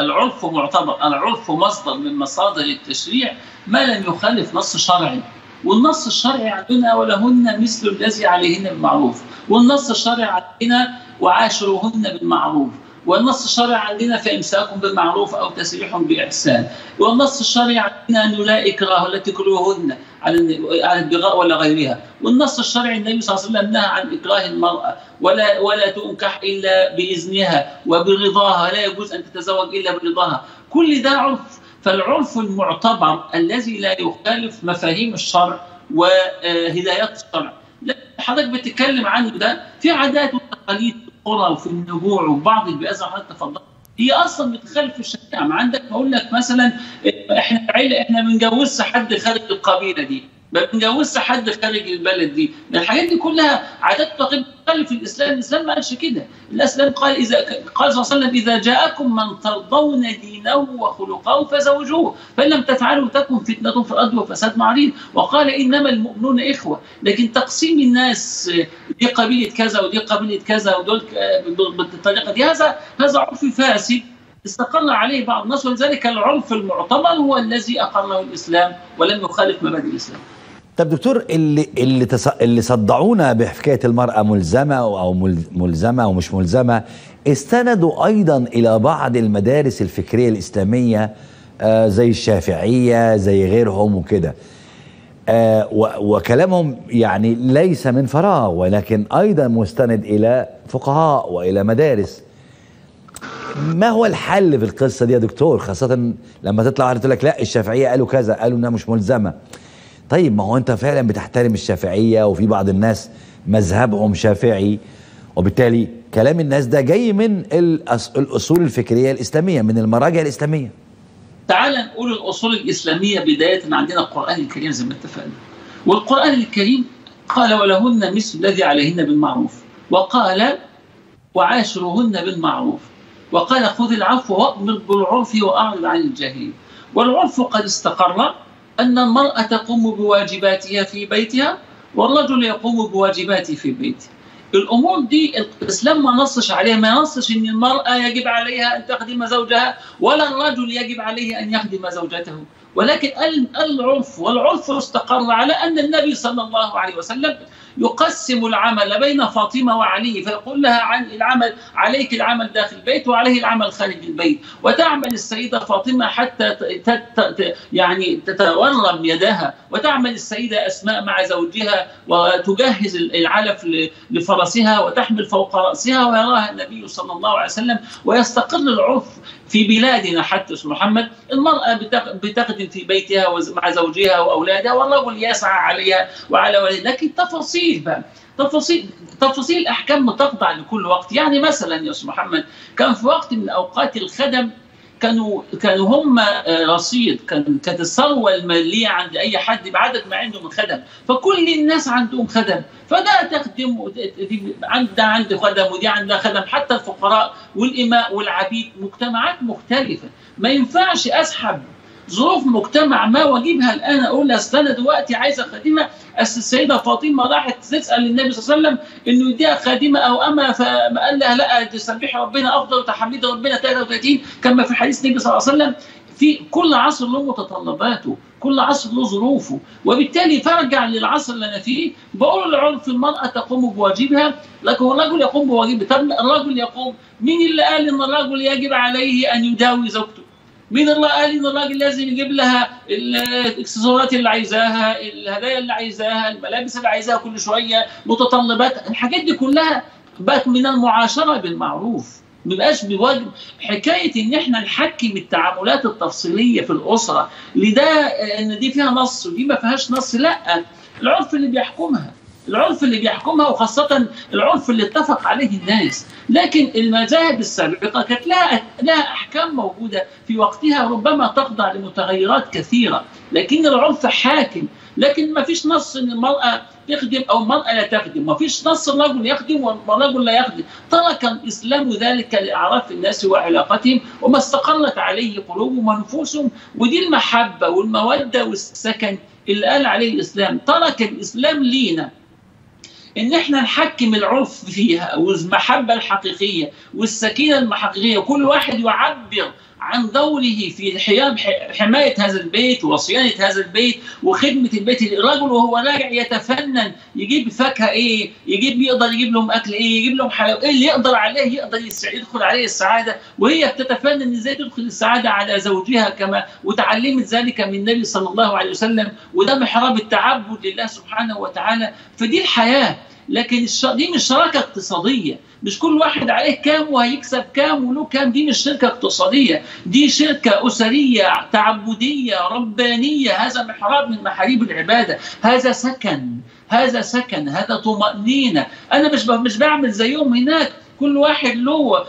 العنف معتبر، العنف مصدر من مصادر التشريع ما لم يخالف نص شرعي، والنص الشرعي عندنا ولهن مثل الذي عليهن بالمعروف، والنص الشرعي عندنا وعاشروهن بالمعروف، والنص الشرعي عندنا فإمساكم بالمعروف أو تسريح بإحسان، والنص الشرعي عندنا أنه لا إكراه، لا تكرههن على البغاء ولا غيرها، والنص الشرعي النبي صلى الله عليه وسلم نهى عن إكراه المرأة، ولا ولا تنكح إلا بإذنها وبرضاها، لا يجوز أن تتزوج إلا برضاها، كل ده عرف. فالعرف المعتبر الذي لا يخالف مفاهيم الشرع وهدايات الشرع، حضرتك بتتكلم عنه ده في عادات وتقاليد في القرى وفي النبوع وبعض البيئات زي ما حضرتك تفضلت، هي اصلا بتخالف الشريعه. ما عندك بقول لك مثلا احنا عيله احنا ما بنجوزش حد خارج القبيله دي، ما بنجوزش حد خارج البلد دي، الحاجات دي كلها عادات وتقاليد بتخالف الاسلام، الاسلام ما قالش كده، الاسلام قال اذا قال صلى الله عليه وسلم اذا جاءكم من ترضون دينه وخلقه فزوجوه، فان لم تفعلوا تكن فتنه في الارض وفساد عريض، وقال انما المؤمنون اخوه، لكن تقسيم الناس دي قبيله كذا ودي قبيله كذا ودول بالطريقه دي، هذا هذا عرف فاسد استقر عليه بعض الناس، ولذلك العرف المعتبر هو الذي اقره الاسلام ولم يخالف مبادئ الاسلام. طب دكتور، اللي اللي اللي صدعونا بحكايه المراه ملزمه او ملزمه ومش ملزمه، استندوا ايضا الى بعض المدارس الفكريه الاسلاميه آه زي الشافعيه زي غيرهم وكده، آه وكلامهم يعني ليس من فراغ، ولكن ايضا مستند الى فقهاء والى مدارس. ما هو الحل في القصه دي يا دكتور، خاصه لما تطلع واحد تقول لك لا الشافعيه قالوا كذا، قالوا انها مش ملزمه؟ طيب ما هو انت فعلا بتحترم الشافعية، وفي بعض الناس مذهبهم شافعي، وبالتالي كلام الناس ده جاي من الأصول الفكرية الإسلامية، من المراجع الإسلامية. تعال نقول الأصول الإسلامية بداية، عندنا القرآن الكريم زي ما اتفقنا، والقرآن الكريم قال ولهن مثل الذي عليهن بالمعروف، وقال وعاشرهن بالمعروف، وقال خذ العفو وأمر بالعرف وأعرض عن الجاهلين. والعرف قد استقر أن المرأة تقوم بواجباتها في بيتها والرجل يقوم بواجباته في بيته. الأمور دي الإسلام ما نصش عليها، ما نصش أن المرأة يجب عليها أن تخدم زوجها ولا الرجل يجب عليه أن يخدم زوجته، ولكن العرف، والعرف استقر على أن النبي صلى الله عليه وسلم يقسم العمل بين فاطمة وعلي، فيقول لها عن العمل عليك العمل داخل البيت وعليه العمل خارج البيت، وتعمل السيدة فاطمة حتى يعني تتورم يدها، وتعمل السيدة أسماء مع زوجها وتجهز العلف لفرسها وتحمل فوق رأسها، ويراها النبي صلى الله عليه وسلم. ويستقر العرف في بلادنا حتى محمد، المرأة بتخدم في بيتها مع زوجها وأولادها، والرجل يسعى عليها وعلى ولدها، لكن تفاصيل تفاصيل تفاصيل الأحكام تخضع لكل وقت. يعني مثلا يا أستاذ محمد، كان في وقت من أوقات الخدم كانوا كانوا هم رصيد، كانت الثروة المالية عند أي حد بعدد ما عنده من خدم، فكل الناس عندهم خدم، فده تخدم ده عنده خدم ودي عندها خدم، حتى الفقراء والإماء والعبيد، مجتمعات مختلفة. ما ينفعش أسحب ظروف مجتمع ما واجيبها الان اقول اصل انا دلوقتي عايزه خادمه، اصل السيده فاطمه راحت تسال النبي صلى الله عليه وسلم انه يديها خادمه او اما، فقال لها لا تسبيح ربنا افضل وتحميد ربنا ثلاثة وثلاثين كما في حديث النبي صلى الله عليه وسلم. في كل عصر له متطلباته، كل عصر له ظروفه، وبالتالي فرجع للعصر اللي انا فيه، بقول العرف المراه تقوم بواجبها لكن الرجل يقوم بواجبه. طب الرجل يقوم، مين اللي قال ان الرجل يجب عليه ان يداوي زوجته؟ مين الله قال ان الراجل لازم يجيب لها الاكسسوارات اللي عايزاها، الهدايا اللي عايزاها، الملابس اللي عايزاها كل شويه، متطلبات، الحاجات دي كلها بقت من المعاشره بالمعروف، ما بقاش بواجب. حكايه ان احنا نحكم التعاملات التفصيليه في الاسره لده ان دي فيها نص ودي ما فيهاش نص، لا، العرف اللي بيحكمها، العرف اللي بيحكمها، وخاصة العرف اللي اتفق عليه الناس. لكن المذاهب السابقة كانت لها لها أحكام موجودة في وقتها ربما تخضع لمتغيرات كثيرة، لكن العرف حاكم. لكن ما فيش نص ان المراه تخدم او المراه لا تخدم، ما فيش نص الرجل يخدم والرجل لا يخدم. ترك الاسلام ذلك لاعراف الناس وعلاقتهم وما استقرت عليه قلوبهم ونفوسهم، ودي المحبه والموده والسكن اللي قال عليه الاسلام. ترك الاسلام لينا ان احنا نحكم العرف فيها والمحبه الحقيقيه والسكينه الحقيقيه، كل واحد يعبر عن دوره في حماية هذا البيت وصيانة هذا البيت وخدمة البيت. الرجل وهو راجع يتفنن يجيب فاكهة ايه، يجيب يقدر يجيب لهم اكل ايه، يجيب لهم حلاوة ايه، اللي يقدر عليه يقدر يدخل عليه السعادة، وهي بتتفنن ازاي تدخل السعادة على زوجها كما وتعلمت ذلك من النبي صلى الله عليه وسلم، وده محراب التعبد لله سبحانه وتعالى. فدي الحياة، لكن دي مش شراكة اقتصادية، مش كل واحد عليه كام وهيكسب كام وله كام، دي مش شركة اقتصادية، دي شركة أسرية تعبدية ربانية. هذا محراب من محاريب العبادة، هذا سكن، هذا سكن، هذا طمأنينة. أنا مش مش بعمل زيهم هناك، كل واحد له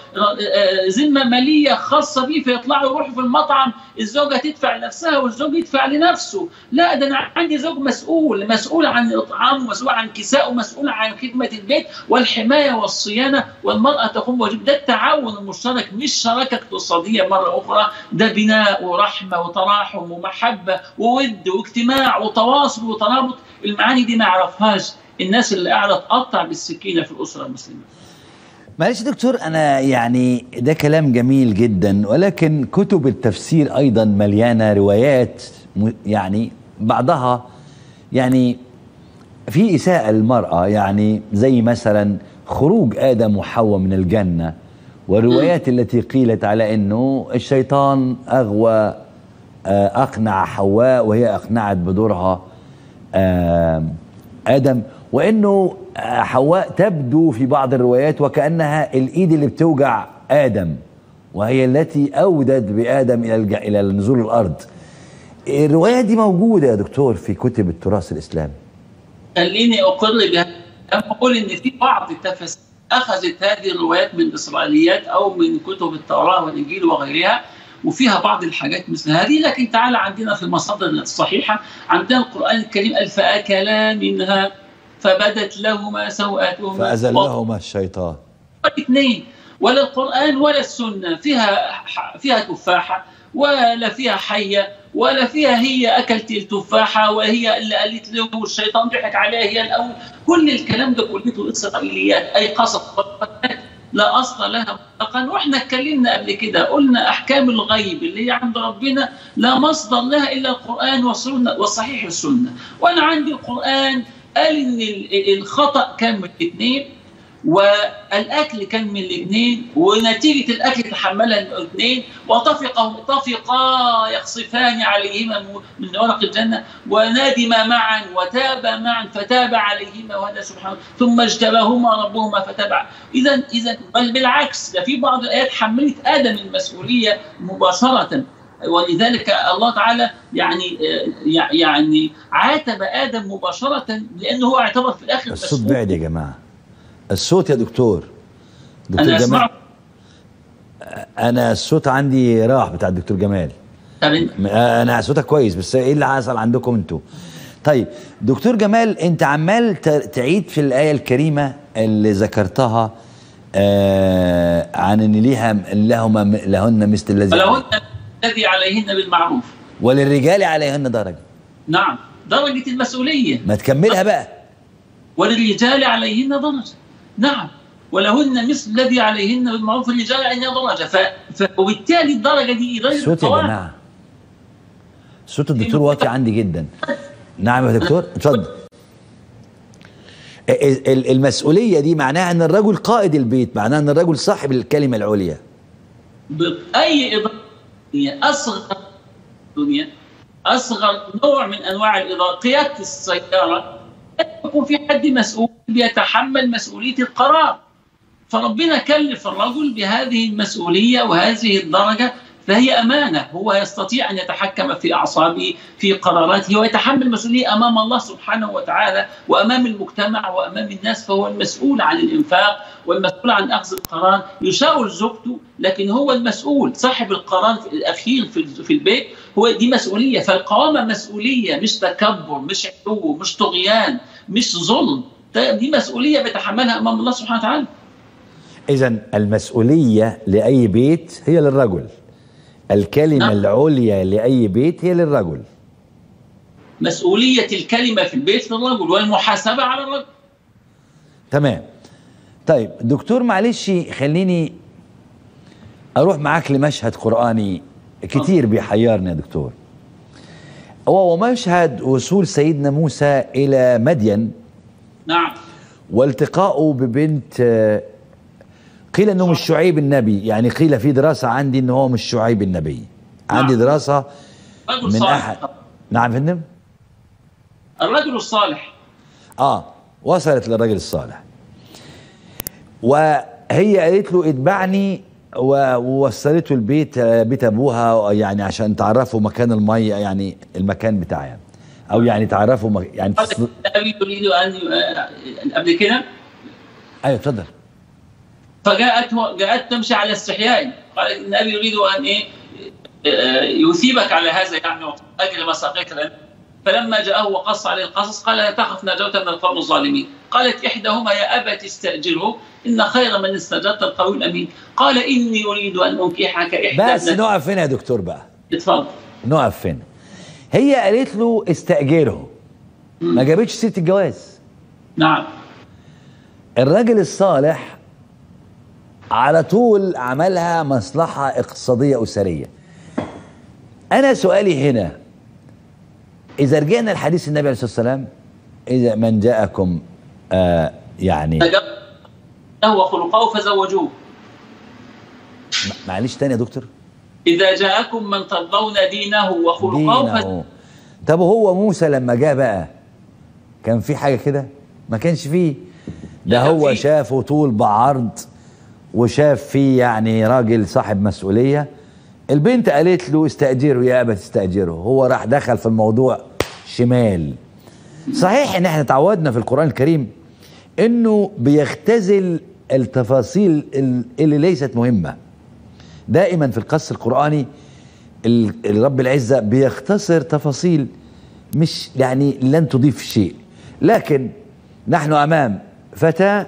ذمة مالية خاصة بيه، فيطلعوا يروحوا في المطعم الزوجة تدفع لنفسها والزوج يدفع لنفسه. لا، ده أنا عندي زوج مسؤول، مسؤول عن إطعامه، مسؤول عن كسائه، مسؤول عن خدمة البيت والحماية والصيانة، والمرأة تقوم بواجب. ده التعاون المشترك، مش شراكة اقتصادية مرة أخرى، ده بناء ورحمة وتراحم ومحبة وود واجتماع وتواصل وترابط. المعاني دي ما يعرفهاش الناس اللي قاعدة تقطع بالسكينة في الأسرة المسلمة. معلش دكتور، أنا يعني ده كلام جميل جدا، ولكن كتب التفسير أيضا مليانة روايات، يعني بعضها يعني في إساءة للمرأة، يعني زي مثلا خروج آدم وحواء من الجنة، والروايات التي قيلت على أنه الشيطان أغوى أقنع حواء وهي أقنعت بدورها آدم، وأنه حواء تبدو في بعض الروايات وكأنها الإيد اللي بتوجع آدم وهي التي أودت بآدم إلى إلى نزول الأرض. الروايات دي موجودة يا دكتور في كتب التراث الإسلامي. خليني أقر بها، أقول إن في بعض التفاسير أخذت هذه الروايات من الإسرائيليات أو من كتب التوراة والإنجيل وغيرها، وفيها بعض الحاجات مثل هذه. لكن تعالى عندنا في المصادر الصحيحة، عندنا القرآن الكريم: فأكلا منها فبدت لهما سوآتهما فأزلهما الشيطان. اثنين، ولا القرآن ولا السنة فيها فيها تفاحة، ولا فيها حية، ولا فيها هي أكلت التفاحة وهي اللي قالت له الشيطان ضحك عليها هي الأول. كل الكلام ده كلته إسرائيليات، أي قصص لا أصل لها مطلقا. وإحنا اتكلمنا قبل كده، قلنا أحكام الغيب اللي هي عند ربنا لا مصدر لها إلا القرآن والسنة والصحيح السنة. وأنا عندي القرآن قال ان الخطأ كان من الاثنين، والاكل كان من الاثنين، ونتيجه الاكل تحملها الاثنين، وطفقا يخصفان عليهما من ورق الجنه، وندما معا وتابا معا فتاب عليهما وهذا سبحانه ثم اجتباهما ربهما فتابا. اذا اذا بل بالعكس، ده في بعض الايات حملت ادم المسؤوليه مباشره، ولذلك الله تعالى يعني يعني عاتب ادم مباشره لانه هو اعتبر في الاخر. الصوت بعد يا جماعه، الصوت يا دكتور. دكتور انا اسمع، انا الصوت عندي راح بتاع الدكتور جمال. طيب، انا صوتك كويس، بس ايه اللي حصل عندكم انتوا؟ طيب دكتور جمال، انت عمال تعيد في الايه الكريمه اللي ذكرتها آه عن ان ليها لهما لهن مثل الذي الذي عليهن بالمعروف وللرجال عليهن درجة. نعم، درجة المسؤولية. ما تكملها بقى. وللرجال عليهن درجة. نعم، ولهن مثل الذي عليهن بالمعروف والرجال عليهن درجة. ف... ف... وبالتالي الدرجة دي درجة. صوت يا جماعة، صوت الدكتور واطي عندي جدا. نعم يا دكتور اتفضل. المسؤولية دي معناها ان الرجل قائد البيت، معناها ان الرجل صاحب الكلمة العليا. بأي إضافة أصغر الدنيا، أصغر نوع من أنواع الإدارة، قيادة السيارة، يكون في حد مسؤول بيتحمل مسؤولية القرار. فربنا كلف الرجل بهذه المسؤولية وهذه الدرجة، فهي أمانة، هو يستطيع أن يتحكم في أعصابه، في قراراته، ويتحمل مسؤولية أمام الله سبحانه وتعالى وأمام المجتمع وأمام الناس، فهو المسؤول عن الإنفاق والمسؤول عن أخذ القرار. يشاور زوجته لكن هو المسؤول، صاحب القرار الأخير في البيت، هو دي مسؤولية. فالقوامة مسؤولية، مش تكبر، مش عدو، مش طغيان، مش ظلم، دي مسؤولية بيتحملها أمام الله سبحانه وتعالى. إذن المسؤولية لأي بيت هي للرجل، الكلمة العليا لأي بيت هي للرجل، مسؤولية الكلمة في البيت للرجل والمحاسبة على الرجل. تمام. طيب دكتور معلش خليني أروح معاك لمشهد قرآني كتير بيحيرني يا دكتور، وهو مشهد وصول سيدنا موسى إلى مدين. نعم. والتقائه ببنت قيل انه مش شعيب النبي، يعني قيل في دراسه عندي ان هو مش شعيب النبي. نعم. عندي دراسه من احد. نعم يا فندم. الرجل الصالح. اه وصلت للرجل الصالح. وهي قالت له اتبعني، ووصلته البيت، بيت ابوها، يعني عشان تعرفوا مكان الميه، يعني المكان بتاعها، او يعني تعرفوا يعني قبل كده. ايوه اتفضل. فجاءته جاءت تمشي على استحياء، قال ان ابي يريد ان ايه يثيبك على هذا، يعني اجل ما سقيت لنا. فلما جاءه وقص عليه القصص قال لا تخف نجوت من القوم الظالمين. قالت احداهما يا ابت استاجره ان خير من استاجرت القوي الامين. قال اني اريد ان انكحك احدى. بس نقف هنا يا دكتور بقى. اتفضل. نقف هنا. هي قالت له استاجره، ما جابتش سيره الجواز. نعم. الراجل الصالح على طول عملها مصلحة اقتصادية أسرية. أنا سؤالي هنا، إذا رجعنا لحديث النبي عليه الصلاة والسلام، إذا من جاءكم آه يعني هو خلقه فزوجوه. معلش تاني يا دكتور. إذا جاءكم من ترضون دينه وخلقه فزوجوه. طب هو موسى لما جاء بقى كان في حاجة كده؟ ما كانش فيه. ده هو شافه طول بعرض، وشاف فيه يعني راجل صاحب مسؤولية. البنت قالت له استأجره يا أبت استأجره، هو راح دخل في الموضوع شمال. صحيح ان احنا تعودنا في القرآن الكريم انه بيختزل التفاصيل اللي ليست مهمة، دائما في القص القرآني الرب العزة بيختصر تفاصيل مش يعني لن تضيف شيء. لكن نحن امام فتاة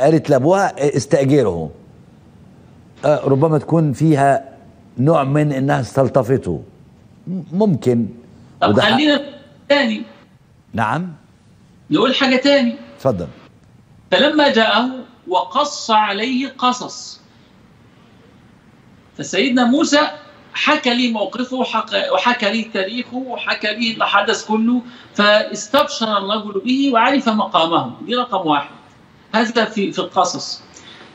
قالت لابوها استأجره، ربما تكون فيها نوع من انها استلطفته، ممكن. طب خلينا تاني. نعم نقول حاجة تاني. اتفضل. فلما جاءه وقص عليه قصص، فسيدنا موسى حكى لي موقفه وحكى لي تاريخه وحكى لي اللي حدث كله، فاستبشر الرجل به وعرف مقامه. دي رقم واحد، هذا في في القصص.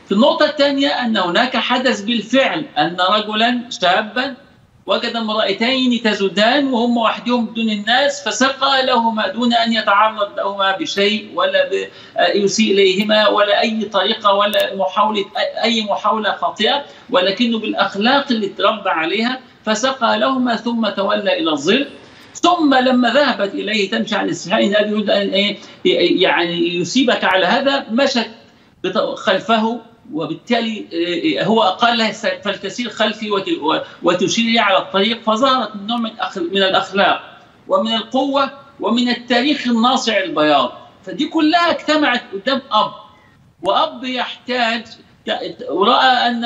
في النقطة الثانية أن هناك حدث بالفعل، أن رجلا شابا وجد امرأتين تزودان وهم وحدهم بدون الناس، فسقى لهما دون أن يتعرض لهما بشيء ولا يسيء إليهما ولا أي طريقة ولا محاولة أي محاولة خاطئة، ولكنه بالأخلاق اللي تربى عليها فسقى لهما ثم تولى إلى الظل. ثم لما ذهبت اليه تمشي عن السحاء ان ابي يريد ان ايه يعني يسيبك على هذا، مشت خلفه، وبالتالي هو قال لها فلتسير خلفي وتشير لي على الطريق، فظهرت من نوع من الاخلاق ومن القوه ومن التاريخ الناصع البياض. فدي كلها اجتمعت قدام اب، واب يحتاج، راى ان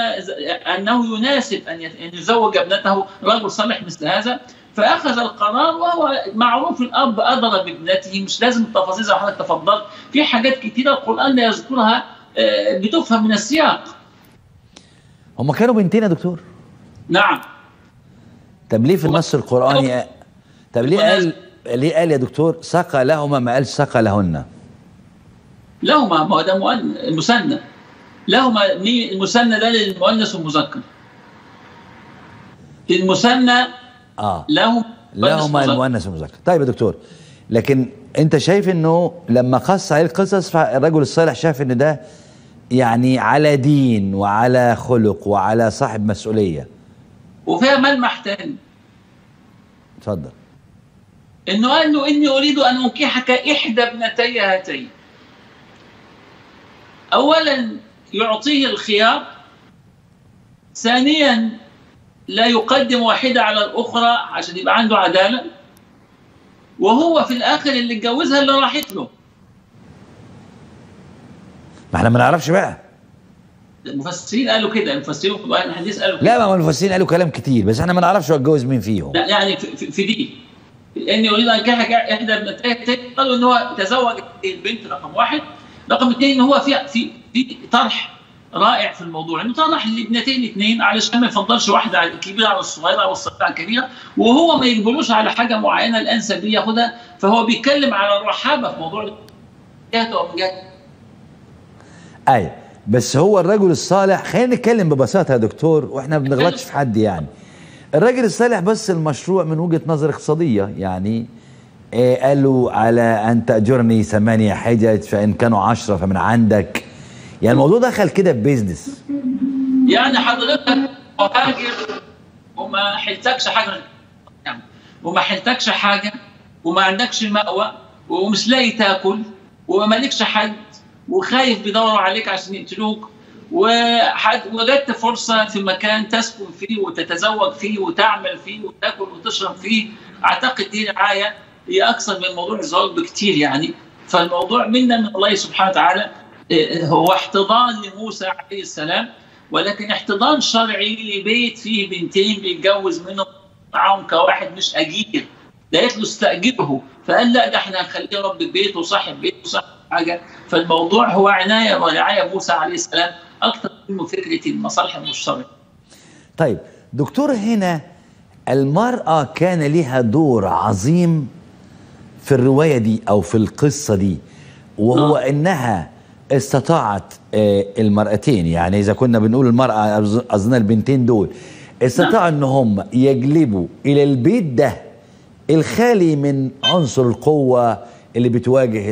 انه يناسب ان يزوج ابنته رجل صالح مثل هذا، فاخذ القرار. وهو معروف الاب ادرى بابنته، مش لازم التفاصيل زي ما حضرتك تفضلت، في حاجات كتيره القران لا يذكرها بتفهم من السياق. هم كانوا بنتين يا دكتور؟ نعم. طب ليه في النص القراني طب ليه قال ليه قال يا دكتور سقى لهما، ما قالش سقى لهن؟ لهما، ما هو ده مثنى، لهما المثنى ده للمؤنث والمذكر. المثنى اه لهم لهما المؤنث والمذكر. طيب يا دكتور، لكن انت شايف انه لما قص عليه القصص فالرجل الصالح شاف ان ده يعني على دين وعلى خلق وعلى صاحب مسؤولية. وفيها ملمح تاني. اتفضل. انه قال له اني اريد ان انكحك احدى ابنتي هاتين. اولا يعطيه الخيار، ثانيا لا يقدم واحده على الاخرى عشان يبقى عنده عداله، وهو في الاخر اللي اتجوزها اللي راحت له. ما احنا ما نعرفش بقى، المفسرين قالوا كده، المفسرين في الحديث قالوا كده. لا، ما هو المفسرين قالوا كلام كتير بس احنا ما نعرفش هو اتجوز مين فيهم. لا يعني في, في دي اني اريد ان انكحك احدى ابنتي، قالوا ان هو تزوج البنت رقم واحد، رقم اثنين ان هو في في في طرح رائع في الموضوع، انه يعني طرح الابنتين اثنين علشان ما يفضلش واحده على الكبيره على الصغيره او الصغيره على الكبيره، وهو ما يجبروش على حاجه معينه الانسب ليه ياخدها، فهو بيتكلم على الرحابه في موضوع جهته او من جهته. ايوه بس هو الرجل الصالح، خلينا نتكلم ببساطه يا دكتور واحنا ما بنغلطش في حد، يعني الراجل الصالح بس المشروع من وجهه نظر اقتصاديه، يعني إيه قالوا على ان تاجرني ثمانيه حجج فان كانوا عشره فمن عندك، يعني الموضوع دخل كده في بيزنس. يعني حضرتك مهاجر وما حلتكش حاجه، يعني وما حلتكش حاجه وما عندكش مأوى ومش لاقي تاكل ومالكش حد وخايف بيدوروا عليك عشان يقتلوك، وجدت فرصه في مكان تسكن فيه وتتزوج فيه وتعمل فيه وتاكل وتشرب فيه، اعتقد دي رعايه هي اكثر من موضوع الزواج بكتير يعني. فالموضوع منا من الله سبحانه وتعالى، هو احتضان لموسى عليه السلام، ولكن احتضان شرعي لبيت فيه بنتين بيتجوز منهم معاهم كواحد مش اجير، لقيت له استاجره فقال لا ده احنا هنخليه رب بيته وصاحب بيته وصاحب حاجه. فالموضوع هو عنايه ورعايه موسى عليه السلام اكثر من فكره المصالح المشتركه. طيب دكتور، هنا المراه كان لها دور عظيم في الروايه دي او في القصه دي، وهو آه. انها استطاعت المرأتين، يعني إذا كنا بنقول المرأة أظن البنتين دول استطاعوا أن هم يجلبوا إلى البيت ده الخالي من عنصر القوة اللي بتواجه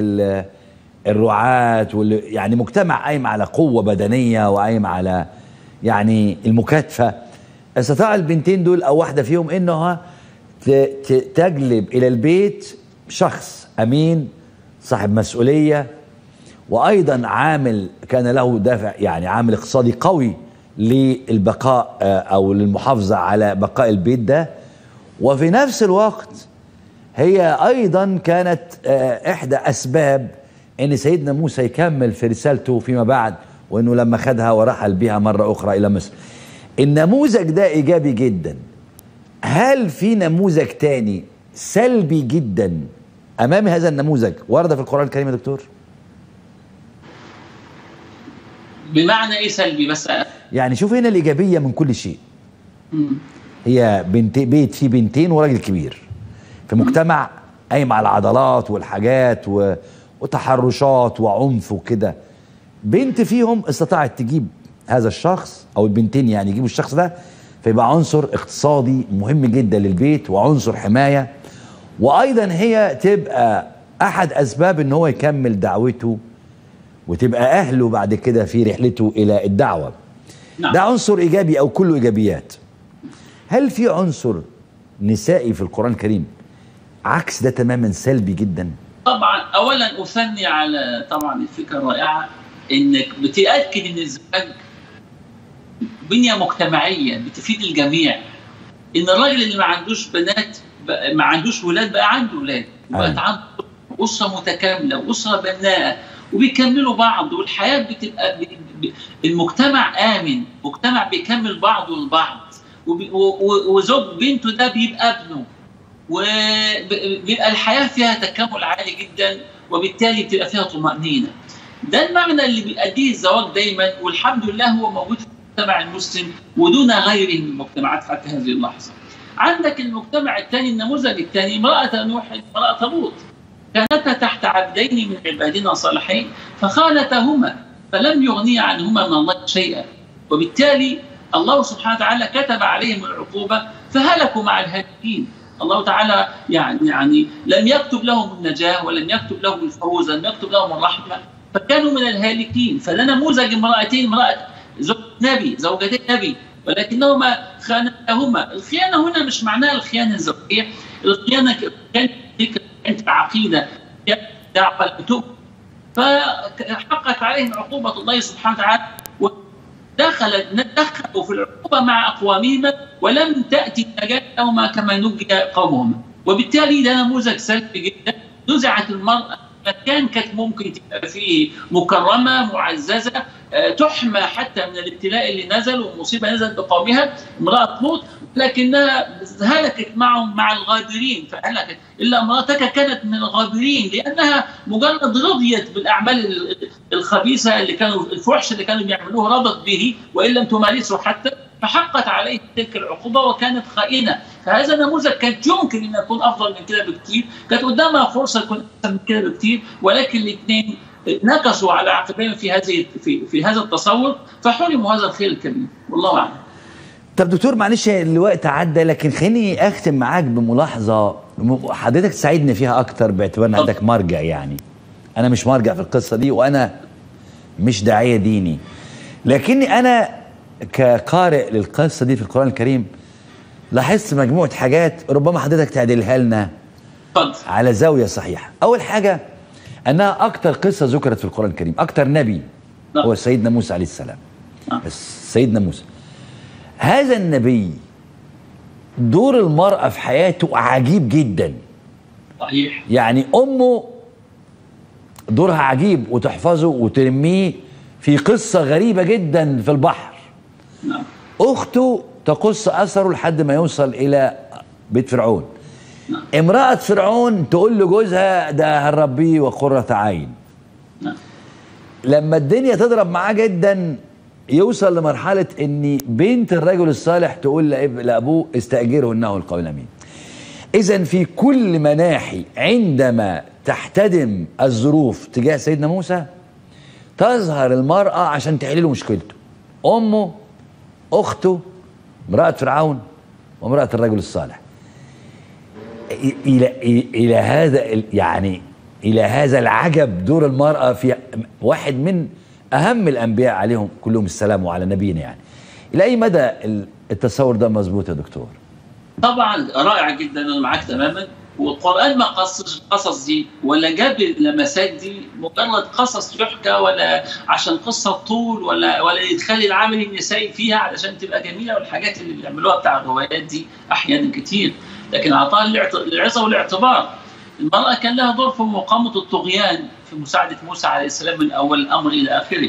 الرعاة، يعني مجتمع قايم على قوة بدنية وقايم على يعني المكاتفة. استطاع البنتين دول أو واحدة فيهم أنها تجلب إلى البيت شخص أمين صاحب مسؤولية، وايضا عامل كان له دافع يعني عامل اقتصادي قوي للبقاء او للمحافظه على بقاء البيت ده، وفي نفس الوقت هي ايضا كانت احدى اسباب ان سيدنا موسى يكمل في رسالته فيما بعد، وانه لما خدها ورحل بها مره اخرى الى مصر. النموذج ده ايجابي جدا، هل في نموذج تاني سلبي جدا امام هذا النموذج ورد في القرآن الكريم يا دكتور؟ بمعنى ايه سلبي بس؟ يعني شوف هنا الايجابيه من كل شيء. مم. هي بنت بيت فيه بنتين وراجل كبير في مجتمع قايم على العضلات والحاجات و... وتحرشات وعنف وكده، بنت فيهم استطاعت تجيب هذا الشخص او البنتين يعني يجيبوا الشخص ده، فيبقى عنصر اقتصادي مهم جدا للبيت وعنصر حمايه، وايضا هي تبقى احد اسباب ان هو يكمل دعوته وتبقى أهله بعد كده في رحلته إلى الدعوة. نعم. ده عنصر إيجابي أو كله إيجابيات. هل في عنصر نسائي في القرآن الكريم عكس ده تماما سلبي جدا؟ طبعا، أولا أثني على طبعا الفكرة الرائعة إنك بتأكد إن الزواج بنية مجتمعية بتفيد الجميع، إن الراجل اللي ما عندوش بنات ما عندوش ولاد بقى عنده ولاد، وبقت عنده أسرة متكاملة وأسرة بناءة وبيكملوا بعض، والحياه بتبقى ب... ب... المجتمع امن، مجتمع بيكمل بعضه البعض، وب... و... وزوج بنته ده بيبقى ابنه، وبيبقى الحياه فيها تكامل عالي جدا، وبالتالي بتبقى فيها طمانينه. ده المعنى اللي بيأديه الزواج دايما، والحمد لله هو موجود في المجتمع المسلم ودون غيره من المجتمعات حتى هذه اللحظه. عندك المجتمع الثاني، النموذج الثاني، امرأة نوح امرأة لوط، كانتا تحت عبدين من عبادنا صالحين فخالتهما فلم يغنيا عنهما من الله شيئا، وبالتالي الله سبحانه وتعالى كتب عليهم العقوبه فهلكوا مع الهالكين. الله تعالى يعني يعني لم يكتب لهم النجاه ولم يكتب لهم الفوز، لم يكتب لهم الرحمه، فكانوا من الهالكين. فلنموذج امرأتين، امرأة زوجة نبي، زوجتي نبي، ولكنهما خانتهما. الخيانة هنا مش معناها الخيانة الزوجية، الخيانة كانت كانت عقيدة دعوة الكتب، فحقت عليهم عقوبة الله سبحانه وتعالى، ودخلت دخلوا في العقوبة مع أقوامهم، ولم تأتي نجاة لهما كما نجي قومهم. وبالتالي ده نموذج سلبي جدا، نزعت المرأة مكان كانت ممكن تبقى فيه مكرمة معززة تحمى حتى من الابتلاء اللي نزل والمصيبة نزلت بقومها، امرأة لوط، لكنها هلكت معهم مع الغابرين فهلكت، إلا امرأتك كانت من الغابرين، لأنها مجرد رضيت بالأعمال الخبيثة اللي كانوا الفحش اللي كانوا بيعملوه، رضت به وإن لم تمارسه حتى، فحقت عليه تلك العقوبة وكانت خائنة. فهذا النموذج كانت يمكن أن يكون أفضل من كده بكتير، كانت قدامها فرصة تكون أحسن من كده بكتير، ولكن الاثنين نكسوا على عقبهم في هذه في, في هذا التصور، فحرموا هذا الخير الكبير، والله أعلم. طب دكتور معلش الوقت عدى، لكن خليني أختم معاك بملاحظة حضرتك تساعدني فيها أكتر باعتبار إن عندك مرجع، يعني أنا مش مرجع في القصة دي وأنا مش داعية ديني، لكني أنا كقارئ للقصة دي في القرآن الكريم لاحظت مجموعة حاجات ربما حضرتك تعدلها لنا على زاوية صحيحة. أول حاجة أنها أكتر قصة ذكرت في القرآن الكريم، أكتر نبي هو سيدنا موسى عليه السلام. بس سيدنا موسى هذا النبي دور المرأة في حياته عجيب جدا، صحيح؟ يعني أمه دورها عجيب وتحفظه وترميه في قصة غريبة جدا في البحر، أخته تقص أثره لحد ما يوصل إلى بيت فرعون، امرأة فرعون تقول لجوزها ده هنربيه وقرة عين، لما الدنيا تضرب معاه جدا يوصل لمرحلة أن بنت الرجل الصالح تقول لأبوه استأجرهنه القول أمين. إذن في كل مناحي عندما تحتدم الظروف تجاه سيدنا موسى تظهر المرأة عشان تحل له مشكلته، أمه، أخته، امرأة فرعون، وامرأة الرجل الصالح. إلى إلى هذا يعني إلى هذا العجب دور المرأة في واحد من أهم الأنبياء عليهم كلهم السلام وعلى نبينا. يعني إلى أي مدى التصور ده مظبوط يا دكتور؟ طبعا رائع جدا، أنا معاك تماما، والقرآن ما قصش القصص دي ولا جاب اللمسات دي، مجرد قصص يحكى ولا عشان قصه طول ولا ولا يتخلي العامل النسائي فيها علشان تبقى جميله، والحاجات اللي بيعملوها بتاع الروايات دي احيانا كتير، لكن اعطاها العظه والاعتبار. المراه كان لها دور في مقاومه الطغيان في مساعده موسى عليه السلام من اول الامر الى اخره،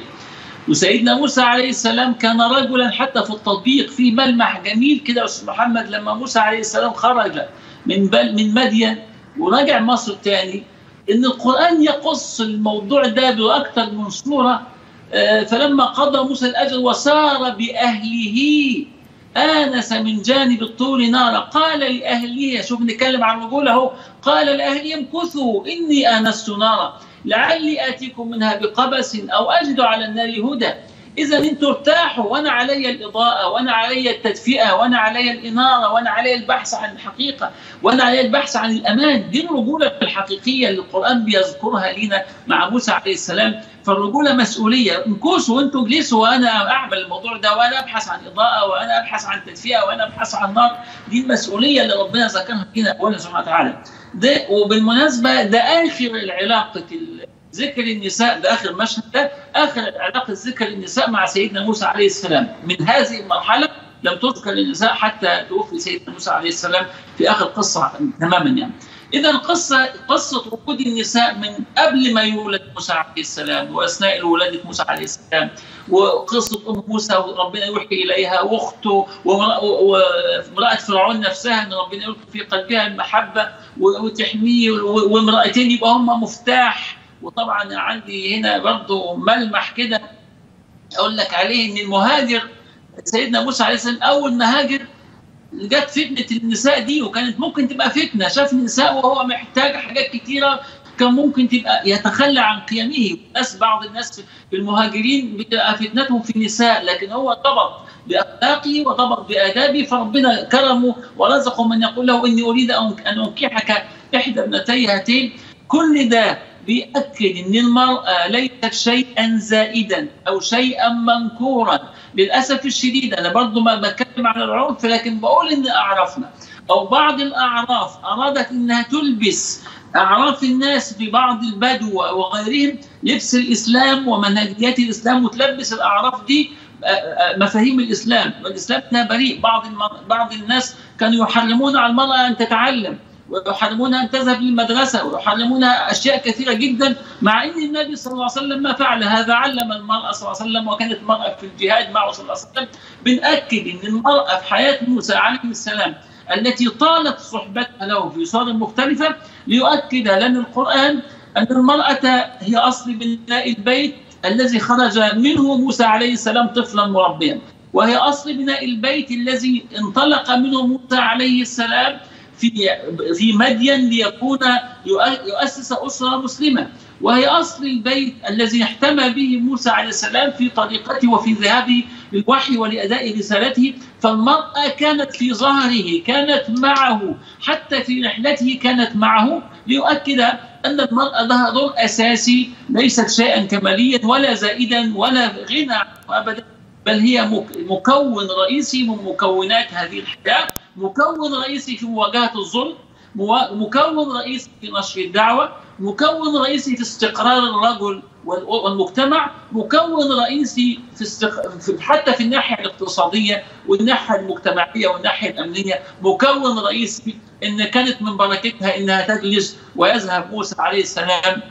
وسيدنا موسى عليه السلام كان رجلا حتى في التطبيق. في ملمح جميل كده يا استاذ محمد، لما موسى عليه السلام خرج من بل من مدين وراجع مصر تاني، ان القران يقص الموضوع ده باكثر من صوره. فلما قضى موسى الاجل وسار باهله انس من جانب الطول نارا، قال لاهله، شوف نتكلم عن الرجوله اهو، قال لاهلي امكثوا اني انست نارا لعلي اتيكم منها بقبس او اجد على النار هدى. إذا أنتوا ارتاحوا وأنا علي الإضاءة وأنا علي التدفئة وأنا علي الإنارة وأنا علي البحث عن الحقيقة وأنا علي البحث عن الأمان. دي الرجولة الحقيقية اللي القرآن بيذكرها لنا مع موسى عليه السلام. فالرجولة مسؤولية، انكسوا وأنتوا اجلسوا وأنا أعمل الموضوع ده وأنا أبحث عن إضاءة وأنا أبحث عن تدفئة وأنا أبحث عن نار. دي المسؤولية اللي ربنا ذكرها لنا أولا سبحانه وتعالى. ده وبالمناسبة ده آخر العلاقة ذكر النساء، ده آخر مشهد، ده آخر علاقة ذكر النساء مع سيدنا موسى عليه السلام. من هذه المرحلة لم تذكر النساء حتى توفي سيدنا موسى عليه السلام في آخر قصة تماما. يعني إذا القصة قصة وجود النساء من قبل ما يولد موسى عليه السلام وأثناء ولادة موسى عليه السلام، وقصة أم موسى وربنا يوحي إليها، وأخته، وامرأة فرعون نفسها أن ربنا يلقي في قلبها المحبة وتحميه، وامرأتين يبقى هما مفتاح. وطبعا عندي هنا برضه ملمح كده اقول لك عليه، ان المهاجر سيدنا موسى عليه السلام اول ما هاجر جت فتنه النساء دي، وكانت ممكن تبقى فتنه، شاف النساء وهو محتاج حاجات كتيره كان ممكن تبقى يتخلى عن قيمه. بس بعض الناس في المهاجرين بتبقى فتنتهم في النساء، لكن هو ارتبط باخلاقه وارتبط بادابه، فربنا كرمه ورزقه من يقول له اني اريد ان انكحك احدى ابنتي هاتين. كل ده بيأكد أن المرأة ليست شيئا زائدا أو شيئا منكورا. للأسف الشديد أنا برضو ما بتكلم عن العرف، لكن بقول أن أعرفنا أو بعض الأعراف أرادت أنها تلبس أعراف الناس في بعض البدو وغيرهم لبس الإسلام ومنهجيات الإسلام، وتلبس الأعراف دي مفاهيم الإسلام، والإسلام بريء. بعض بعض الناس كانوا يحرمون على المرأة أن تتعلم، ويحرمونها أن تذهب للمدرسة، ويحرمونها أشياء كثيرة جدا، مع أن النبي صلى الله عليه وسلم ما فعل هذا، علم المرأة صلى الله عليه وسلم وكانت المرأة في الجهاد معه صلى الله عليه وسلم. بنأكد أن المرأة في حياة موسى عليه السلام التي طالت صحبتها له في صور مختلفة ليؤكد لنا القرآن أن المرأة هي أصل بناء البيت الذي خرج منه موسى عليه السلام طفلا مربيا، وهي أصل بناء البيت الذي انطلق منه موسى عليه السلام في في مدين ليكون يؤسس أسرة مسلمة، وهي أصل البيت الذي احتمى به موسى عليه السلام في طريقته وفي ذهابه للوحي ولأداء رسالته. فالمرأة كانت في ظهره، كانت معه، حتى في رحلته كانت معه، ليؤكد أن المرأة لها دور أساسي، ليست شيئا كماليا ولا زائدا ولا غنى أبدا، بل هي مكون رئيسي من مكونات هذه الحياة، مكون رئيسي في مواجهة الظلم، مكون رئيسي في نشر الدعوة، مكون رئيسي في استقرار الرجل والمجتمع، مكون رئيسي في استق... في حتى في الناحية الاقتصادية والناحية المجتمعية والناحية الأمنية، مكون رئيسي. إن كانت من بركتها إنها تجلس ويذهب موسى عليه السلام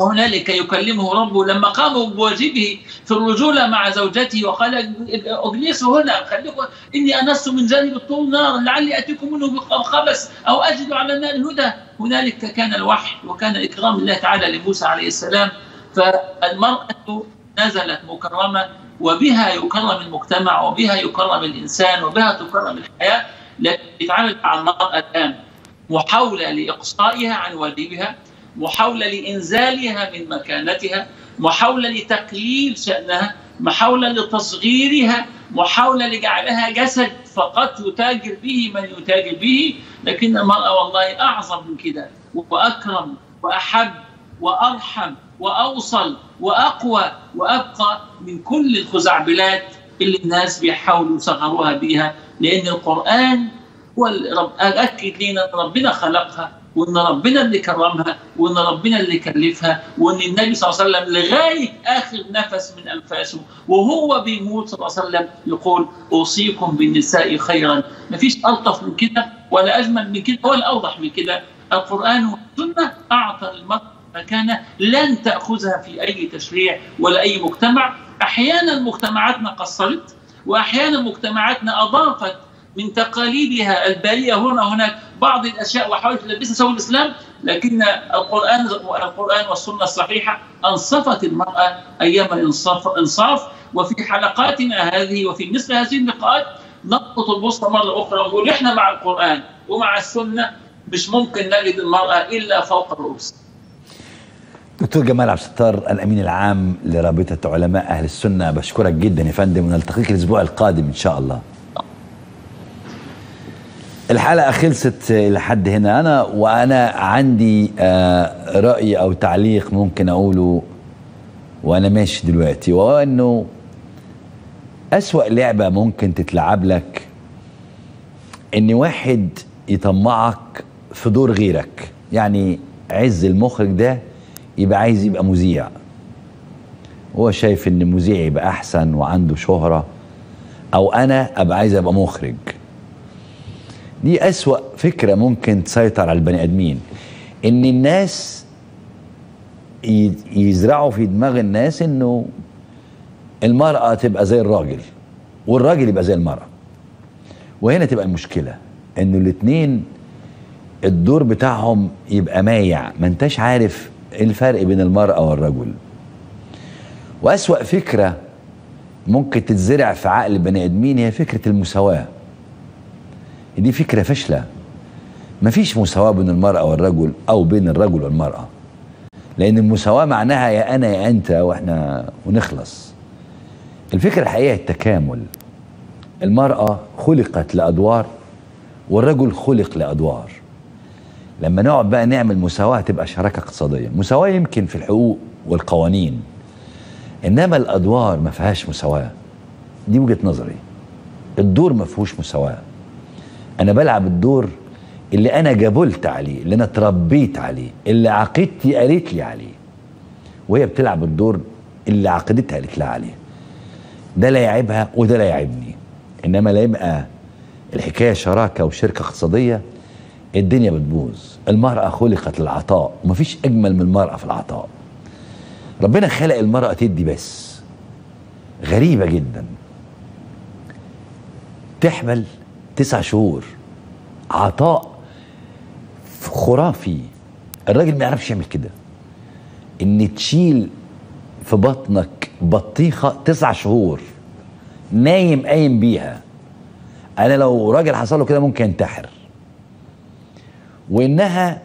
هنالك يكلمه ربه لما قام بواجبه في الرجولة مع زوجته وقال اجلسوا هنا خليكم إني أنس من جانب الطول نار لعلي أتيكم منه بالخبث أو أجد على النار الهدى. هنالك كان الوحي وكان إكرام الله تعالى لموسى عليه السلام. فالمرأة نزلت مكرمة، وبها يكرم المجتمع، وبها يكرم الإنسان، وبها تكرم الحياة. لكن يتعامل مع المرأة الآن محاولة لإقصائها عن واجبها، محاولة لإنزالها من مكانتها، محاولة لتقليل شأنها، محاولة لتصغيرها، محاولة لجعلها جسد فقط يتاجر به من يتاجر به. لكن المرأة والله أعظم من كده، وأكرم وأحب وأرحم وأوصل وأقوى وأبقى من كل الخزعبلات اللي الناس بيحاولوا يصغروها بيها، لأن القرآن هو أكد لنا أن ربنا خلقها، وأن ربنا اللي كرمها، وأن ربنا اللي كلفها، وأن النبي صلى الله عليه وسلم لغاية آخر نفس من أنفاسه وهو بيموت صلى الله عليه وسلم يقول أوصيكم بالنساء خيرا. مفيش ألطف من كده ولا أجمل من كده ولا أوضح من كده. القرآن والسنة أعطى المرأة مكانة لن تأخذها في أي تشريع ولا أي مجتمع. أحيانا مجتمعاتنا قصرت، وأحيانا مجتمعاتنا أضافت من تقاليدها البالية هنا هناك بعض الأشياء وحاولت تلبسها سوى الإسلام. لكن القرآن والقرآن والسنة الصحيحة أنصفت المرأة أيام الإنصاف. وفي حلقاتنا هذه وفي مثل هذه اللقاءات نقطة البسطة مرة أخرى ونقول إحنا مع القرآن ومع السنة مش ممكن نجد المرأة إلا فوق الرؤوس. دكتور جمال عبد الستار الأمين العام لرابطة علماء أهل السنة، بشكرك جدا يا فندم، ونلتقيك الأسبوع القادم إن شاء الله. الحلقة خلصت لحد هنا. أنا وأنا عندي رأي أو تعليق ممكن أقوله وأنا ماشي دلوقتي، وهو أنه أسوأ لعبة ممكن تتلعب لك أن واحد يطمعك في دور غيرك. يعني عز المخرج ده يبقى عايز يبقى مذيع، هو شايف أن مذيع يبقى أحسن وعنده شهرة، أو أنا أبقى عايز أبقى مخرج. دي أسوأ فكرة ممكن تسيطر على البني آدمين، إن الناس يزرعوا في دماغ الناس إنه المرأة تبقى زي الراجل والراجل يبقى زي المرأة. وهنا تبقى المشكلة إنه الاتنين الدور بتاعهم يبقى مايع، ما انتش عارف الفرق بين المرأة والرجل. وأسوأ فكرة ممكن تتزرع في عقل البني آدمين هي فكرة المساواة. دي فكرة فاشلة، مفيش مساواة بين المرأة والرجل أو بين الرجل والمرأة، لأن المساواة معناها يا أنا يا أنت وإحنا ونخلص. الفكرة الحقيقية التكامل، المرأة خلقت لأدوار والرجل خلق لأدوار، لما نقعد بقى نعمل مساواة تبقى شراكة اقتصادية. مساواة يمكن في الحقوق والقوانين، إنما الأدوار ما فيهاش مساواة، دي وجهة نظري. الدور ما فيهوش مساواة، أنا بلعب الدور اللي أنا جبلت عليه، اللي أنا تربيت عليه، اللي عقيدتي قالت لي عليه، وهي بتلعب الدور اللي عقيدتها قالت لها عليه. ده لا يعيبها وده لا يعيبني، إنما لا يبقى الحكاية شراكة وشركة اقتصادية الدنيا بتبوظ. المرأة خلقت للعطاء، ومفيش أجمل من المرأة في العطاء. ربنا خلق المرأة تدي بس، غريبة جدا، تحمل تسع شهور، عطاء خرافي. الراجل ما يعرفش يعمل كده، إن تشيل في بطنك بطيخة تسع شهور نايم قايم بيها. أنا لو راجل حصل له كده ممكن ينتحر. وإنها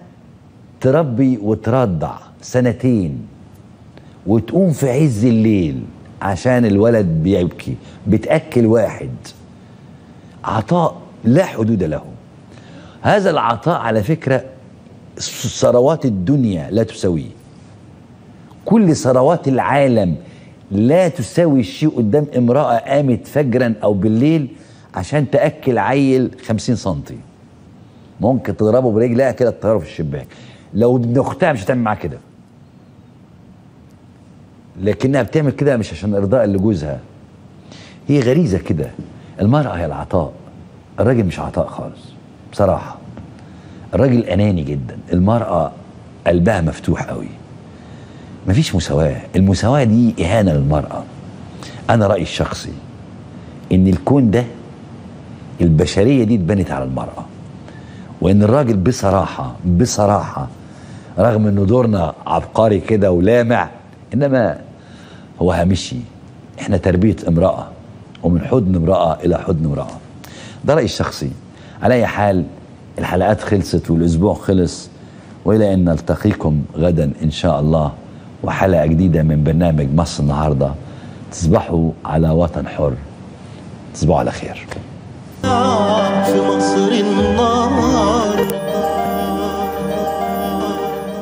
تربي وترضع سنتين وتقوم في عز الليل عشان الولد بيبكي، بتأكل واحد. عطاء لا حدود له. هذا العطاء على فكرة ثروات الدنيا لا تساويه، كل ثروات العالم لا تساوي شيء قدام امرأة قامت فجرا أو بالليل عشان تأكل عيل خمسين سنتي، ممكن تضربه برجلها كده تطيره في الشباك. لو ابن اختها مش هتعمل معاه كده، لكنها بتعمل كده مش عشان ارضاء لجوزها. هي غريزه كده. المرأة هي العطاء، الراجل مش عطاء خالص بصراحه. الراجل اناني جدا، المرأة قلبها مفتوح قوي. مفيش مساواه، المساواه دي اهانه للمرأة. انا رايي الشخصي ان الكون ده البشريه دي اتبنت على المرأة، وان الراجل بصراحه بصراحه رغم انه دورنا عبقري كده ولامع، انما هو هامشي. احنا تربيه امراه، ومن حضن امراه الى حضن امراه. ده رايي الشخصي. على اي حال، الحلقات خلصت والاسبوع خلص، والى ان نلتقيكم غدا ان شاء الله وحلقه جديده من برنامج مصر النهارده. تصبحوا على وطن حر، تصبحوا على خير.